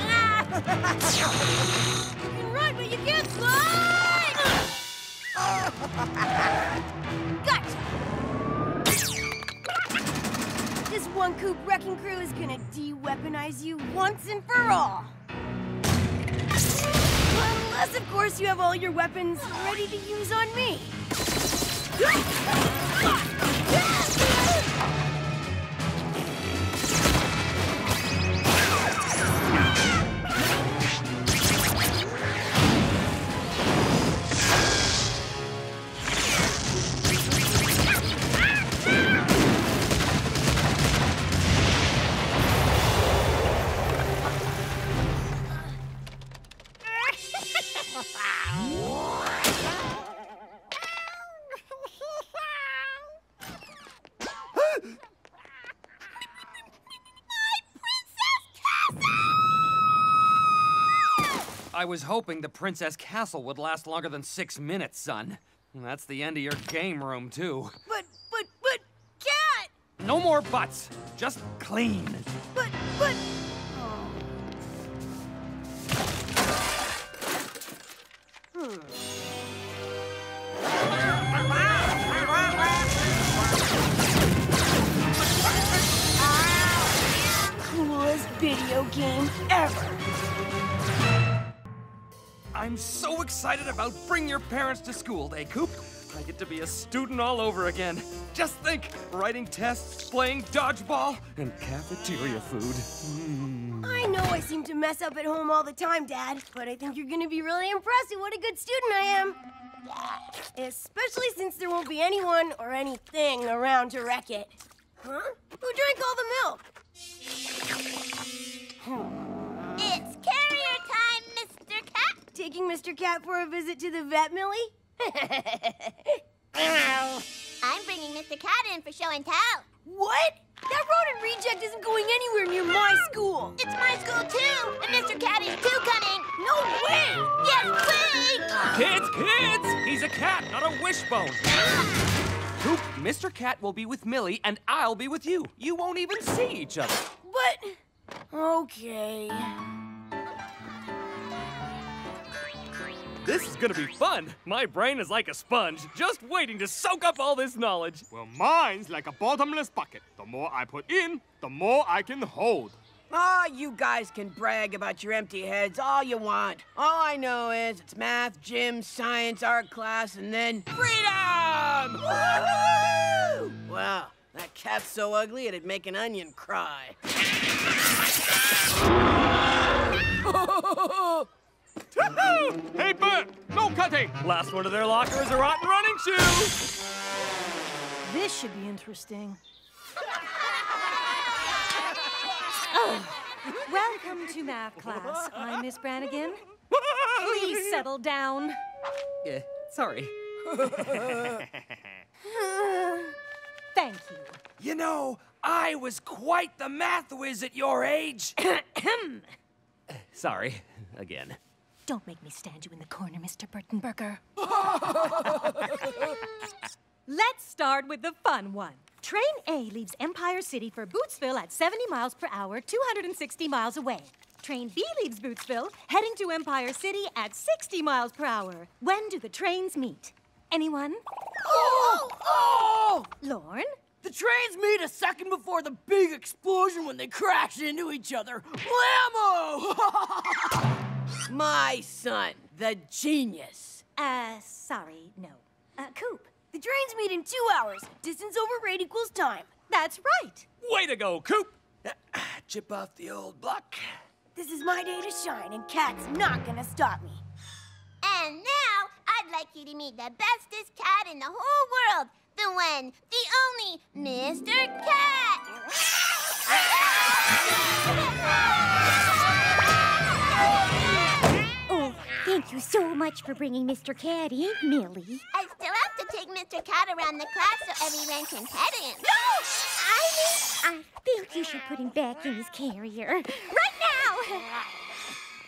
can run, but you can't climb! Gotcha! This one Coop wrecking crew is gonna de-weaponize you once and for all. Unless, of course, you have all your weapons ready to use on me. I was hoping the Princess Castle would last longer than 6 minutes, son. That's the end of your game room, too. But, Cat! No more buts. Just clean. But... Oh. Coolest video game ever. I'm so excited about Bring Your Parents to School Day, Coop. I get to be a student all over again. Just think, writing tests, playing dodgeball, and cafeteria food. I know I seem to mess up at home all the time, Dad, but I think you're gonna be really impressed with what a good student I am. Especially since there won't be anyone or anything around to wreck it. Huh? Who drank all the milk? It's carrier time, Mr. Cat. Taking Mr. Cat for a visit to the vet, Millie? I'm bringing Mr. Cat in for show and tell. What? That rodent reject isn't going anywhere near my school. It's my school, too, and Mr. Cat is too cunning. No way! Yes, please! Kids! He's a cat, not a wishbone. Coop, Mr. Cat will be with Millie, and I'll be with you. You won't even see each other. But... okay... This is gonna be fun. My brain is like a sponge, just waiting to soak up all this knowledge. Well, mine's like a bottomless bucket. The more I put in, the more I can hold. Ah, you guys can brag about your empty heads all you want. All I know is it's math, gym, science, art class, and then... freedom! Woo-hoo! Wow, that cat's so ugly it'd make an onion cry. Hey, Bert! No cutting! Last one to their locker is a rotten running shoe! This should be interesting. Oh, welcome to math class. I'm Miss Brannigan. Please settle down. Yeah, sorry. Thank you. You know, I was quite the math whiz at your age. Sorry, again. Don't make me stand you in the corner, Mr. Burtonburger. Let's start with the fun one. Train A leaves Empire City for Bootsville at 70 miles per hour, 260 miles away. Train B leaves Bootsville, heading to Empire City at 60 miles per hour. When do the trains meet? Anyone? Oh! Lorne? The trains meet a second before the big explosion when they crash into each other. Blammo! My son, the genius. Sorry, no. Coop, the trains meet in 2 hours. Distance over rate equals time. That's right. Way to go, Coop. Chip off the old block. This is my day to shine, and Cat's not gonna stop me. And now, I'd like you to meet the bestest cat in the whole world. The one, the only, Mr. Cat. Thank you so much for bringing Mr. Cat in, Millie. I still have to take Mr. Cat around the class so everyone can pet him. No! I think you should put him back in his carrier. Right now!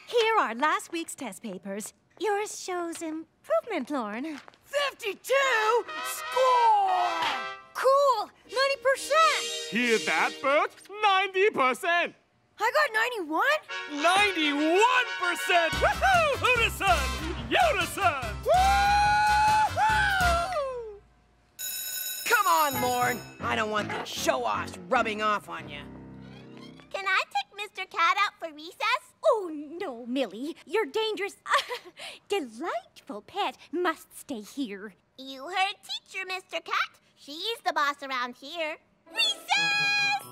Here are last week's test papers. Yours shows improvement, Lorne. 52? Score! Cool! 90%! Hear that, Bert? 90%! I got 91? 91%! Woohoo! Huda Sun! Yoda Sun! Woohoo! Come on, Lorne. I don't want these show-offs rubbing off on you. Can I take Mr. Cat out for recess? Oh, no, Millie. Your dangerous, delightful pet must stay here. You heard teacher, Mr. Cat. She's the boss around here. Recess!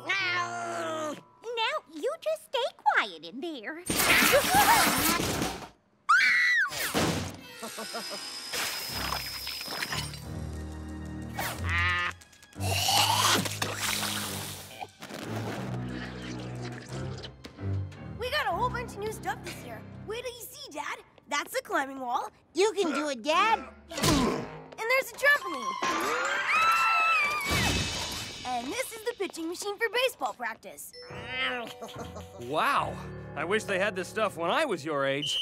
Now, you just stay quiet in there. We got a whole bunch of new stuff this year. Wait till you see, Dad. That's the climbing wall. You can do it, Dad. And there's a trampoline. And this is the pitching machine for baseball practice. Wow. I wish they had this stuff when I was your age.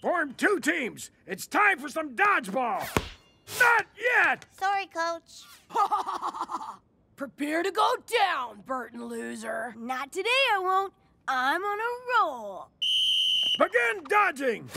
Form two teams. It's time for some dodgeball. Not yet! Sorry, Coach. Prepare to go down, Burton loser. Not today, I won't. I'm on a roll. Begin dodging.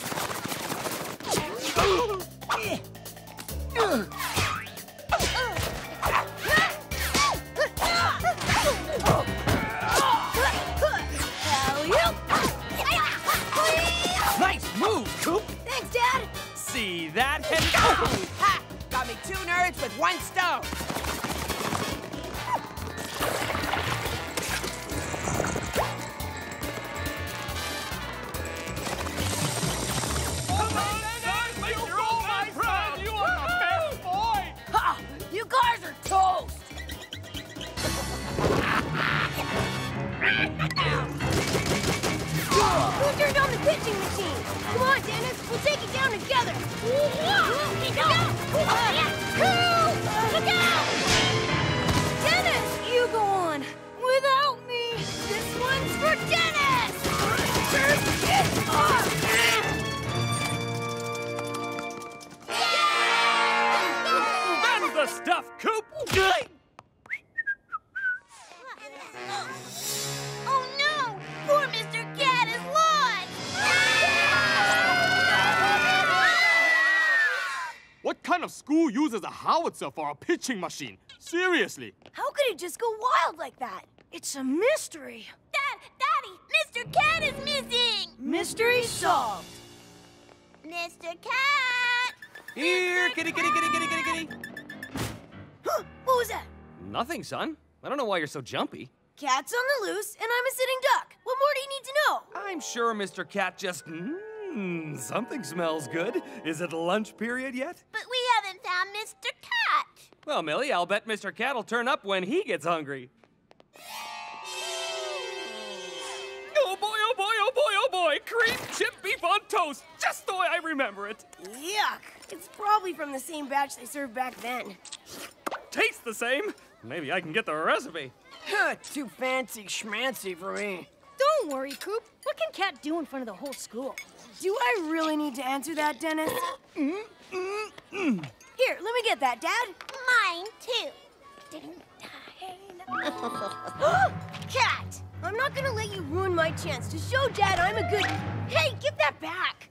Nice move, Coop. Thanks, Dad. See that? Ha! Got me two nerds with one stone. Who turned on the pitching machine? Come on, Dennis, we'll take it down together. Look out! Look out! Dennis, you go on without me. This one's for Dennis. That's the stuff, Coop. Oh no! Poor Mr. Cat is lost! What kind of school uses a howitzer for a pitching machine? Seriously! How could it just go wild like that? It's a mystery! Daddy! Mr. Cat is missing! Mystery solved! Mr. Cat! Here! Kitty, kitty, kitty, kitty, kitty, kitty! Huh? What was that? Nothing, son. I don't know why you're so jumpy. Cat's on the loose, and I'm a sitting duck. What more do you need to know? I'm sure Mr. Cat just, something smells good. Is it lunch period yet? But we haven't found Mr. Cat. Well, Millie, I'll bet Mr. Cat will turn up when he gets hungry. Oh boy, oh boy, oh boy, oh boy. Cream, chip, beef on toast. Just the way I remember it. Yuck. It's probably from the same batch they served back then. Tastes the same. Maybe I can get the recipe. Too fancy schmancy for me. Don't worry, Coop. What can Cat do in front of the whole school? Do I really need to answer that, Dennis? Here, let me get that, Dad. Mine, too. Cat! I'm not gonna let you ruin my chance to show Dad I'm a good... Hey, give that back!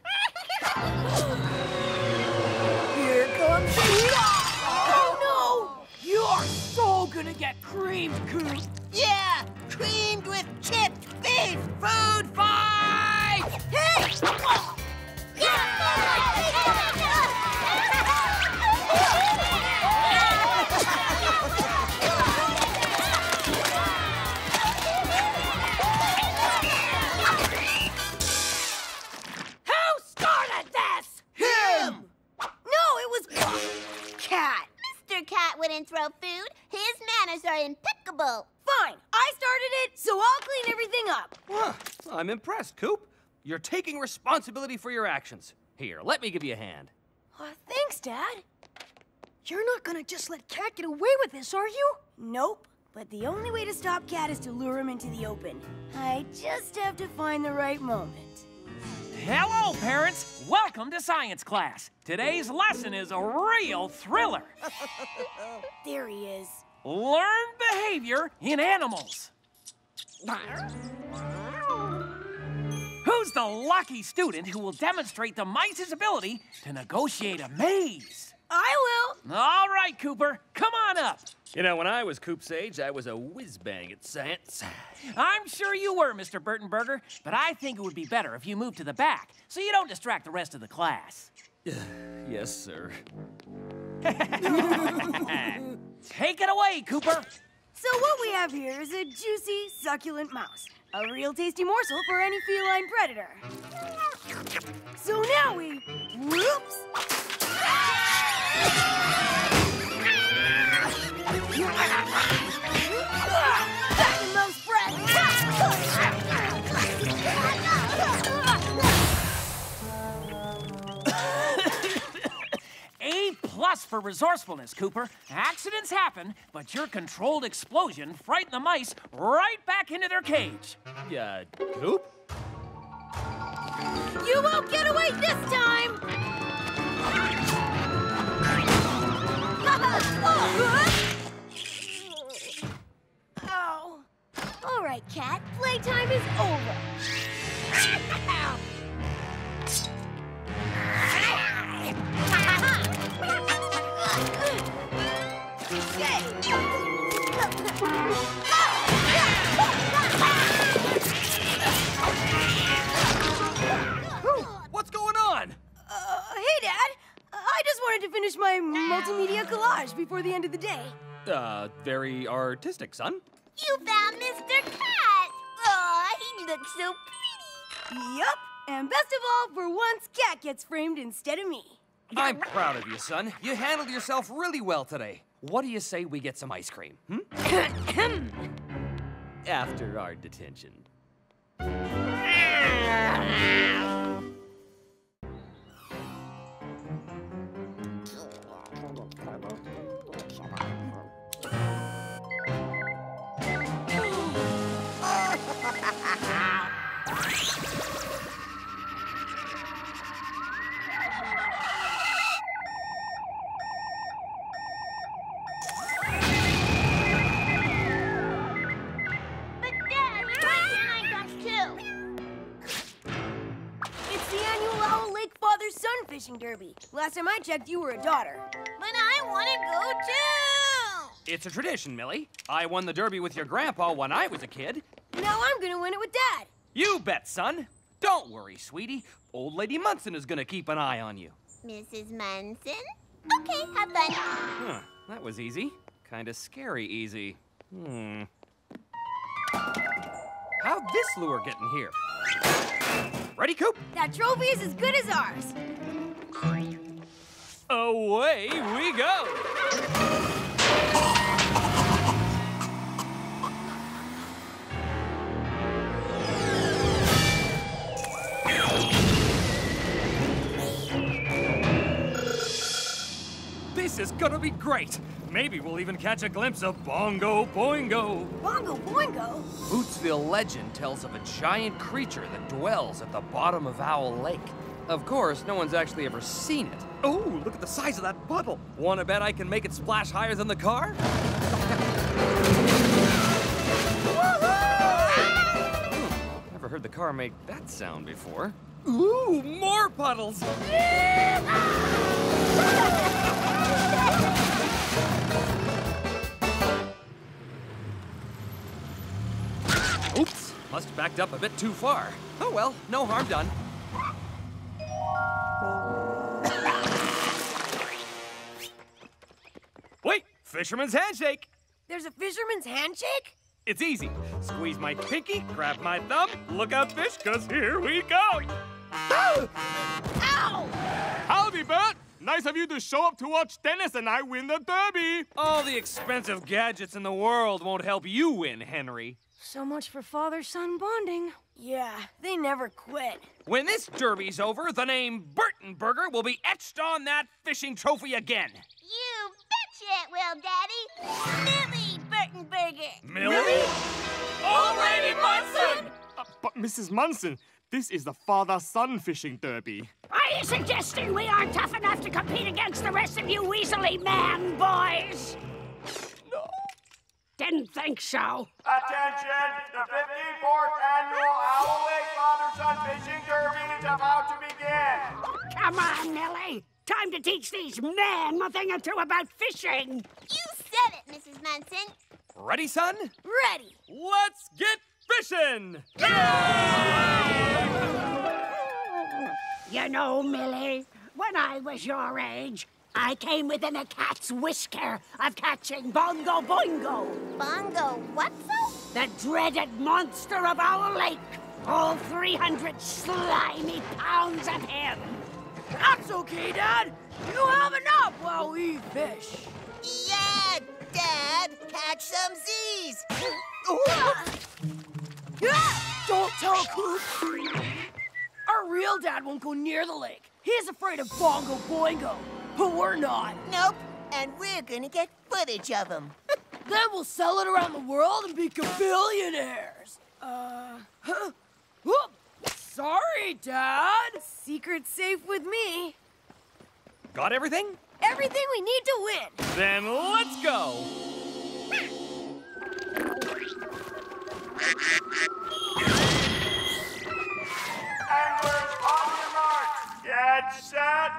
Here comes the heat! You're so gonna get creamed, Coop! Yeah! Creamed with chipped beef! Food fight! Hey! Oh. Yeah! Who started this? Him! No, it was Cat. Mr. Cat wouldn't throw food. His manners are impeccable. Fine. I started it, so I'll clean everything up. Huh. Well, I'm impressed, Coop. You're taking responsibility for your actions. Here, let me give you a hand. Thanks, Dad. You're not gonna just let Cat get away with this, are you? Nope. But the only way to stop Cat is to lure him into the open. I just have to find the right moment. Hello, parents. Welcome to science class. Today's lesson is a real thriller. There he is. Learn behavior in animals. Who's the lucky student who will demonstrate the mice's ability to negotiate a maze? I will. All right, Cooper. Come on up. You know, when I was Coop's age, I was a whiz-bang at science. I'm sure you were, Mr. Burtonburger, but I think it would be better if you moved to the back so you don't distract the rest of the class. Yes, sir. Take it away, Cooper. So what we have here is a juicy, succulent mouse. A real tasty morsel for any feline predator. So now we... Whoops! Back in those breaths. A+ for resourcefulness, Cooper. Accidents happen, but your controlled explosion frightened the mice right back into their cage. Coop? You You won't get away this time! Oh. All right, Cat. Playtime is over. What's going on? Hey, Dad. I just wanted to finish my multimedia collage before the end of the day. Very artistic, son. You found Mr. Cat. Aw, he looks so pretty. Yup. And best of all, for once, Cat gets framed instead of me. I'm proud of you, son. You handled yourself really well today. What do you say we get some ice cream, hmm? After our detention. Derby. Last time I checked, you were a daughter. But I want to go too! It's a tradition, Millie. I won the derby with your grandpa when I was a kid. Now I'm gonna win it with Dad. You bet, son. Don't worry, sweetie. Old Lady Munson is gonna keep an eye on you. Mrs. Munson? Okay, have fun. Huh, that was easy. Kinda scary easy. How'd this lure get in here? Ready, Coop? That trophy is as good as ours. Away we go! This is gonna be great! Maybe we'll even catch a glimpse of Bongo Boingo. Bongo Boingo? Bootsville legend tells of a giant creature that dwells at the bottom of Owl Lake. Of course, no one's actually ever seen it. Oh, look at the size of that puddle. Want to bet I can make it splash higher than the car? Never heard the car make that sound before. Ooh, more puddles! Oops, must have backed up a bit too far. Oh well, no harm done. Wait, fisherman's handshake. There's a fisherman's handshake? It's easy. Squeeze my pinky, grab my thumb, look out fish, cause here we go. Ow! Howdy, Bert. Nice of you to show up to watch Dennis and I win the derby. All the expensive gadgets in the world won't help you win, Henry. So much for father-son bonding. Yeah, they never quit. When this derby's over, the name Burtonburger will be etched on that fishing trophy again. You betcha it will, Daddy. Millie Burtonburger. Millie? Old Lady Munson! But Mrs. Munson, this is the father-son fishing derby. Are you suggesting we aren't tough enough to compete against the rest of you weaselly man boys? Didn't think so. Attention! The 54th annual Owl Lake Father-Son Fishing Derby is about to begin! Come on, Millie! Time to teach these men a thing or two about fishing! You said it, Mrs. Munson! Ready, son? Ready! Let's get fishing! Yay! You know, Millie, when I was your age, I came within a cat's whisker of catching Bongo Boingo. Bongo whatso? The dreaded monster of Owl Lake. All 300 slimy pounds of him. That's okay, Dad. You have enough while we fish. Yeah, Dad. Catch some Z's. Don't tell Coop. Our real dad won't go near the lake. He's afraid of Bongo Boingo. But we're not. Nope, and we're gonna get footage of them. Then we'll sell it around the world and be billionaires. Whoop! Sorry, Dad. Secret's safe with me. Got everything? Everything we need to win. Then let's go. And we're on the mark. Get set.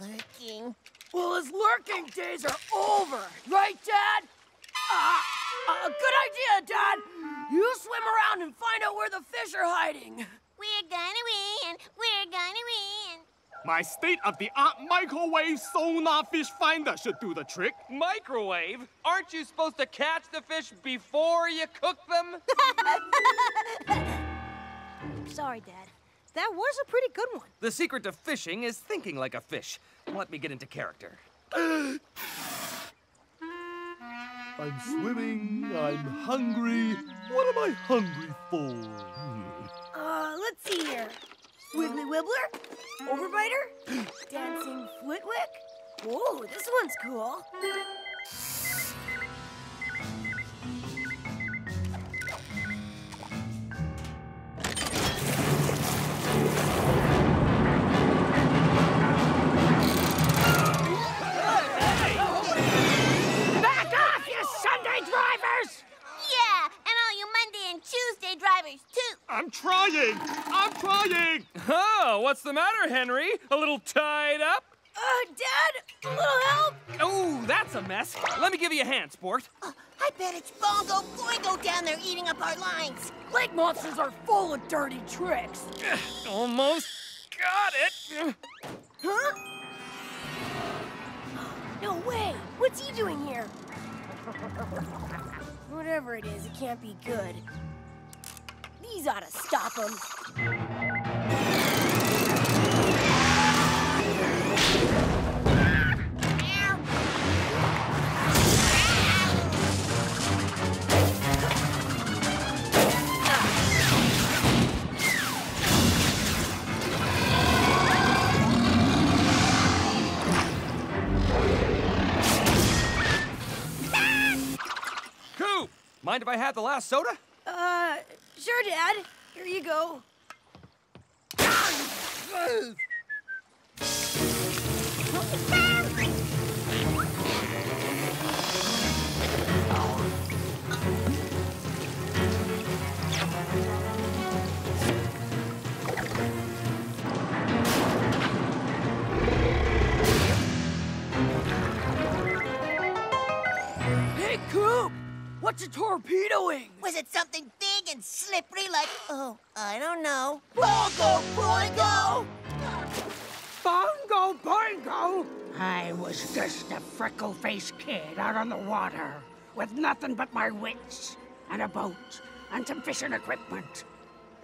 Lurking. Well, his lurking days are over, right, Dad? Good idea, Dad. You swim around and find out where the fish are hiding. We're gonna win. We're gonna win. My state-of-the-art microwave sonar fish finder should do the trick. Microwave? Aren't you supposed to catch the fish before you cook them? Sorry, Dad. That was a pretty good one. The secret to fishing is thinking like a fish. Let me get into character. I'm swimming, I'm hungry. What am I hungry for? Let's see here. Wiggly Wibbler, Overbiter, Dancing Flitwick. Whoa, this one's cool. Tuesday drivers, too. I'm trying. I'm trying. Oh, what's the matter, Henry? A little tied up? Dad, a little help? Oh, that's a mess. Let me give you a hand, sport. I bet it's Bongo Boingo down there eating up our lines. Lake monsters are full of dirty tricks. Almost got it. Huh? No way. What's he doing here? Whatever it is, it can't be good. These ought to stop him. Coop, mind if I have the last soda? Sure, Dad. Here you go. Hey, Coop! What's a torpedoing? Was it something big? And slippery like, oh, I don't know. Bongo Boingo! Bongo Boingo! I was just a freckle-faced kid out on the water with nothing but my wits and a boat and some fishing equipment.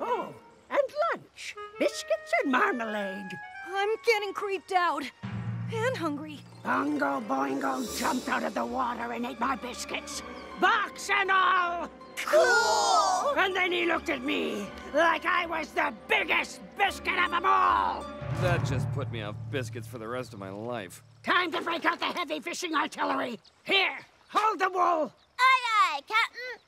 Oh, and lunch. Biscuits and marmalade. I'm getting creeped out and hungry. Bongo Boingo jumped out of the water and ate my biscuits. Box and all! Cool! And then he looked at me like I was the biggest biscuit of them all! That just put me off biscuits for the rest of my life. Time to break out the heavy fishing artillery. Here, hold the wool. Aye, aye, Captain.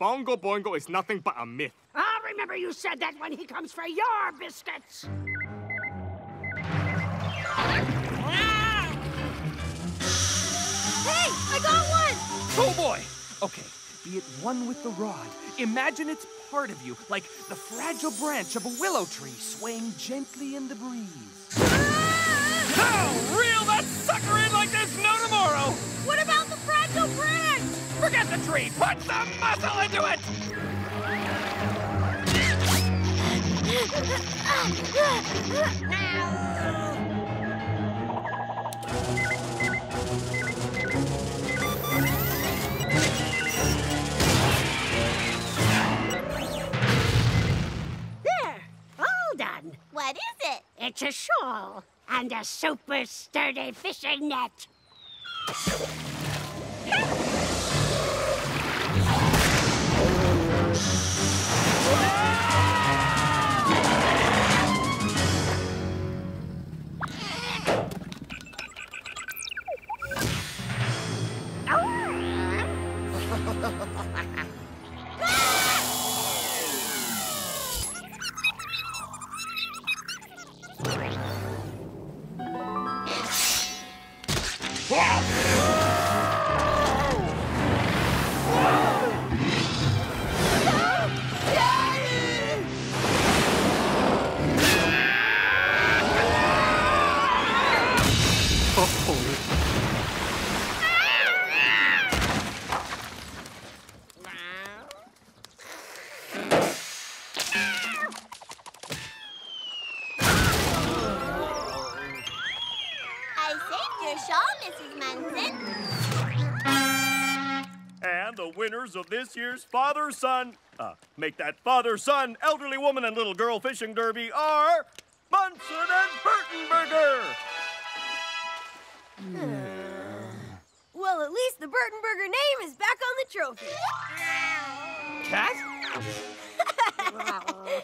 Bongo Boingo is nothing but a myth. I'll remember you said that when he comes for your biscuits. Hey, I got one! Oh, boy! Okay, be it one with the rod. Imagine it's part of you, like the fragile branch of a willow tree swaying gently in the breeze. Ah! Oh, reel that sucker in like there's no tomorrow! What about the fragile branch? Forget the tree! Put some muscle into it! Now! It's a shawl and a super sturdy fishing net. Of this year's father-son, make that father-son, elderly woman and little girl fishing derby are Bunsen and Burtonburger. Well, at least the Burtonburger name is back on the trophy. Cat?